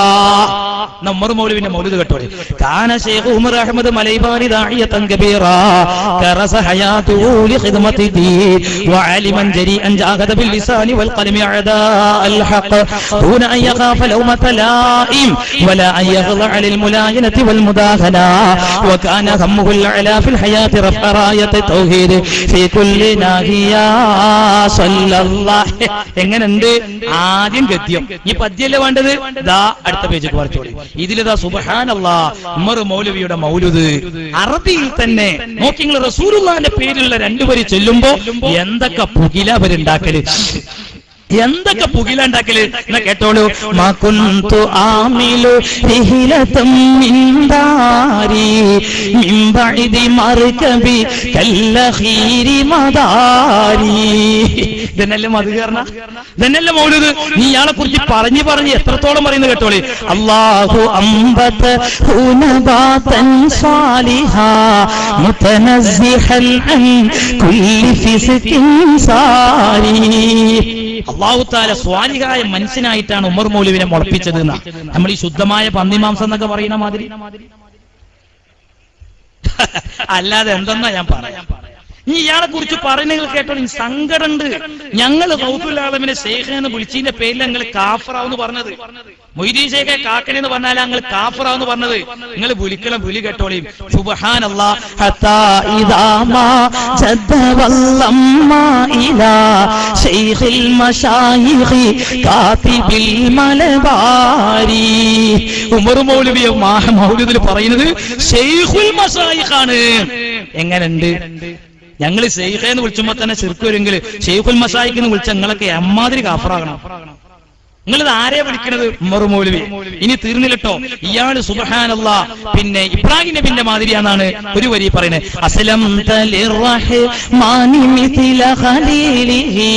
നമ്മർ മൗലൂദിന്റെ മൗലൂദ് കേട്ടോളി. കാന ശൈഖ് ഉമർ അഹ്മദ് മലൈബാനി ദാഇയതൻ കബീറാ കറസ ഹയാതുഹു ലി ഖിദ്മതി ദീൻ വ ആലിമൻ ജരീഅൻ ജാഹദ ബിൽ ലിസാനി വൽ ഖലമി അഅദാ അൽ ഹഖ് ദൂന അൻ യഖാഫ ലൗമത ലാഇം ولا أن يغضع للملاينة والمداهنة وكان همه الأعلى في الحياة رفع راية التوحيد في كل ناهية صلى الله എങ്ങനെ ഉണ്ട് ആദ്യം ഗദ്യം. ഈ പദ്യല്ലേ വേണ്ടത്? ദാ അടുത്ത പേജക്ക് വരച്ചോളി. ഇതിലിതാ സുബ്ഹാനല്ലാഹ് ഉമർ മൗലവിയുടെ മൗലൂദ് അറബിയിൽ തന്നെ നോക്കി. നിങ്ങൾ റസൂലുള്ളാഹിന്റെ പേരിലുള്ള രണ്ടുപേര് ചൊല്ലുമ്പോ എന്തൊക്കെ പുകില അവരുണ്ടാക്കല്, എന്തൊക്കെ പുകിലുണ്ടാക്കല് എന്നാ കേട്ടോളൂ. മകുന്തു ആമിലു റിഹിലതം മിൻദാരി മിൻബഇദി മർകബി കല്ലഖീരി മദാരി. ഇതന്നല്ലേ മദ്ഹർന, ഇതന്നല്ലേ മൗലൂദ്. നീ ഇയാളെ കുറിച്ച് പറഞ്ഞു പറഞ്ഞ് എത്രത്തോളം പറയുന്നു കേട്ടോളി. അല്ലാഹു അംബത ഹുനബതൻ സാലിഹാ മുതനസിഹൽ അൻ കുല്ലി ഫിസ്കിൻ സാരി. അല്ലാഹു തആല സ്വാലിഹായ മനുഷ്യനായിട്ടാണ് ഉമർ മൗലവിനെ മുളപ്പിച്ചത്. നമ്മൾ ഈ ശുദ്ധമായ പന്നിമാംസം എന്നൊക്കെ പറയുന്ന മാതിരി അല്ലാതെ എന്തെന്നാ ഞാൻ പറയാം. നീ ഇയാളെ കുറിച്ച് പറയുന്നത് കേട്ടോ, സങ്കടമുണ്ട്. ഞങ്ങൾ റൗഫുൽ ആലമീനെ ശൈഖ് എന്ന് വിളിച്ചതിന്റെ പേരിൽ ഞങ്ങൾ കാഫറാവെന്ന് പറഞ്ഞത്, മൊയ്തീൻ ശൈഖെ കാക്കനെന്ന് പറഞ്ഞാൽ ഞങ്ങൾ കാഫറാവെന്ന് പറഞ്ഞത്. നിങ്ങൾ വിളിക്കണം, വിളി കേട്ടോളീം. സുബ്ഹാനല്ലാഹ് ഹത്താ ഇദാ മാ ജദ്ദ വല്ലമ്മ ഇലാ ശൈഖുൽ മശായിഖി കാതിബിൽ മലബാരി. ഉമർ മൗലവി മൗലൂദിൽ പറയുന്നത് ശൈഖുൽ മശായിഖാണ്. എങ്ങനെയുണ്ട്? ഞങ്ങൾ ശൈഖ് എന്ന് വിളിച്ചുമ്പോ തന്നെ ശിർക്ക് വരുമെങ്കിൽ ശൈഖുൽ മസായിഖ് എന്ന് വിളിച്ച നിങ്ങളൊക്കെ എമ്മാതിരി കാഫറാകണം. നിങ്ങളിത് ആരെ വിളിക്കണത്? ഉമർ മൗലവി. ഇനി തീർന്നില്ലട്ടോ ഇയാള്. സുബ്ഹാനല്ലാഹ് പിന്നെ ഇബ്രാഹിം നബിന്റെ മാതിരിയാണെന്നാണ് ഒരു വരി പറയുന്നത്. അസ്ലംത ലിർറഹ്മാനി മിഥില ഖലീലിഹി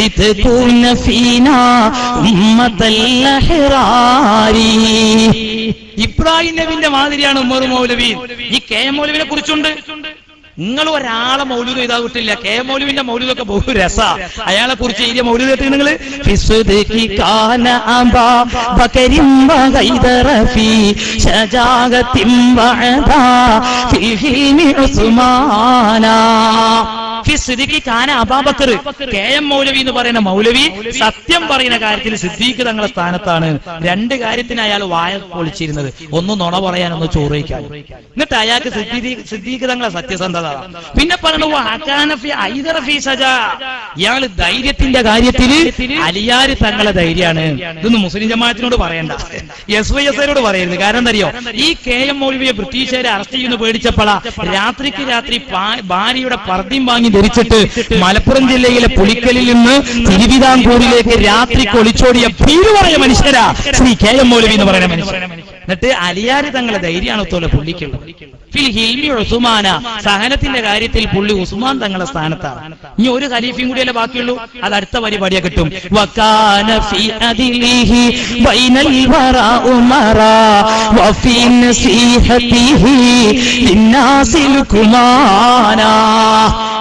ലിതകൂന ഫീനാ ഉമ്മതൽ ലഹ്റാരി. ഇബ്രാഹിം നബിന്റെ മാതിരിയാണ് ഉമർ മൗലവി. ഈ കെ എം മൗലവിനെ കുറിച്ചുണ്ട്. നിങ്ങൾ ഒരാളെ മൗലൂദ് എഴുതാൻ കിട്ടില്ല. കെ മൗലൂവിന്റെ മൗലൂദൊക്കെ ബഹു രസ. അയാളെ കുറിച്ച് എഴുതിയ മൗലൂദ് കേട്ട് നിങ്ങള് അബൂബക്കർ കെ എം മൗലവി എന്ന് പറയുന്ന മൗലവി സത്യം പറയുന്ന കാര്യത്തിൽ സിദ്ദീഖ് തങ്ങളുടെ സ്ഥാനത്താണ്. രണ്ട് കാര്യത്തിന് അയാൾ വായ പൊളിച്ചിരുന്നത്, ഒന്ന് നുണ പറയാനൊന്ന് ചോറിക്കാൻ. എന്നിട്ട് അയാൾക്ക് സിദ്ദീഖ് തങ്ങളെ സത്യസന്ധത. പിന്നെ പറഞ്ഞ ഇയാള് ധൈര്യത്തിന്റെ കാര്യത്തിൽ അലിയാരി തങ്ങളെ ധൈര്യമാണ്. ഇതൊന്നും മുസ്ലിം ജമാഅത്തിനോട് പറയണ്ട, എസ്.വൈ.എസ്.ഐയോട് പറയരുത്. കാരണം എന്തറിയോ, ഈ കെ എം മൗലവിയെ ബ്രിട്ടീഷുകാരെ അറസ്റ്റ് ചെയ്യുന്ന പേടിച്ചപ്പോഴാ രാത്രിക്ക് രാത്രി ഭാര്യയുടെ പർദ്ദയും വാങ്ങി ധരിച്ചിട്ട് മലപ്പുറം ജില്ലയിലെ പുളിക്കലിൽ നിന്ന് തിരുവിതാംകൂറിലേക്ക് രാത്രി ഒളിച്ചോടിയ ഭീരുവായ മനുഷ്യരാ ശ്രീ കെ എം മൗലവി എന്ന് പറയുന്ന മനുഷ്യൻ. എന്നിട്ട് അലിയാരി തങ്ങളെ ധൈര്യമാണ് പുള്ളിക്കുള്ളത്. സഹനത്തിന്റെ കാര്യത്തിൽ പുള്ളി ഉസ്മാൻ തങ്ങളുടെ സ്ഥാനത്താണ്. ഇനി ഒരു ഖലീഫയും കൂടിയല്ലേ ബാക്കിയുള്ളൂ, അത് അടുത്ത പരിപാടിയെ കിട്ടും.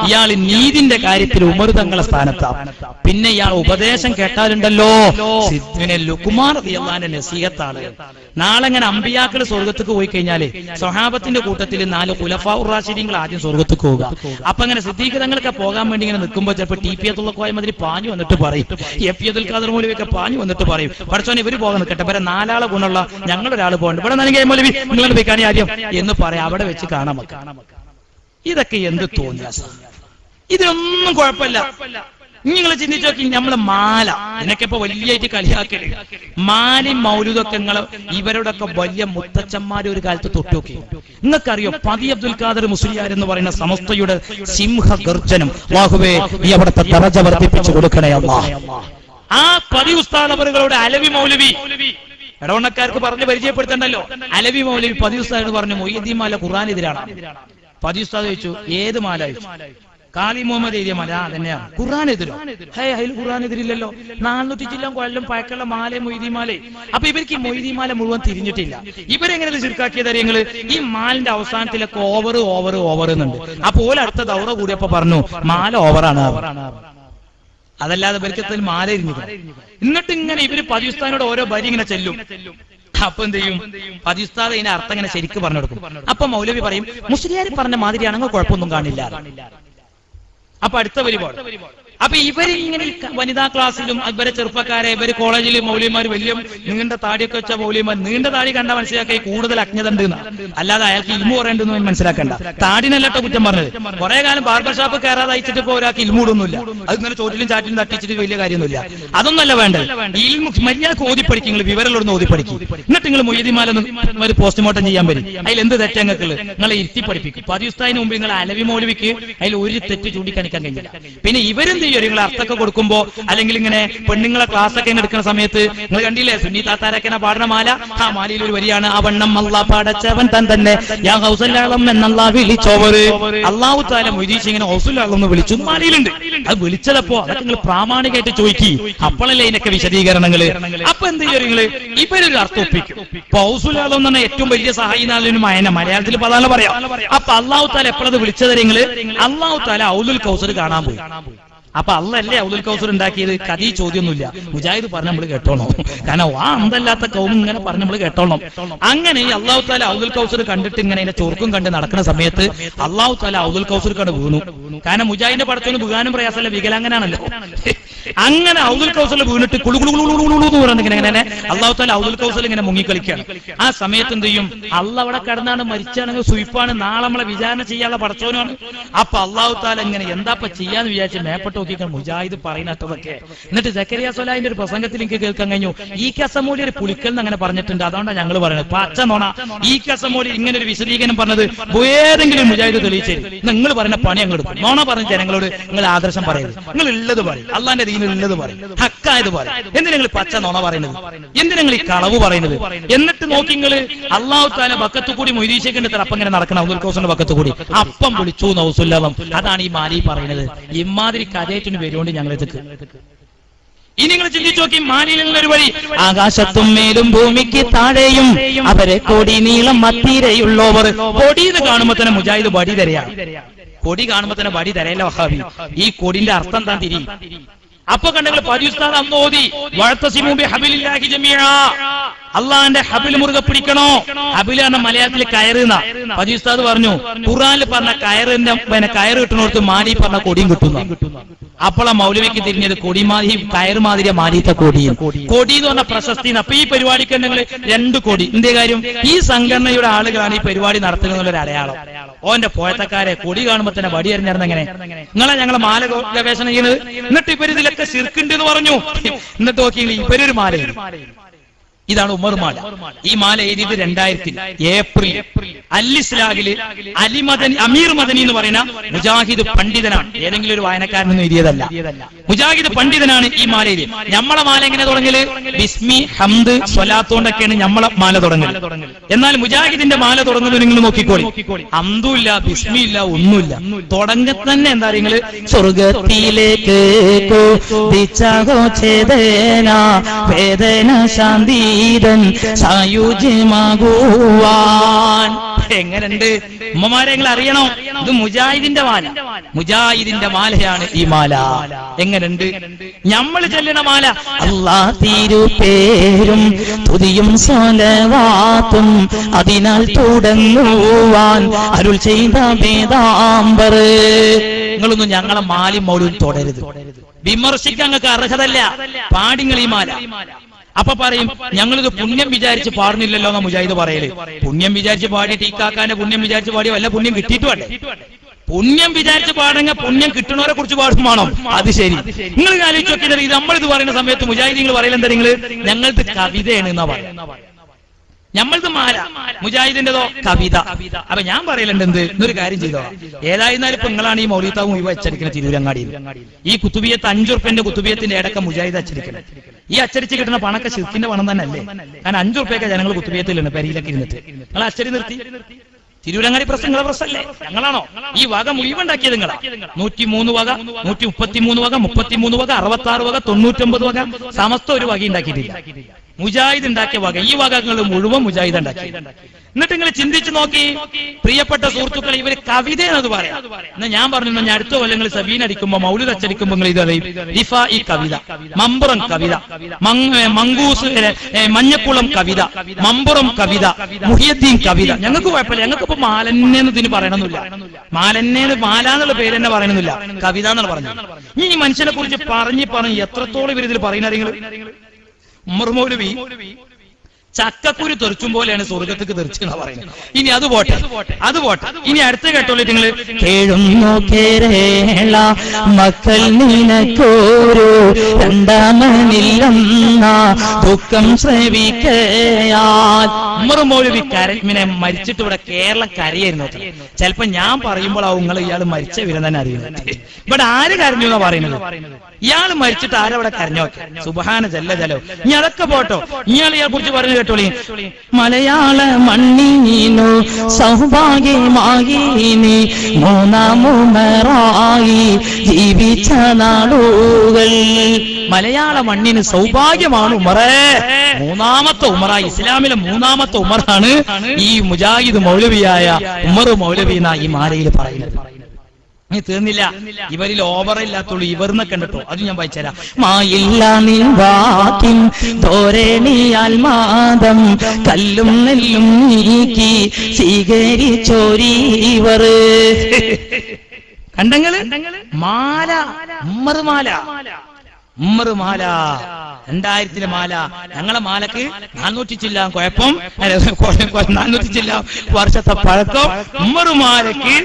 ഇയാൾ നീതിന്റെ കാര്യത്തിൽ ഉമർ തങ്ങളുടെ സ്ഥാനത്താണ്. പിന്നെ ഇയാൾ ഉപദേശം കേട്ടാലുണ്ടല്ലോ പിന്നെ ലുക്മാൻ റളിയല്ലാഹുവിന്റെ നസീഹത്താണ്. നാളെ അങ്ങനെ അമ്പിയാക്കൾ സ്വർഗത്തേക്ക് പോയി കഴിഞ്ഞാല് സ്വഹാബത്തിന്റെ കൂട്ടത്തിൽ 4 ഖുലഫാ ഉറാശിദീങ്ങൾ ആദ്യം സ്വർഗത്തേക്ക് പോവുക. അപ്പൊ അങ്ങനെ സിദ്ദീഖ് തങ്ങളൊക്കെ പോകാൻ വേണ്ടി ഇങ്ങനെ നിൽക്കുമ്പോൾ ചിലപ്പോൾ ടിപിയത്തുള്ള കോയ മതിരി പാഞ്ഞു വന്നിട്ട് പറയും, എഫിയതുൽ ഖാദർ മൗലവിയൊക്കെ പാഞ്ഞു വന്നിട്ട് പറയും, പഠിച്ചോനെ ഇവര് പോകാൻ നിൽക്കട്ടെ, വരെ 4 ആളെ ഗുണമുള്ള ഞങ്ങളൊരാൾ പോകണ്ട, ഇവിടെ നനകെ മൗലവി നിങ്ങളെ വെക്കാനേ ആദ്യം എന്ന് പറയാം. അവിടെ വെച്ച് കാണാം. ഇതൊക്കെ എന്ത് തോന്നിയാ? ഇതിനൊന്നും കുഴപ്പമില്ല. നിങ്ങൾ ചിന്തിച്ചു നോക്കി, നമ്മള് മാല ഇതിനൊക്കെ ഇപ്പൊ വലിയായിട്ട് കളിയാക്കല്. മാലയും മൗലൂദൊക്കെ നിങ്ങള് ഇവരോടൊക്കെ വലിയ മുത്തച്ഛന്മാര് ഒരു കാലത്ത് തൊട്ടുനോക്കി. നിങ്ങൾക്കറിയോ പതി അബ്ദുൽ ഖാദർ മുസ്ലിയാർ എന്ന് പറയുന്ന സമസ്തയുടെ സിംഹഗർജനം. അല്ലാഹുവേ നീ അവിടുത്തെ ദറജ വർദ്ധിപ്പിച്ചു കൊടുക്കണേ അല്ലാഹ്. ആ പതി ഉസ്താദവറുകളുടെ അലവി മൗലവി ഇടവണ്ണക്കാർക്ക് പറഞ്ഞ് പരിചയപ്പെടുത്തണ്ടല്ലോ. അലവി മൗലവി പതി ഉസ്താദ് പറഞ്ഞു മൊയ്തീൻ മാല ഖുർആനെതിരാണ്. പതി ഉസ്താദ് ചോദിച്ചു ഏത് മാല? കാലി മുഹമ്മദ് എഴുതിയ മല തന്നെയാണ്. ഖുർആനെതിരോ? ഹേ, അതിൽ ഖുർആനെതിരില്ലല്ലോ. 400 കൊല്ലം പഴക്കമുള്ള മാലയും മൊയ്തീമാലയും. അപ്പൊ ഇവർക്ക് ഈ മൊയ്തീമാല മുഴുവൻ തിരിഞ്ഞിട്ടില്ല. ഇവരെങ്ങനെ ശിർക്കാക്കിയത്? നിങ്ങൾ ഈ മാലിന്റെ അവസാനത്തിലൊക്കെ ഓവർ ഓവർ ഓവർ എന്നുണ്ട്. അപ്പൊ ഓല അടുത്ത ദൗറ കൂടിയപ്പോ പറഞ്ഞു മാല ഓവറാണ്. അതല്ലാതെ ഇവർക്ക് മാല ഇരിഞ്ഞത്. എന്നിട്ട് ഇങ്ങനെ ഇവര് പാകിസ്ഥാനോട് ഓരോ വരി ഇങ്ങനെ ചെല്ലും. അപ്പൊ എന്ത് ചെയ്യും? പാകിസ്ഥാൻ ഇതിന്റെ അർത്ഥം ഇങ്ങനെ ശരിക്കും പറഞ്ഞു കൊടുക്കും. അപ്പൊ മൗലവി പറയും മുസ്ലിയാർ പറഞ്ഞ മാതിരിയാണെങ്കിൽ കുഴപ്പമൊന്നും കാണില്ല. അപ്പൊ അടുത്ത പരിപാടി. അപ്പൊ ഇവര് ഇങ്ങനെ വനിതാ ക്ലാസ്സിലും ഇവരെ ചെറുപ്പക്കാരെ ഇവര് കോളേജിൽ മൗലിമാർ വലിയ നീണ്ട താടിയൊക്കെ വെച്ച മൗലിമാർ നീണ്ട താടി കണ്ട മനസ്സിലാക്കി കൂടുതൽ അജ്ഞതണ്ട്. അല്ലാതെ അയാൾക്ക് ഇൽമു പറയേണ്ടെന്ന് മനസ്സിലാക്കണ്ട. താടിനല്ലാട്ടോ കുറ്റം പറഞ്ഞത്. കുറെ കാലം ബാർബർ ഷോപ്പ് കയറാതെ അയച്ചിട്ട് ഇപ്പോൾ ഒരാൾക്ക് ഇൽമൂടൊന്നുമില്ല. അത് ഇങ്ങനെ ചോട്ടിലും ചാറ്റിലും തട്ടിച്ചിട്ട് വലിയ കാര്യമൊന്നുമില്ല. അതൊന്നല്ല വേണ്ടത്. മര്യാദക്ക് ഓതിപ്പടിക്കും. നിങ്ങൾ വിവരമുള്ള ഓതിപ്പടിക്കും. എന്നിട്ട് നിങ്ങൾ മൊയ്തീമാലൊന്നും ഒരു പോസ്റ്റ്മോർട്ടം ചെയ്യാൻ വരും. അതിൽ എന്ത് തെറ്റ് ഞങ്ങൾക്ക്? നിങ്ങളെ ഇരുത്തി പഠിപ്പിക്കും. പാകിസ്ഥാന് മുമ്പ് നിങ്ങൾ അലവി മൗലവിക്ക് അതിൽ ഒരു തെറ്റ് ചൂണ്ടിക്കാണിക്കാൻ കഴിഞ്ഞില്ല. പിന്നെ ഇവരെന്ത് നിങ്ങൾ അർത്ഥമൊക്കെ കൊടുക്കുമ്പോ അല്ലെങ്കിൽ ഇങ്ങനെ പെണ്ണുങ്ങളെ ക്ലാസ് ഒക്കെ എടുക്കുന്ന സമയത്ത് നിങ്ങൾ കണ്ടില്ലേ സുന്നി താത്താരക്കനെ പാടണ മാല? ആ മാലയിൽ ഒരു വരിയാണ് ആ വണ്ണം അള്ളാ പാടച്ചവൻ താൻ തന്നെ അള്ളാഹു താല മൊയ്തീശ് ഇങ്ങനെ ഹൗസുല്ലാളം വിളിച്ചു മാലയിലുണ്ട്. അത് വിളിച്ചതപ്പോ അതൊക്കെ നിങ്ങൾ പ്രാമാണികമായിട്ട് ചോദിക്കി. അപ്പോഴല്ലേ ഇതിനൊക്കെ വിശദീകരണങ്ങള്. അപ്പൊ എന്ത് ചെയ്യും? നിങ്ങൾ ഇവരൊരു അർത്ഥം ഒപ്പിക്കും. ഇപ്പൊ ഹൗസുല്ലാളം എന്ന് പറഞ്ഞാൽ ഏറ്റവും വലിയ സഹായി നാളിനും മയന മലയാളത്തിൽ പതാല പറയാം. അപ്പൊ അള്ളാഹു താല എപ്പോഴത് വിളിച്ചത്? നിങ്ങൾ അള്ളാഹു താല ഔലുൽ കൗസർ കാണാൻ പോയി. അപ്പൊ അല്ലല്ലേ ഔദുൽ കൗസർ ഉണ്ടാക്കിയത്? കഥ ചോദ്യമൊന്നുമില്ല. മുജാഹിദ് പറഞ്ഞ നമ്മൾ കേട്ടോളണം. കാരണം ആ അന്തല്ലാത്ത കൗമ ഇങ്ങനെ പറഞ്ഞ് നമ്മൾ കേട്ടോളണം. അങ്ങനെ ഈ അള്ളാഹു താല ഔദുൽ കൗസർ കണ്ടിട്ട് ഇങ്ങനെ അതിന്റെ ചൊറുക്കും കണ്ട് നടക്കുന്ന സമയത്ത് അള്ളാഹു താല ഔദുൽ കൗസർ കണ്ട് വീണു. കാരണം മുജാഹിദിന്റെ പടത്തിന് വീഴാനും പ്രയാസമല്ല, വികലാംഗനാണല്ലോ. അങ്ങനെ ഔദുൽ കൗസറിൽ വീണിട്ട് കുളുകുളുകുളുകുളു പറഞ്ഞിങ്ങനെ അള്ളാഹു താല ഔദുൽ കൗസർ ഇങ്ങനെ മുങ്ങിക്കളിക്കുകയാണ്. ആ സമയത്ത് എന്ത് ചെയ്യും? അള്ളാഹ് അവിടെ കിടന്നാണ് മരിച്ചാണെങ്കിൽ സുയിപ്പാണ്, നാളെ നമ്മളെ വിചാരണ ചെയ്യാനുള്ള പടച്ചോനാണ്. അപ്പൊ അള്ളാഹു താല ഇങ്ങനെ എന്താപ്പ ചെയ്യാന്ന് വിചാരിച്ച് മേപ്പെട്ട മുജാഹിദ് പറയുന്നതൊക്കെ. എന്നിട്ട് സക്കരിയ സലാഹിന്റെ ഒരു പ്രസംഗത്തിൽ എനിക്ക് കേൾക്കാൻ കഴിഞ്ഞു. ഈ കസമോലി ഒരു പുളിക്കൽ അങ്ങനെ പറഞ്ഞിട്ടുണ്ട്. അതുകൊണ്ടാണ് ഞങ്ങൾ പറയുന്നത് പച്ച നോണ. ഈ കസമോലി ഇങ്ങനെ ഒരു വിശദീകരണം പറഞ്ഞത് ഏതെങ്കിലും മുജാഹിദ് തെളിയിച്ചു. നിങ്ങൾ പറയുന്ന പണി ഞങ്ങൾ എടുക്കും. നോണ പറഞ്ഞ ജനങ്ങളോട് നിങ്ങൾ ആദർശം പറയരുത്. നിങ്ങൾ ഉള്ളത് പറയും, അള്ളാന്റെ ദീനിൽ ഉള്ളത് പറയും, ഹക്കായത് പറയും. എന്തിനാ നിങ്ങൾ പച്ച നോണ പറയുന്നത്? എന്തിനാ നിങ്ങൾ ഈ കളവ് പറയുന്നത്? എന്നിട്ട് നോക്കി നിങ്ങൾ അള്ളാഹു താല പക്കത്ത് കൂടി മൊയ്തീശേഖിന്റെ അപ്പം ഇങ്ങനെ നടക്കണം അബ്ദുൽ കൗസറിന്റെ പക്കത്ത് കൂടി അപ്പം വിളിച്ചു നൗസുല്ലം. അതാണ് ഈ മാലി പറയുന്നത്. ഇമാതിരി അദ്ദേഹത്തിന് പേരുകൊണ്ട് ഞങ്ങളെടുക്ക്. ഇനി നിങ്ങൾ ചിന്തിച്ചു നോക്കി മാലിയിൽ നിന്നൊരു വഴി. ആകാശത്തും മേലും ഭൂമിക്ക് താഴെയും അവരെ കൊടി നീളം മത്തിരയുള്ളവർ. കൊടിയെന്ന് കാണുമ്പോ തന്നെ മുജാഹിദ് വടി തരയാണ്. കൊടി കാണുമ്പോ തന്നെ വടി തരയല്ല വഹാബി. ഈ കൊടിന്റെ അർത്ഥം താൻ തിരി. അപ്പൊ കണ്ടെങ്കിൽ പാകിസ്ഥാൻ അന്ന് ഓതി അള്ളാന്റെ ഹബിൽ മുറുകെ പിടിക്കണോ. ഹബിൽ പറഞ്ഞ മലയാളത്തിൽ കയറുന്ന പതിസ്താദ് പറഞ്ഞു ഖുർആനിൽ പറഞ്ഞ കയറിന്റെ പിന്നെ കയറ് കിട്ടുന്നോടത്ത് മാലി പറഞ്ഞ കൊടിയും കിട്ടുന്നു. അപ്പോളാ മൗലവിക്ക് തിരിഞ്ഞത് കൊടിമാലി കയറ് മാതിരി മാലിയത്തെ കൊടിയും കൊടി എന്ന് പറഞ്ഞ പ്രശസ്തി. അപ്പൊ ഈ പരിപാടിക്ക് ഉണ്ടെങ്കിൽ 2 കോടി. എന്തേ കാര്യം? ഈ സംഘടനയുടെ ആളുകളാണ് ഈ പരിപാടി നടത്തുന്നതിനുള്ള ഒരു അടയാളം. ഓന്റെ പോയത്തക്കാരെ കൊടി കാണുമ്പോ തന്നെ വടി എറിഞ്ഞിരുന്ന എങ്ങനെ നിങ്ങളെ ഞങ്ങളെ മാല ഗവേഷണം ചെയ്യുന്നത്. എന്നിട്ട് ഇവരിതിലൊക്കെ ശിർക്കുണ്ട് എന്ന് പറഞ്ഞു. എന്നിട്ട് നോക്കിയെങ്കിൽ ഇവരൊരു മാലയാണ്. ഇതാണ് ഉമർ മാല. ഈ മാല എഴുതിയത് 2000 ഏപ്രിൽ അല്ലിസ്ലാഖില് അലി മദനി അമീർ മദനി എന്ന് പറയുന്ന മുജാഹിദ് പണ്ഡിതനാണ്. ഏതെങ്കിലും ഒരു വായനക്കാരനൊന്നും എഴുതിയതല്ല, മുജാഹിദ് പണ്ഡിതനാണ് ഈ മാല എഴുതി. നമ്മളെ മാല എങ്ങനെ തുടങ്ങല്? ബിസ്മി ഹംദ് സ്വലാത്തോണ്ടൊക്കെയാണ് നമ്മളെ മാല തുടങ്ങല്. എന്നാൽ മുജാഹിദിന്റെ മാല തുടങ്ങുന്നത് നിങ്ങൾ നോക്കിക്കോളി, ഹംദുല്ല ബിസ്മി ഇല്ല ഒന്നുമില്ല. തുടങ്ങ തന്നെ എന്താ നിങ്ങൾ സ്വർഗത്തിലേക്ക് വേദന ശാന്തി സായുജ്യമാകുവാൻ. എങ്ങനെയുണ്ട് ഉമ്മമാരെ? നിങ്ങൾ അറിയണോ? ഇത് മുജാഹിദിന്റെ മാല. മുജാഹിദിന്റെ മാലയാണ് ഈ മാല. എങ്ങനെയുണ്ട് നമ്മൾ ചെല്ലണ മാല? അള്ളാ തിരുപേരും തുതിയും സ്വലവാത്തും അതിനാൽ തുടങ്ങുവാൻ അരുൾ ചെയ്ത വേദാംബർ. നിങ്ങളൊന്നും ഞങ്ങളെ മാലി മൗലും തുടരുത്. വിമർശിക്കാൻ നിങ്ങൾക്ക് അർഹതല്ല. പാടിങ്ങൾ ഈ മാല. അപ്പൊ പറയും ഞങ്ങളിത് പുണ്യം വിചാരിച്ച് പാടുന്നില്ലല്ലോ എന്നാ മുജാഹിദ് പറയല്. പുണ്യം വിചാരിച്ച് പാടി ടീക്കാക്കാന്റെ പുണ്യം വിചാരിച്ച് പാടി വല്ല പുണ്യം കിട്ടിയിട്ടുമല്ലേ? പുണ്യം വിചാരിച്ച് പാടുക, പുണ്യം കിട്ടണവരെ കുറിച്ച് പാടുമാണോ? അത് ശരി. നിങ്ങൾ ആലോചിച്ച് നോക്കിയാൽ ഇത് നമ്മളിത് പറയുന്ന സമയത്ത് മുജാഹിദ് നിങ്ങൾ പറയല എന്താ? നിങ്ങൾ ഞങ്ങൾക്ക് കവിതയാണ് എന്നാ പറയുന്നത്. ഞമ്മളത് മാല, മുജാഹിദിന്റെതോ കവിത. അപ്പൊ ഞാൻ പറയലുണ്ട് എന്ത്? ഇന്നൊരു കാര്യം ചെയ്തോ, ഏതായിരുന്നാലും ഇപ്പൊ നിങ്ങളാണ് ഈ മൗലിത്താവും ഇവ അച്ചടിക്കുന്ന തിരൂരങ്ങാടിയിൽ. ഈ കുത്തുബിയത്ത് 5 ഉറുപ്പ്യന്റെ കുത്തുബിയത്തിന്റെ ഇടക്ക മുജാഹിദ് അച്ചടിക്കണം. ഈ അച്ചടിച്ച് കിട്ടുന്ന പണൊക്കെ ശിർക്കിന്റെ പണം തന്നെ അല്ലേ? കാരണം 5 ഉറുപ്പ്യൊക്കെ ജനങ്ങൾ കുത്തുബിയത്തിലാണ് പെരിയിലൊക്കെ ഇരുന്നിട്ട്. നിങ്ങൾ അച്ചടി നിർത്തി തിരുവരങ്ങാടി പ്രശ്നങ്ങളെ പ്രശ്നമല്ലേ ഞങ്ങളാണോ ഈ വക മുഴുവണ്ടാക്കിയത്? നിങ്ങളാ 103 വക, 133 വക, 33 വക, 66 വക, 99 വക, സമസ്ത ഒരു വക ഉണ്ടാക്കിയിട്ടില്ല. മുജാഹിദ് ഉണ്ടാക്കിയ വക, ഈ വകങ്ങൾ മുഴുവൻ മുജാഹിദ് ഉണ്ടാക്കി. എന്നിട്ട് നിങ്ങൾ ചിന്തിച്ചു നോക്കി പ്രിയപ്പെട്ട സുഹൃത്തുക്കൾ, ഇവര് കവിത എന്നത് പറയാം. എന്നാൽ ഞാൻ പറഞ്ഞു, ഞാൻ അടുത്ത കൊല്ലങ്ങൾ സബീൻ അടിക്കുമ്പോ മൗലിദ് അച്ചടിക്കുമ്പോ നിങ്ങൾ ഇത് അറിയും, ദിഫാ ഈ കവിത, മമ്പുറം കവിത, മങ്കൂസ് മഞ്ഞക്കുളം കവിത, മമ്പുറം കവിത, മുഹിയദ്ദീൻ കവിത. ഞങ്ങൾക്ക് കുഴപ്പമില്ല, ഞങ്ങൾക്ക് ഇപ്പൊ മാലന്നേന്ന് ഇതിന് പറയണമെന്നില്ല, മാലന്നേന്ന് മാല എന്നുള്ള പേര് തന്നെ പറയണമെന്നില്ല, കവിത എന്നാണ് പറഞ്ഞത്. ഈ മനുഷ്യനെ കുറിച്ച് പറഞ്ഞ് പറഞ്ഞ് എത്രത്തോളം ഇവർ ഇതിൽ പറയുന്നറിയങ്ങൾ. ഉമർ മൗലവി ചക്കക്കുരു തെറിച്ചും പോലെയാണ് സ്വർഗത്തേക്ക് തെറിച്ചെന്ന് പറയുന്നത്. ഇനി അത് പോട്ടെ, അത് പോട്ടെ. ഇനി അടുത്ത കേട്ടോളൂ നിങ്ങൾ, കേഴുന്നു കേരള മക്കൾ നിനക്കോരു രണ്ടാമനില്ലെന്ന ദുഃഖം ശ്രവിക്കയാൽ. ഉമർ മൗലവി കരമിനെ മരിച്ചിട്ട് ഇവിടെ കേരളം കരയായിരുന്നു. ചിലപ്പോ ഞാൻ പറയുമ്പോൾ നിങ്ങൾ ഇയാൾ മരിച്ച വിവരം തന്നെ അറിയുന്നത്. ഇവിടെ ആര് കരഞ്ഞു എന്നാ പറയുന്നത്? ഇയാൾ മരിച്ചിട്ട് ആരവിടെ കരഞ്ഞോക്കെ? സുബ്ഹാന ജല്ല ജലോ. ഇനി അതൊക്കെ പോട്ടോ, ഇയാൾ ഇയാളെ കുറിച്ച് പറഞ്ഞു കേട്ടോളി. മലയാള മണ്ണീനു സൗഭാഗ്യമായി നീ മൂന്നാമുമറായി ജീവിച്ച നാളുകൾ. മലയാള മണ്ണിന് സൗഭാഗ്യമാണ് ഉമറേ. മൂന്നാമത്തെ ഉമറായി, ഇസ്ലാമിലെ മൂന്നാമത്തെ ഉമറാണ് ഈ മുജാഹിദ് മൗലവിയായ ഉമർ മൗലവി എന്നാ ഈ മാലയിൽ പറയുന്നത്. നീ തീർന്നില്ല, ഇവരിൽ ഓവറില്ലാത്തുള്ളൂ, ഇവർന്ന് കണ്ടിട്ടോ. അത് ഞാൻ വായിച്ചരാം. മായില്ല നിവാക്കിൻ ധോരണിയാൽ മാതം കല്ലും നെല്ലും നീക്കി സ്വീകരിച്ചോരീവർ. കണ്ടങ്ങള് മാല, ഉമ്മർ മാല, ഉമ്മർ മാല, 2000 മാല. ഞങ്ങളെ മാലക്ക് 400 ചില്ല കുഴപ്പം, 400 ചില്ല വർഷത്തെ പഴക്കം. ഉമ്മർ മാലക്ക്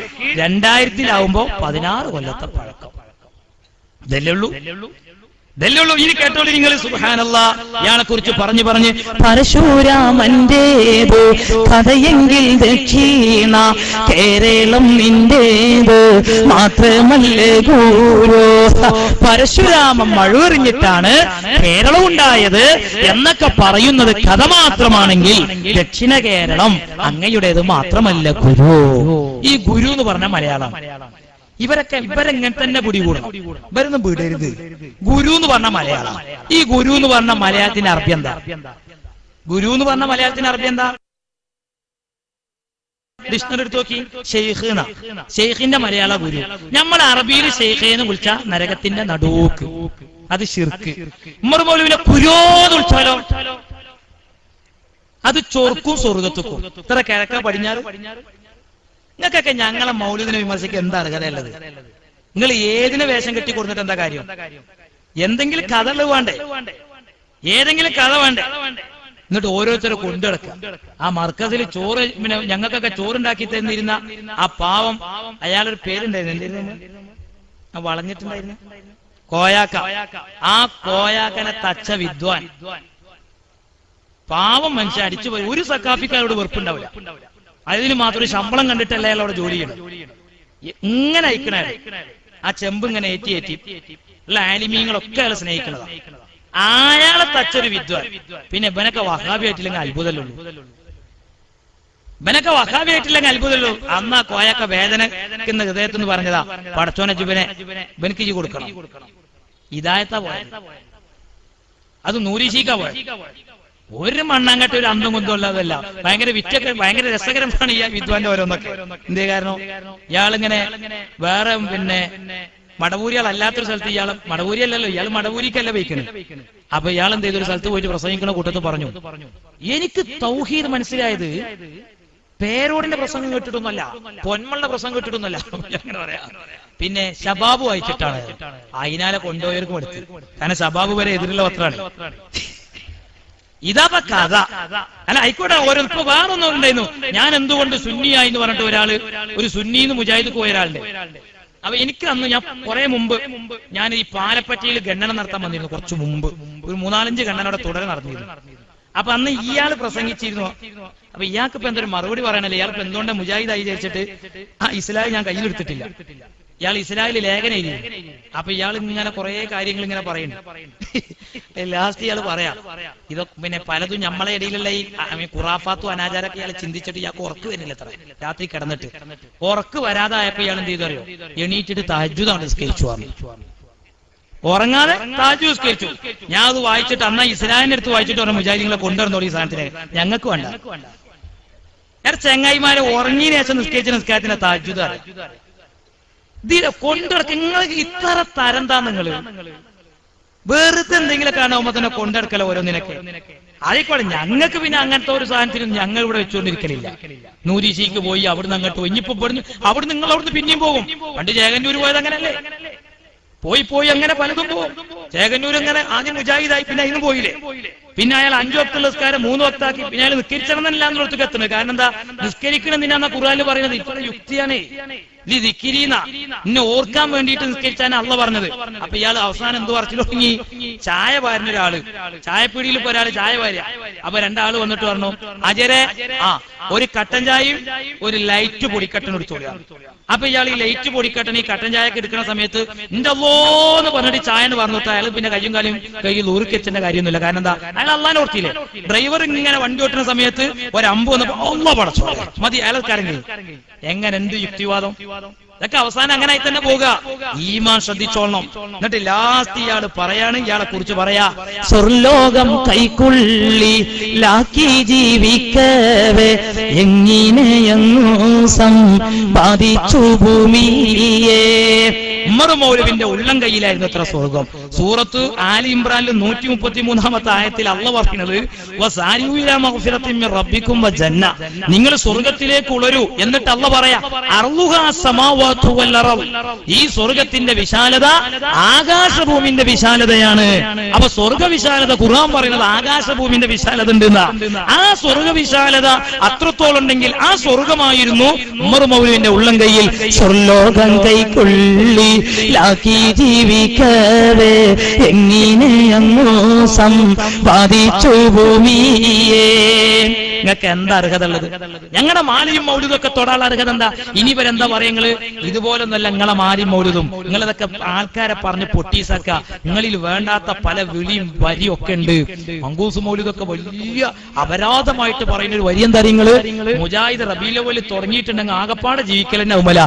2000 16 കൊല്ലത്തെ പഴക്കം. ഇതല്ലേ ഉള്ളൂ. ഇനി കേട്ടോളൂ നിങ്ങൾ, സുബ്ഹാനല്ലാ. ഇയാളെ കുറിച്ച് പറഞ്ഞു പറഞ്ഞ് പരശുരാമന്റെ കഥയെങ്കിൽ ദക്ഷിണ കേരളം നിന്റേത് മാത്രമല്ലേ ഗുരു. പരശുരാമൻ മഴുവെറിഞ്ഞിട്ടാണ് കേരളം ഉണ്ടായത് എന്നൊക്കെ പറയുന്നത് കഥ മാത്രമാണെങ്കിൽ ദക്ഷിണ കേരളം അങ്ങയുടേത് മാത്രമല്ല ഗുരു. ഈ ഗുരു എന്ന് പറഞ്ഞ മലയാളം. ഇവരെങ്ങനെ തന്നെ പിടികൂടണം, ഇവരൊന്നും വിടരുത്. ഗുരു എന്ന് പറഞ്ഞ മലയാളം. ഈ ഗുരു എന്ന് പറഞ്ഞ മലയാളത്തിന്റെ അറബി എന്താ? ഗുരു എന്ന് പറഞ്ഞ മലയാളത്തിന്റെ അറബി എന്താ? ഡിക്ഷണറി എടുത്ത് നോക്കി. ഷെയ്ഖ് എന്നാ. ഷെയ്ഖിന്റെ മലയാള ഗുരു. നമ്മൾ അറബിയിൽ ഷെയ്ഖ് എന്ന് വിളിച്ച നരകത്തിന്റെ നടുക്ക്, അത് ശിർക്ക്. ഉമർ മൗലവിനെ ഗുരു എന്ന് വിളിച്ചാലോ അത് ചൊർക്കും സ്വർഗത്തുക്കും. ഇത്ര കിഴക്കാ പടിഞ്ഞാറ്. നിങ്ങൾക്കൊക്കെ ഞങ്ങളെ മൗലിദിനെ വിമർശിക്കുക എന്താ അർഹതയുള്ളത്? നിങ്ങൾ ഏതിനെ വേഷം കെട്ടി കൊടുത്തിട്ട് എന്താ കാര്യം? എന്തെങ്കിലും കഥ ഉള്ളത് വേണ്ടേ? ഏതെങ്കിലും കഥ വേണ്ടേ? എന്നിട്ട് ഓരോരുത്തരെ കൊണ്ടുനടക്കാം. ആ മർക്കസിൽ ചോറ്, പിന്നെ ഞങ്ങൾക്കൊക്കെ ചോറുണ്ടാക്കി തന്നിരുന്ന ആ പാവം, അയാളൊരു പേരുണ്ടായിരുന്നു, എന്തായിരുന്നു വളഞ്ഞിട്ടുണ്ടായിരുന്നു, കോയാക്ക. ആ കോയാക്കനെ തച്ച വിദ്വാൻ പാവം മനുഷ്യൻ അടിച്ചു പോയി. ഒരു സക്കാഫിക്കാരോട് വെറുപ്പുണ്ടാവില്ല. അതിന് മാത്രം ശമ്പളം കണ്ടിട്ടല്ലേ അവിടെ ജോലി ചെയ്യണം. ഇങ്ങനെ അയക്കണ ആ ചെമ്പ് ഇങ്ങനെ ഏറ്റി ഏറ്റി ഉള്ള ആലിമീങ്ങളൊക്കെ അയാൾ സ്നേഹിക്കണതാണ്. അയാളെ തച്ചൊരു വിദ്വാൻ. പിന്നെ ഇവനൊക്കെ വഹാബിയായിട്ടില്ലെങ്കിൽ അത്ഭുതമല്ലുള്ളൂ. ഇവനൊക്കെ വഹാബിയായിട്ടില്ലെങ്കിൽ അത്ഭുതമല്ലോ. അന്ന് ആ കോയൊക്കെ വേദനക്കുന്ന ഹൃദയത്തിൽ നിന്ന് പറഞ്ഞതാ, പടച്ചോനെ ജുബനെ ഇവനക്ക് ജി കൊടുക്കണം. ഇതായത്താ പോയത്. അത് നൂരീശിക്കാ പോയത്. ഒരു മണ്ണാങ്കട്ട, ഒരു അന്തം കുന്തം ഉള്ളതല്ല. ഭയങ്കര വിറ്റൊക്കെ, ഭയങ്കര രസകരമാണ് ഈ വിദ്വാന്റെ ഓരോന്നൊക്കെ. എന്തേ കാരണം? ഇയാളിങ്ങനെ വേറെ പിന്നെ മടവൂരികളല്ലാത്തൊരു സ്ഥലത്ത് ഇയാൾ മടവൂരിയല്ലല്ലോ, ഇയാൾ മടവൂരിക്കല്ല വയ്ക്കണേ. അപ്പൊ ഇയാൾ എന്ത് ചെയ്തൊരു സ്ഥലത്ത് പോയിട്ട് പ്രസംഗിക്കണ കൂട്ടത്ത് പറഞ്ഞു, എനിക്ക് തൗഹീദ് മനസ്സിലായത് പേരോടിന്റെ പ്രസംഗം കേട്ടിട്ടൊന്നുമല്ല, പൊന്മളുടെ പ്രസംഗം കേട്ടിട്ടൊന്നുമല്ല, അങ്ങനെ പറയാം, പിന്നെ ഷബാബ് വായിച്ചിട്ടാണ്. അയിനാലെ കൊണ്ടുപോയവർക്കും എടുത്ത്, കാരണം ഷബാബ് വരെ എതിരുള്ള പത്രമാണ്. ഇതാ കഥ. അല്ല ആയിക്കോട്ടെ, ഓരോരുത്തർ വേറൊന്നും ഉണ്ടായിരുന്നു. ഞാൻ എന്തുകൊണ്ട് സുന്നിയായി എന്ന് പറഞ്ഞിട്ട് ഒരാള്, ഒരു സുന്നിന്ന് മുജാഹിദ് പോയ ഒരാളുണ്ട്. അപ്പൊ എനിക്ക് അന്ന്, ഞാൻ കുറെ മുമ്പ് ഞാൻ ഈ പാലപ്പറ്റയിൽ ഗണ്ണനം നടത്താൻ വന്നിരുന്നു. കുറച്ചു മുമ്പ് ഒരു 3-4 ഗണ്ണനോടെ തുടരെ നടന്നിരുന്നു. അപ്പൊ അന്ന് ഇയാൾ പ്രസംഗിച്ചിരുന്നു. അപ്പൊ ഇയാൾക്ക് ഇപ്പൊ എന്തൊരു മറുപടി പറയണല്ലേ? ഇയാൾക്ക് എന്തുകൊണ്ട് മുജാഹിദായി വിചാരിച്ചിട്ട് ആ ഇസ്ലാം ഞാൻ കയ്യിലെടുത്തിട്ടില്ല, ഇയാൾ ഇസ്രായേലി ലേഖനയില്ല. അപ്പൊ ഇയാൾ ഇങ്ങനെ കുറെ കാര്യങ്ങൾ ഇങ്ങനെ പറയുന്നു. ലാസ്റ്റ് ഇയാൾ പറയാം ഇതൊക്കെ. പിന്നെ പലതും നമ്മളെ ഇടയിലുള്ള ഈ ഖുറാഫാത്തും അനാചാരമൊക്കെ ഇയാൾ ചിന്തിച്ചിട്ട് ഇയാൾക്ക് ഉറക്ക് വരുന്നില്ല. അത്ര രാത്രി കിടന്നിട്ട് ഉറക്ക് വരാതായപ്പോ ഇയാൾ എന്ത് ചെയ്തു അറിയോ? എണീറ്റിട്ട് തഹജ്ജുദാണ് നിസ്കരിച്ചു. ഉറങ്ങാതെ താജു നിസ്കരിച്ചു. ഞാൻ അത് വായിച്ചിട്ട് അന്നാ ഇസ്രായേലിന്റെ അടുത്ത് വായിച്ചിട്ട് പറഞ്ഞ മുജാഹിദികളെ കൊണ്ടുവരുന്നോളൂ ഈ സാധനത്തിന്, ഞങ്ങൾക്ക് വേണ്ട. ഞാൻ ചെങ്ങായിമാരെ ഉറങ്ങിയതിനു ശേഷം നിസ്കരിച്ച നിസ്കാരത്തിന്റെ താജുദാണ് കൊണ്ടിടക്ക്. നിങ്ങൾക്ക് ഇത്ര തരം താ നിങ്ങള് വെറുതെ എന്തെങ്കിലും കാണാവുമ്പോ തന്നെ കൊണ്ടിടക്കല്ലോ ഓരോ നിനക്ക്. അതേപോലെ ഞങ്ങൾക്ക് പിന്നെ അങ്ങനത്തെ ഒരു സാധനത്തിനും ഞങ്ങൾ ഇവിടെ വെച്ചുകൊണ്ടിരിക്കലില്ല. നൂരീശിക്ക് പോയി അവിടുന്ന് അങ്ങോട്ട് പോയി, ഇനിയിപ്പോ ഇവിടുന്ന് അവിടെ നിങ്ങൾ അവിടുന്ന് പിന്നെയും പോകും. പണ്ട് ചേകന്നൂര് പോയത് അങ്ങനല്ലേ, പോയി പോയി അങ്ങനെ പലതും പോകും. ചേകന്നൂർ അങ്ങനെ ആദ്യം മുജാഹിദായി, പിന്നെ അതിനും പോയില്ലേ. പിന്നെ അയാൾ 5 വക്ത നിസ്കാരം 3 വക്താക്കി. പിന്നെ അയാൾ നിസ്കരിച്ചണമെന്നല്ലാന്ന് ഓർത്തൊക്കെ എത്തുന്നത്. കാരണം എന്താ? നിസ്കരിക്കണമെന്നാ ഖുർആനിൽ പറയുന്നത്. ഇപ്പൊ യുക്തിയാണേ ദിക്കിരീന, ഇന്നെ ഓർക്കാൻ വേണ്ടിയിട്ട് നിസ്കരിച്ചാണ് അള്ള പറഞ്ഞത്. അപ്പൊ ഇയാൾ അവസാനം എന്ത് പറഞ്ഞു തുടങ്ങി? ചായ പാരുന്ന ഒരാള്, ചായപ്പീടിയിൽ ഇപ്പൊ ഒരാള് ചായ പാര. അപ്പൊ രണ്ടാള് വന്നിട്ട് പറഞ്ഞു, അജരെ ആ ഒരു കട്ടൻ ചായയും ഒരു ലൈറ്റ് പൊടിക്കട്ടനും എടുത്തോളിയ. അപ്പൊ ഇയാൾ ഈ ലൈറ്റ് പൊടിക്കട്ടൻ ഈ കട്ടൻ ചായക്ക് എടുക്കുന്ന സമയത്ത് എന്റെ അല്ലോന്ന് പറഞ്ഞിട്ട് ചായന്ന് പറഞ്ഞിട്ട് അയാൾ പിന്നെ കയ്യും കാലും കയ്യിൽ ഊറിക്കച്ചന്റെ കാര്യമൊന്നുമില്ല. കാരണം എന്താ? അയാൾ അള്ളാനെ ഓർത്തില്ലേ. ഡ്രൈവർ ഇങ്ങനെ വണ്ടി ഓട്ടുന്ന സമയത്ത് ഒരു അമ്പ് വന്നപ്പോ അള്ള പടച്ചോ മതി അയാൾക്കാരെങ്കിൽ. എങ്ങനെ എന്ത് യുക്തിവാദം? ഇതൊക്കെ അവസാനം അങ്ങനെ ആയി തന്നെ പോകുക. ഈമാൻ ശ്രദ്ധിച്ചോളണം. എന്നിട്ട് ലാസ്റ്റ് ഇയാള് പറയാണ്, ഇയാളെ കുറിച്ച് പറയാ, സ്വർലോകം കൈക്കുള്ളിലാക്കി ജീവിക്കവേ എങ്ങനെയെന്നു സമ്പാദിച്ചു ഭൂമിയെ. ഉമർ മൗലവിന്റെ ഉള്ളം കയ്യിലായിരുന്നു അത്ര സ്വർഗം. സൂറത്ത് ആലി ഇമ്രാനിൽ 133-ാമത്തെ ആയത്തിൽ അള്ള പറയുന്നത്, നിങ്ങൾ സ്വർഗത്തിലേക്ക് ഉളരു. എന്നിട്ട് അള്ള പറയാ, ഈ സ്വർഗത്തിന്റെ വിശാലത ആകാശഭൂമിന്റെ വിശാലതയാണ്. അപ്പൊ സ്വർഗ വിശാലത ഖുർആൻ പറയുന്നത് ആകാശഭൂമിന്റെ വിശാലത ഉണ്ടെന്നാ. ആ സ്വർഗ വിശാലത അത്രത്തോളം ഉണ്ടെങ്കിൽ ആ സ്വർഗമായിരുന്നു ഉമർ മൗലവിന്റെ ഉള്ളം കയ്യിൽ. സ്വർലോകം കൈക്കൊള്ളി ലാക്കി ജീവിക്കവേ എങ്ങനെ അങ്ങോ സമ്പാദിച്ചു ഭൂമിയെ. നിങ്ങൾക്ക് എന്താ അർഹത ഉള്ളത്? ഞങ്ങളുടെ മാലിയും മൗലിതൊക്കെ തൊടാനുള്ള അർഹത എന്താ? ഇനി ഇവരെന്താ പറയുന്നത്? ഇതുപോലൊന്നല്ല നിങ്ങളെ മാലിയും മൗലിതും. നിങ്ങളിതൊക്കെ ആൾക്കാരെ പറഞ്ഞ് പൊട്ടീസാക്ക. നിങ്ങളിൽ വേണ്ടാത്ത പല വിളിയും വരിയും ഒക്കെ ഉണ്ട്. മങ്കൂസ് മൗലിതൊക്കെ വലിയ അപരാധമായിട്ട് പറയുന്ന ഒരു വലിയ തരിങ്ങള് മുജാഹിദ് റബീലവലി തുടങ്ങിയിട്ടുണ്ടെങ്കിൽ ആകപ്പാടെ ജീവിക്കലെന്നെ ഉമല.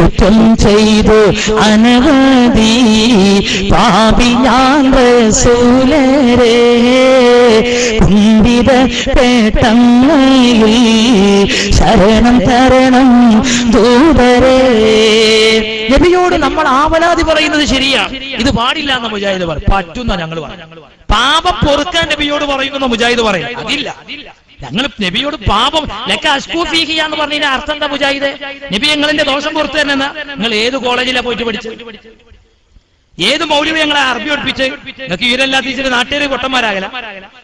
കുറ്റം ചെയ്തു അനവധി പാപി ഞാൻ റസൂലരെ കുന്തിത പേട്ടമ്മയിൽ ശരണം തരണം ദൂതരെ. നബിയോട് നമ്മൾ ആവലാതി പറയുന്നത് ശരിയാണ്. ഇത് പാടില്ല എന്ന മുജാഹിദ് പറയും. പറ്റുന്ന ഞങ്ങൾ പറഞ്ഞു. പാപം പൊറുക്കാൻ നബിയോട് പറയുന്ന മുജാഹിദ് പറയും അതില്ല. ഞങ്ങൾ നബിയോട് പാപം ലക്ക അഷ്കൂ ഫീഹിയാന്ന് പറഞ്ഞതിന് അർത്ഥം എന്താ മുജാഹിദേ? നബി ഞങ്ങളെന്റെ ദോഷം പുറത്തു തരുന്ന. നിങ്ങൾ ഏത് കോളേജിലാണ് പോയിട്ട് പഠിച്ചു? ഏത് മൗലിക ഞങ്ങളെ അറബി ഒടിപ്പിച്ച്? നിങ്ങൾക്ക് ഇവരെല്ലാ ടീച്ചറും നാട്ടുകാർ കൊട്ടന്മാരാകല.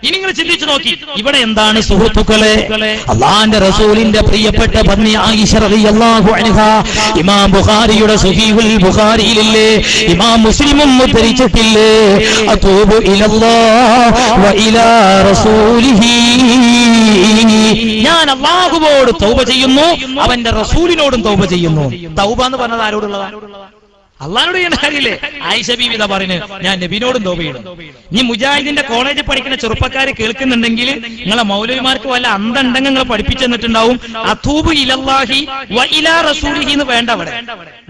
ഇനി നിങ്ങൾ ചിന്തിച്ചു നോക്കി ഇവിടെ എന്താണ് സുഹൃത്തുക്കളെ. അള്ളാന്റെ റസൂലിന്റെ പ്രിയപ്പെട്ട പത്നി ആയിഷ റളിയല്ലാഹു അൻഹ, ഇമാം ബുഖാരിയുടെ സഹീഹുൽ ബുഖാരിയിലില്ലേ, ഇമാം മുസ്ലിമും ഉദ്ധരിച്ചിട്ടില്ലേ, അതൂബു ഇലല്ലാഹ് വ ഇലാ റസൂലിഹി, ഞാൻ അള്ളാഹുവോട് തൗബ ചെയ്യുന്നു, അവന്റെ റസൂലിനോടും തൗബ ചെയ്യുന്നു. തൗബ എന്ന് പറഞ്ഞത് ആരോടുള്ളതാ? അള്ളാഹുവോട് ചെയ്യേണ്ട കാര്യമില്ലേ? ആയിഷ ബീവി ഇതാ പറയുന്നത്, ഞാൻ നബിനോടും തൗബ ചെയ്യണം. ഇനി മുജാഹിദിന്റെ കോളേജിൽ പഠിക്കുന്ന ചെറുപ്പക്കാര് കേൾക്കുന്നുണ്ടെങ്കിൽ നിങ്ങളെ മൗലവിമാർക്ക് വല്ല അന്തണ്ടെങ്കിൽ നിങ്ങൾ പഠിപ്പിച്ചു തന്നിട്ടുണ്ടാവും. അതൂബു ഇലല്ലാഹി വ ഇലാ റസൂലിഹി എന്ന് വേണ്ട. അവിടെ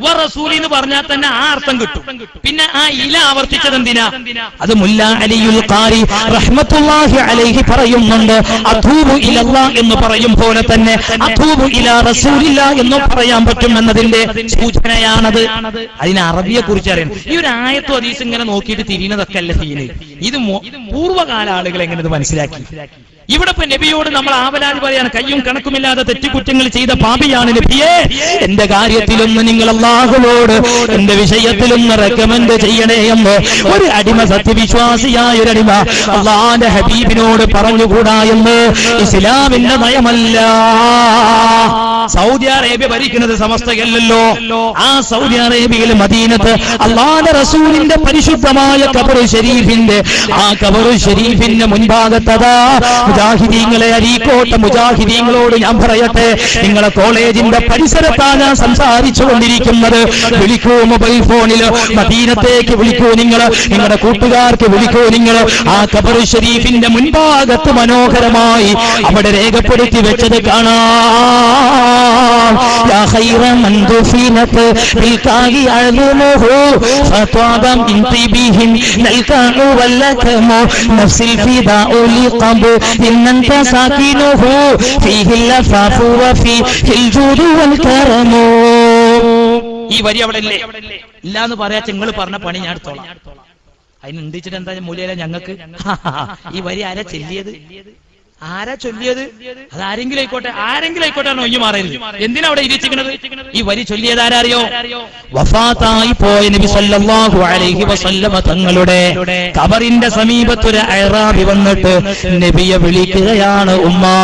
വ റസൂലി എന്ന് പറഞ്ഞാൽ തന്നെ ആ അർത്ഥം കിട്ടും. പിന്നെ ആ ഇല ആവർത്തിച്ചത് എന്തിനാ? അത് മുല്ല അലിയുൽ ഖാരി റഹ്മത്തുള്ളാഹി അലൈഹി പറയുന്നുണ്ട്. അതൂബു ഇലല്ലാഹ് എന്ന് പറയും പോലെ തന്നെ അതൂബു ഇലാ റസൂലില്ലാഹി എന്ന് പറയാൻ പറ്റും എന്നതിന്റെ സൂചനയാണത്. അറബിയെ കുറിച്ച് അറിയാൻ ഈ ഒരു ആയത്തും ഹദീസും ഇങ്ങനെ നോക്കിയിട്ട് തിരിയുന്നതൊക്കെ അല്ല സീന്. ഇത് പൂർവ്വകാല ആളുകൾ എങ്ങനെ ഇത് മനസ്സിലാക്കി? ഇവിടെ നബിയോട് നമ്മൾ ആവലാതി പറയാണ്, കയ്യും കണക്കുമില്ലാതെ തെറ്റുകുറ്റങ്ങൾ ചെയ്ത പാപിയാണ് നബിയേ, എന്റെ കാര്യത്തിലൊന്ന് നിങ്ങൾ അല്ലാഹുവോട് എന്റെ വിഷയത്തിലൊന്ന് റെക്കമെൻഡ് ചെയ്യണേ എന്ന് ഒരു അടിമ, സത്യവിശ്വാസിയായ ഒരു അടിമ അല്ലാഹുവിന്റെ ഹബീബിനോട് പറഞ്ഞുകൂടാ എന്ന് ഇസ്ലാമിന്റെ നയമല്ല. സൗദി അറേബ്യ ഭരിക്കുന്നത് സമസ്തയല്ലല്ലോ. ആ സൗദി അറേബ്യയിൽ മദീനത്ത് അല്ലാഹുവിന്റെ റസൂലിന്റെ പരിശുദ്ധമായ ഖബർ ശരീഫിന്റെ ആ ഖബർ ശരീഫിന്റെ മുൻഭാഗത്തതാ മുജാഹിദീങ്ങളെ, അരീക്കോട്ടെ മുജാഹിദീങ്ങളോട് ഞാൻ പറയട്ടെ, നിങ്ങളെ കോളേജിന്റെ പരിസരത്താണ് ഞാൻ സംസാരിച്ചു കൊണ്ടിരിക്കുന്നത്. വിളിക്കൂ മൊബൈൽ ഫോണിൽ, മദീനത്തേക്ക് വിളിക്കൂ, നിങ്ങൾ നിങ്ങളുടെ കൂട്ടുകാർക്ക് വിളിക്കൂ, നിങ്ങൾ ആ ഖബർ ശരീഫിന്റെ മുൻഭാഗത്ത് മനോഹരമായി അവിടെ രേഖപ്പെടുത്തി വെച്ചത് കാണാം. യാ ഖൈറ മൻ ദഫിനത ബിൽ ഖാഗി അൽമുഹു ഫത്വാബം ഇന്തിബിഹിൻ നൽകാനു വല്ലകമു നഫ്സിൽ ഫിദാ ഉലിഖബു إننت ساكنه فيه اللفاف وفيه الجود والكرم. ഈ വരി അവിടെ ഇല്ലേ? ഇല്ലാന്ന് പറയാ, നിങ്ങൾ പറഞ്ഞ പണി ഞാൻ എടുത്തോളാം. അതിന് ഉണ്ടിച്ചിട്ട് എന്താ മൂലയില്ല ഞങ്ങൾക്ക്. ഈ വരി ആരാ ചൊല്ലിയത്? അതാരെങ്കിലും ആയിക്കോട്ടെ, ആരെങ്കിലും ആയിക്കോട്ടെ, ഒഴിഞ്ഞു മാറരുത്. എന്തിനാ അവിടെ ഇരിച്ചിരിക്കുന്നത്? ഈ വരി ചൊല്ലിയത് ആരാറിയോ? വഫാത്തായി പോയ നബി സല്ലല്ലാഹു അലൈഹി വസല്ലമ തങ്ങളുടെ ഖബറിന്റെ സമീപത്തൊരു അഅറാബി വന്നിട്ട് നബിയെ വിളിക്കുകയാണ്, ഉമ്മാ,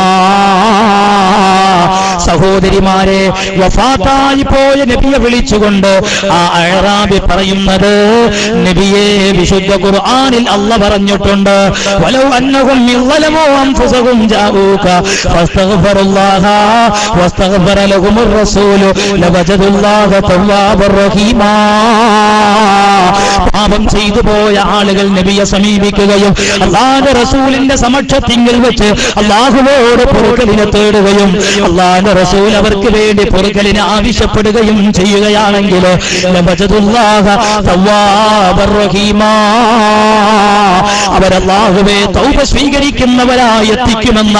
സഹോദരിമാരെ, വഫാത്തായി പോയ നബിയെ വിളിച്ചുകൊണ്ട് ആ അഅറാബി പറയുന്നത്, നബിയെ, വിശുദ്ധ ഖുർആനിൽ അല്ലാഹ് പറഞ്ഞിട്ടുണ്ട്, വലൗ അന്നഹും മില്ലമോ അൻഫുസ പാപം ചെയ്തു പോയ ആളുകൾ നബിയെ സമീപിക്കുകയും അല്ലാഹുവിന്റെ റസൂലിന്റെ സമക്ഷത്തിങ്കിൽ വെച്ച് അല്ലാഹുവോട് പൊറുക്കലിനെ തേടുകയും അല്ലാഹുവിന്റെ റസൂൽ അവർക്ക് വേണ്ടി പൊറുക്കലിനെ ആവശ്യപ്പെടുകയും ചെയ്യുകയാണെങ്കിൽ അവരല്ലാഹുവേ തൗബ സ്വീകരിക്കുന്നവരായി എത്തിക്കുമെന്ന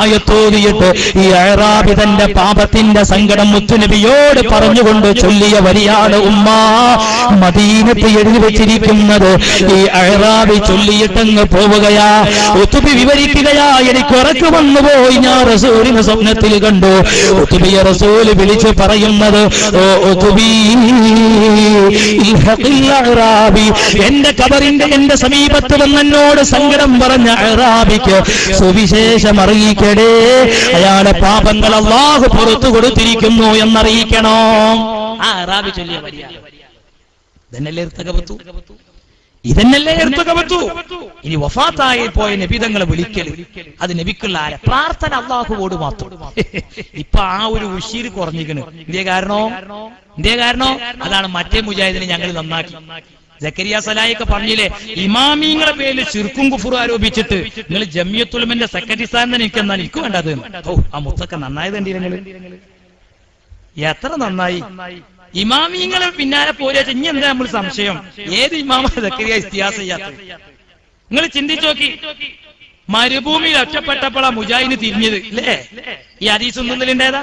ആയത്തോതിയിട്ട് ഈ അഅറാബി തന്റെ പാപത്തിന്റെ സങ്കടം മുത്തുനബിയോട് പറഞ്ഞുകൊണ്ട് ചൊല്ലിയ വരിയാണ് ഉമ്മാ മദീനത്ത് എഴുതി വെച്ചിരിക്കുന്നത്. ഈ അഅറാബി ചൊല്ലിയിട്ടങ്ങ് പോവുകയാ. ഉത്തുബി വിവരിക്കുകയാ, എനിക്ക് ഉറക്കം വന്നു പോയി, ഞാൻ റസൂലിനെ സ്വപ്നത്തിൽ കണ്ടു. ഉത്തുബിയെ റസൂൽ വിളിച്ചു പറയുന്നത്, ഓ ഉത്തുബി, എന്റെ ഖബറിന്റെ എന്റെ സമീപത്ത് വന്നോട് സങ്കടം പറഞ്ഞ അഅറാബിക്ക് സുവിശേഷം അറിയിക്കടേ, അയാളെ പാപങ്ങൾ അല്ലാഹു പുറത്തു കൊടുത്തിരിക്കുന്നു എന്നറിയിക്കണോ. ആ അറാബി ചൊല്ലിയ വരിയാണ്. ഇതന്നല്ലേ ഇർത്തകബത്തു. ഇനി വഫാത്തായി പോയ നബിതങ്ങളെ വിളിക്കല്, അത് നബിക്കുള്ള ആരെ പ്രാർത്ഥന അല്ലാഹുവോട് മാത്രം. ഇപ്പൊ ആ ഒരു ഉശീര് കുറഞ്ഞിരിക്കണ്. ഇതേ കാരണോ അതാണ് മറ്റേ മുജാഹിദിനെ ഞങ്ങൾ നന്നാക്കി. സക്കരിയ സലായിക്ക് പറഞ്ഞില്ലേ, ഇമാമിങ്ങളെ പേരിൽ ശിർക്കും കുഫറും ആരോപിച്ചിട്ട് നിങ്ങൾ ജമിയത്തുൽ ഉലമന്റെ സെക്രട്ടറി സ്ഥാനം എനിക്ക് എന്നാൽ എനിക്ക് വേണ്ടത്. ഓ, ആ മുത്തൊക്കെ നന്നായത് കണ്ടില്ല, എത്ര നന്നായി. ഇമാമിങ്ങളെ പിന്നാലെ പോരാ, ഇനി എന്താ നമ്മൾ സംശയം? ഏത് ഇമാമ സക്കരിയ ഇസ്തിഹാസ ചെയ്യാത്ത? നിങ്ങൾ ചിന്തിച്ചു നോക്കി, മരുഭൂമിയിൽ ഒറ്റപ്പെട്ടപ്പോൾ ആ മുജാഹിദിന് തിരിഞ്ഞത് അല്ലേ? ഈ ഹദീസ് ഒന്നുണ്ടായതാ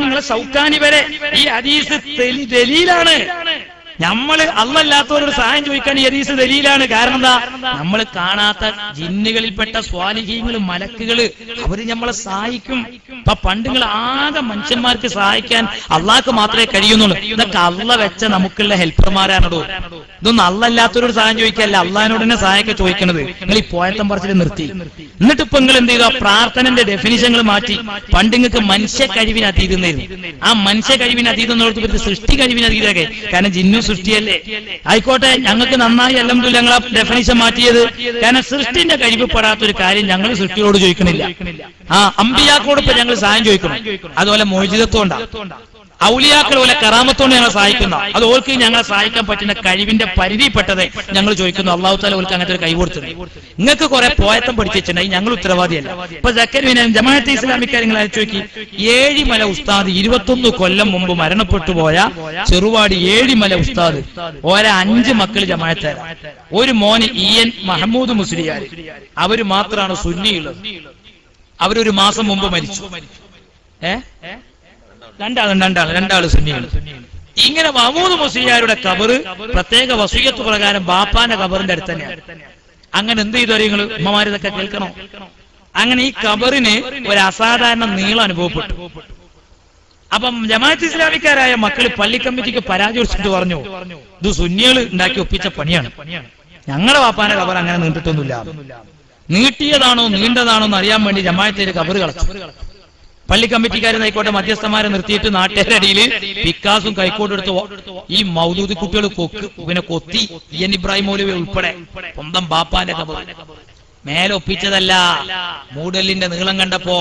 നിങ്ങളെ സൗഖാനി വരെ. ഈ ഹദീസ് ദലീലാണ്. നമ്മള് അല്ലല്ലാത്തവരോട് സഹായം ചോദിക്കാൻ ഈ ഹദീസ് ദലീലാണ്. കാരണം എന്താ? നമ്മൾ കാണാത്ത ജിന്നുകളിൽപ്പെട്ട സ്വാലിഹീങ്ങള്, മലക്കുകള്, അവര് നമ്മളെ സഹായിക്കും. ഇപ്പൊ പണ്ടുങ്ങൾ ആകെ മനുഷ്യന്മാർക്ക് സഹായിക്കാൻ അള്ളാഹ്ക്ക് മാത്രമേ കഴിയുന്നുള്ളൂ. ഇതൊക്കെ അള്ള വെച്ച നമുക്കുള്ള ഹെൽപ്പർമാരാണോ? ഇതൊന്നും അല്ലല്ലാത്തവരോട് സഹായം ചോദിക്കല്ല, അള്ളഹാനോട് തന്നെ സഹായമൊക്കെ ചോദിക്കണത്. നിങ്ങൾ ഈ പോയത്തം പറച്ചിൽ നിർത്തി. എന്നിട്ട് ഇപ്പൊ നിങ്ങൾ എന്ത് ചെയ്തു? പ്രാർത്ഥനന്റെ ഡെഫിനിഷനുകൾ മാറ്റി. പണ്ടുങ്ങൾക്ക് മനുഷ്യ കഴിവിന് അതീതമായിരുന്നു. ആ മനുഷ്യ കഴിവിന് അതീതം, സൃഷ്ടി കഴിവിന് അതീതമൊക്കെ. കാരണം ജിന്നു സൃഷ്ടിയല്ലേ? ആയിക്കോട്ടെ, ഞങ്ങൾക്ക് നന്നായി അൽഹംദുലില്ലാ ഞങ്ങൾ ആ ഡെഫിനിഷൻ മാറ്റിയത്. കാരണം സൃഷ്ടിന്റെ കഴിവുപെടാത്ത ഒരു കാര്യം ഞങ്ങൾ സൃഷ്ടിയോട് ചോദിക്കണില്ല. ആ അമ്പിയാക്കളോടൊപ്പം ഞങ്ങൾ സഹായം ചോദിക്കണം. അതുപോലെ മോചിതത്വമുണ്ടാകും. ഔലിയാക്കൾ പോലെ കറാമത്തോണ്ട് ഞങ്ങളെ സഹായിക്കുന്ന, അത് ഓർക്ക് ഞങ്ങളെ സഹായിക്കാൻ പറ്റുന്ന കഴിവിന്റെ പരിധിപ്പെട്ടതേ ഞങ്ങൾ ചോദിക്കുന്നു. അല്ലാഹു തആല ഓർക്ക് അങ്ങനത്തെ ഒരു കഴിവ് കൊടുത്തത്. നിങ്ങൾക്ക് കുറെ പോയത്തം പഠിച്ചിട്ടുണ്ടായി, ഞങ്ങൾ ഉത്തരവാദിയല്ല. ഇപ്പൊ സക്കരിയ ജമാഅത്തെ ഇസ്ലാമിക്കാര്യങ്ങൾ ചോദിക്കി. ഏഴിമല ഉസ്താദ് 21 കൊല്ലം മുമ്പ് മരണപ്പെട്ടു പോയ ചെറുവാടി ഏഴിമല ഉസ്താദ്, ഓരോ 5 മക്കൾ ജമാഅത്തെ, ഒരു മോന് EN മഹ്മൂദ് മുസ്ലിയാർ. അവര് മാത്രമാണ് സുന്നിയുള്ളത്. അവരൊരു മാസം മുമ്പ് മരിച്ചു. രണ്ടാള് സുന്നിയാണ്. ഇങ്ങനെ മഹ്മൂദ് മുസ്ലിയാരുടെ കബറ് പ്രത്യേക വസിയ്യത്ത് പ്രകാരം ബാപ്പാന്റെ കബറിന്റെ അടുത്ത് തന്നെയാണ്. അങ്ങനെ എന്ത് ചെയ്തു നിങ്ങൾ ഉമ്മമാർ ഇതൊക്കെ കേൾക്കണോ? അങ്ങനെ ഈ ഖബറിന് ഒരു അസാധാരണ നീളം അനുഭവപ്പെട്ടു. അപ്പം ജമാഅത്ത് ഇസ്ലാമിക്കാരായ മക്കൾ പള്ളി കമ്മിറ്റിക്ക് പരാതി കൊടുത്തിട്ട് പറഞ്ഞു, ഇത് സുന്നികൾ ഉണ്ടാക്കി ഒപ്പിച്ച പണിയാണ്, ഞങ്ങളെ വാപ്പാന്റെ ഖബർ അങ്ങനെ നീണ്ടിട്ടൊന്നുമില്ല, നീട്ടിയതാണോ നീണ്ടതാണോ എന്ന് അറിയാൻ വേണ്ടി ജമാഅത്തിൽ ഖബർ കളച്ചു. പള്ളി കമ്മിറ്റിക്കാരെന്നായിക്കോട്ടെ മധ്യസ്ഥന്മാരെ നിർത്തിയിട്ട് നാട്ടുകാരടിയിൽ പിക്കാസും കൈക്കോട്ടെടുത്ത് ഈ മൗലൂദി കുട്ടികൾ പിന്നെ കൊത്തി എൻ ഇബ്രാഹിം മൗലവി ഉൾപ്പെടെ സ്വന്തം ബാപ്പാന്റെ ഖബർ മേലൊപ്പിച്ചതല്ല. മൂടലിന്റെ നീളം കണ്ടപ്പോ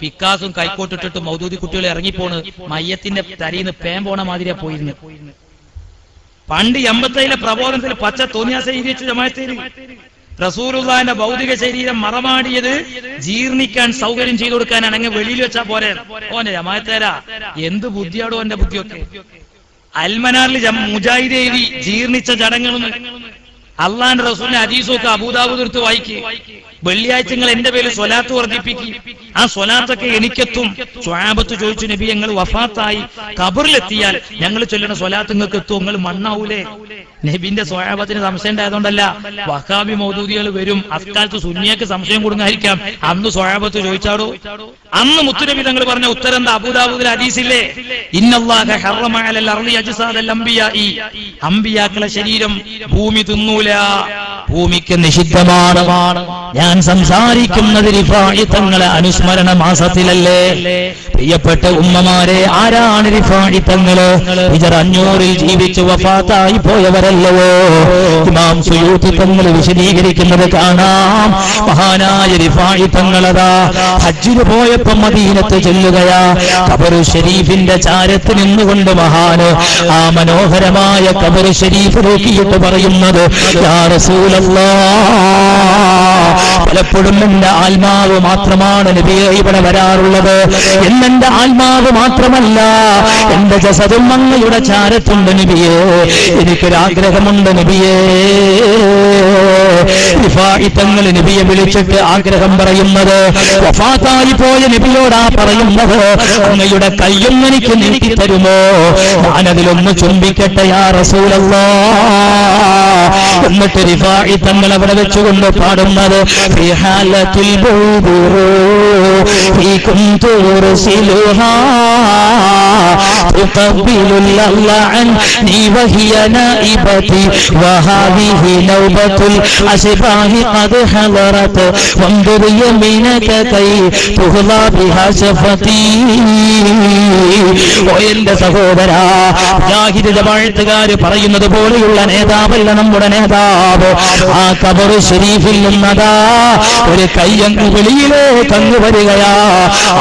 പിക്കാസും കൈക്കോട്ടിട്ടിട്ട് മൗലൂദി കുട്ടികൾ ഇറങ്ങിപ്പോണ്. മയ്യത്തിന്റെ തരീന്ന് പേൻ പോണ മാതിരിയാ പോയിരുന്നു. പണ്ട് 87 പ്രബോധനത്തിൽ പച്ച തോന്നിയാസ എഴുതിവെച്ച ജമാഅത്തിൽ റസൂലുള്ളാഹിന്റെ ഭൗതിക ശരീരം മറമാടിയത് ജീർണിക്കാൻ സൗകര്യം ചെയ്തു കൊടുക്കാനാണ്. അങ്ങ് വെളിയിൽ വെച്ചാ പോരെ ഓന്റെ ജമാഅത്തേരാ, എന്ത് ബുദ്ധിയാടോ എന്റെ ബുദ്ധിയൊക്കെ. അൽമനാറിൽ മുജാഹിദ് എഴുതി ജീർണിച്ച ചടങ്ങുകളൊന്നും. അള്ളാന്റെ റസൂലിന്റെ ഹദീസൊക്കെ അബൂദാവൂദ് എടുത്ത് വായിക്കും. വെള്ളിയാഴ്ച നിങ്ങൾ എന്റെ പേരിൽ സ്വലാത്ത് വർദ്ധിപ്പിക്കും, ആ സ്വലാത്തൊക്കെ എനിക്കെത്തും. സ്വഹാബത്ത് ചോദിച്ചു, നബി ഞങ്ങൾ വഫാത്തായി ഖബറിലെത്തിയാൽ ഞങ്ങൾ ചൊല്ലണ സ്വലാത്ത് നിങ്ങൾക്ക് എത്തും, നിങ്ങൾ മണ്ണാവൂലേ? നബിന്റെ സ്വഹാബത്തിന് സംശയം ഉണ്ടായതുകൊണ്ടല്ല. വഹാബി മൗദൂദികൾ വരും, അക്കാലത്ത് സുന്നിയക്ക് സംശയം കൊടുങ്ങായിരിക്കാം. അന്ന് സ്വഹാബത്ത് ചോദിച്ചാടോ, അന്ന് മുത്തുനബി തങ്ങൾ പറഞ്ഞ ഉത്തരം എന്താ? അബൂദാവൂദിൽ ഹദീസില്ലേ, ഇന്നല്ലാഹ ഹറമ അലൽ അർളി അജ്സാദൽ അംബിയാഇ, അംബിയാക്കളെ ശരീരം ഭൂമി തിന്നൂല, ഭൂമിക്ക് നിഷിദ്ധമാണ്. ഞാൻ സംസാരിക്കുന്നത് റിഫാഇ തങ്ങളെ അനുസ്മരണ മാസത്തിലല്ലേ. പ്രിയപ്പെട്ട ഉമ്മമാരെ, ആരാണ് റിഫാഇ തങ്ങള്? ഹിജറ 500-ൽ ജീവിച്ച് വഫാത്തായി പോയവരല്ലോ. ഇമാം സുയൂത്തി തങ്ങൾ വിശദീകരിക്കുന്നത് കാണാം. മഹാനായ റിഫാഇ തങ്ങളതാ ഹജ്ജിന് പോയപ്പോ മദീനത്ത് ചെല്ലുകയാ. ഖബറു ഷരീഫിന്റെ ചാരത്ത് നിന്നുകൊണ്ട് മഹാന് ആ മനോഹരമായ ഖബറു ഷരീഫ് നോക്കിയിട്ട് പറയുന്നത്, യാ റസൂലല്ലാഹ്, പലപ്പോഴും എന്റെ ആത്മാവ് മാത്രമാണ് നബിയെ ഇവിടെ വരാറുള്ളത്. എന്നെന്റെ ആത്മാവ് മാത്രമല്ല, എന്റെ ജസദും അങ്ങയുടെ ചാരത്തുണ്ട് നബിയേ. എനിക്കൊരാഗ്രഹമുണ്ട് നബിയേ. ിഫാഇതങ്ങൾ നബിയെ വിളിച്ചിട്ട് ആഗ്രഹം പറയുന്നത്, വഫാത്തായി പോയ നബിയോടാ പറയുന്നത്, അങ്ങയുടെ കയ്യും എനിക്ക് നീട്ടി തരുമോ, ഞാനതിലൊന്ന് ചുംബിക്കട്ടെ യാ റസൂലല്ലാഹ്. എന്നിട്ട് റിഫാഇ തങ്ങൾ അവിടെ വെച്ചുകൊണ്ട് പാടുന്നത്, എന്റെ സഹോദരാ, ജാഹിദ് ജമാഅത്തുകാർ പറയുന്നത് പോലെയുള്ള നേതാവല്ല നമ്മുടെ നേതാവ്. ആ ഖബർ ശരീഫിൽ നിന്നതാ ഒരു കയ്യങ്ങ് വെളിയിലേക്ക് അങ്ങ് വരികയാ.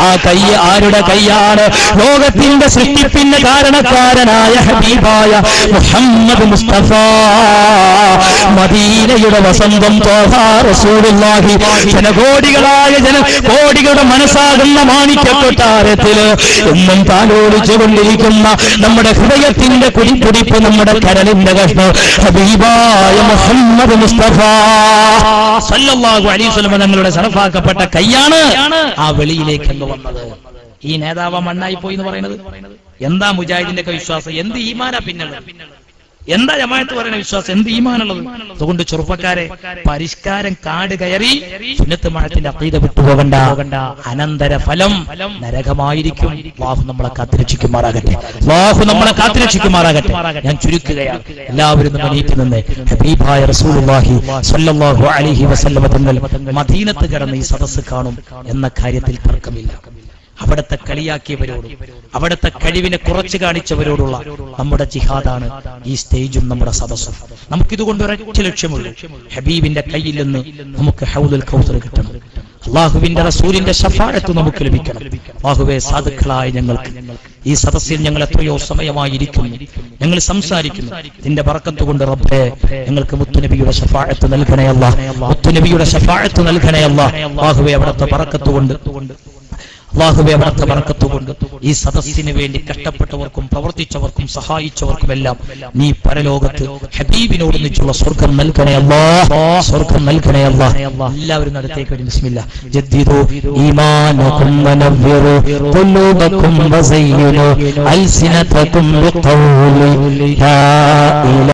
ആ കയ്യ് ആരുടെ കയ്യാണ്? ലോകത്തിന്റെ സൃഷ്ടിപ്പിന്റെ കാരണക്കാരനായ ഹബീബായ മുഹമ്മദ് മുസ്തഫ, മദീനയുടെ വസന്തം തോഹ റസൂലുള്ളാഹി. ജനകോടികളായ ജനകോടികളുടെ മനസ്സാകുന്ന മാണിക്യക്കൊട്ടാരത്തില് എന്നും താലോലിച്ചു കൊണ്ടിരിക്കുന്ന നമ്മുടെ ഹൃദയത്തിന്റെ കുടിപ്പുടിപ്പ്, നമ്മുടെ കരളിന്റെ കഷ്ണം ഹബീബായ മുഹമ്മദ് മുസ്തഫ സല്ലല്ലാഹു അലൈഹി വസല്ലം തങ്ങളുടെ സറഫാക്കപ്പെട്ട കൈയാണ് ആ വെളിയിലേക്ക് അങ്ങ് വന്നത്. ഈ നേതാവ് മണ്ണായി പോയി എന്ന് പറയുന്നത് എന്താ? മുജാഹിദിന്റെ ഒക്കെ വിശ്വാസം എന്ത് ഈമാനാ പിന്നുള്ളത്? എന്താ ജമാഅത്ത് പറയുന്ന വിശ്വാസം എന്ത് ഈമാനുള്ളത്? അതുകൊണ്ട് ചെറുപ്പക്കാരെ, പരിഷ്കാരം കാട് കയറി സുന്നത്ത് മഅത്തിന്റെ അഖീദ വിട്ടുപോകണ്ട. അനന്തര ഫലം നരകമായിരിക്കും. അല്ലാഹു നമ്മളെ കാത്തിരക്ഷിക്കുമാറാകട്ടെ. അല്ലാഹു നമ്മളെ കാത്തിരക്ഷിക്കുമാറാകട്ടെ. ഞാൻ ചുരുക്കുകയാണ്. എല്ലാവരും എണീറ്റ് നിന്ന് ഹബീബായ റസൂലുള്ളാഹി സ്വല്ലല്ലാഹു അലൈഹി വസല്ലം തങ്ങൾ മദീനത്ത് കടന്ന് ഈ സദസ്സ് കാണും എന്ന കാര്യത്തിൽ തർക്കമില്ല. അവിടത്തെ കളിയാക്കിയവരോടും അവിടത്തെ കഴിവിനെ കുറച്ച് കാണിച്ചവരോടുള്ള നമ്മുടെ ജിഹാദാണ് ഈ സ്റ്റേജും നമ്മുടെ സദസ്സും. നമുക്കിതുകൊണ്ട് ഒരൊറ്റ ലക്ഷ്യമുള്ളൂ, ഹബീബിന്റെ കയ്യിൽ നിന്ന് നമുക്ക് ഹൗലുൽ കൗസർ കിട്ടണം. അല്ലാഹുവിന്റെ റസൂലിന്റെ ശഫാഅത്ത് നമുക്ക് ലഭിക്കണം. അല്ലാഹുവേ, സാധുക്കളായ ഞങ്ങൾക്ക് ഈ സദസ്സിൽ ഞങ്ങൾ എത്രയോ സമയമായി ഇരിക്കുന്നു, ഞങ്ങൾ സംസാരിക്കുന്നു. നിന്റെ ബർക്കത്ത് കൊണ്ട് റബ്ബേ ഞങ്ങൾക്ക് മുത്തുനബിയുടെ ശഫാഅത്ത് നൽകണേ അല്ലാഹ്, മുത്തുനബിയുടെ ശഫാഅത്ത് നൽകണേ അല്ലാഹ്. അല്ലാഹുവേ അവിടത്തെ ബർക്കത്ത് കൊണ്ട്, അല്ലാഹുവേ അവിടുത്തെ ബർക്കത്ത് കൊണ്ട് ഈ സദസ്സിന് വേണ്ടി കഷ്ടപ്പെട്ടവർക്കും പ്രവർത്തിച്ചവർക്കും സഹായിച്ചവർക്കും എല്ലാം നീ പരലോകത്ത് ഹബീബിനോട് നിച്ചുള്ള സ്വർഗം നൽകണേ അല്ലാഹ്, സ്വർഗം നൽകണേ അല്ലാഹ്. എല്ലാവരും അടുത്തേക്ക് വരും. ബിസ്മില്ലാ. ജദ്ദിദു ഈമാനകും വനവ്വിറു ഖുലൂബകും വസയ്യിനു അൽസിനതകും ബിഖൗലി ലാ ഇലാഹ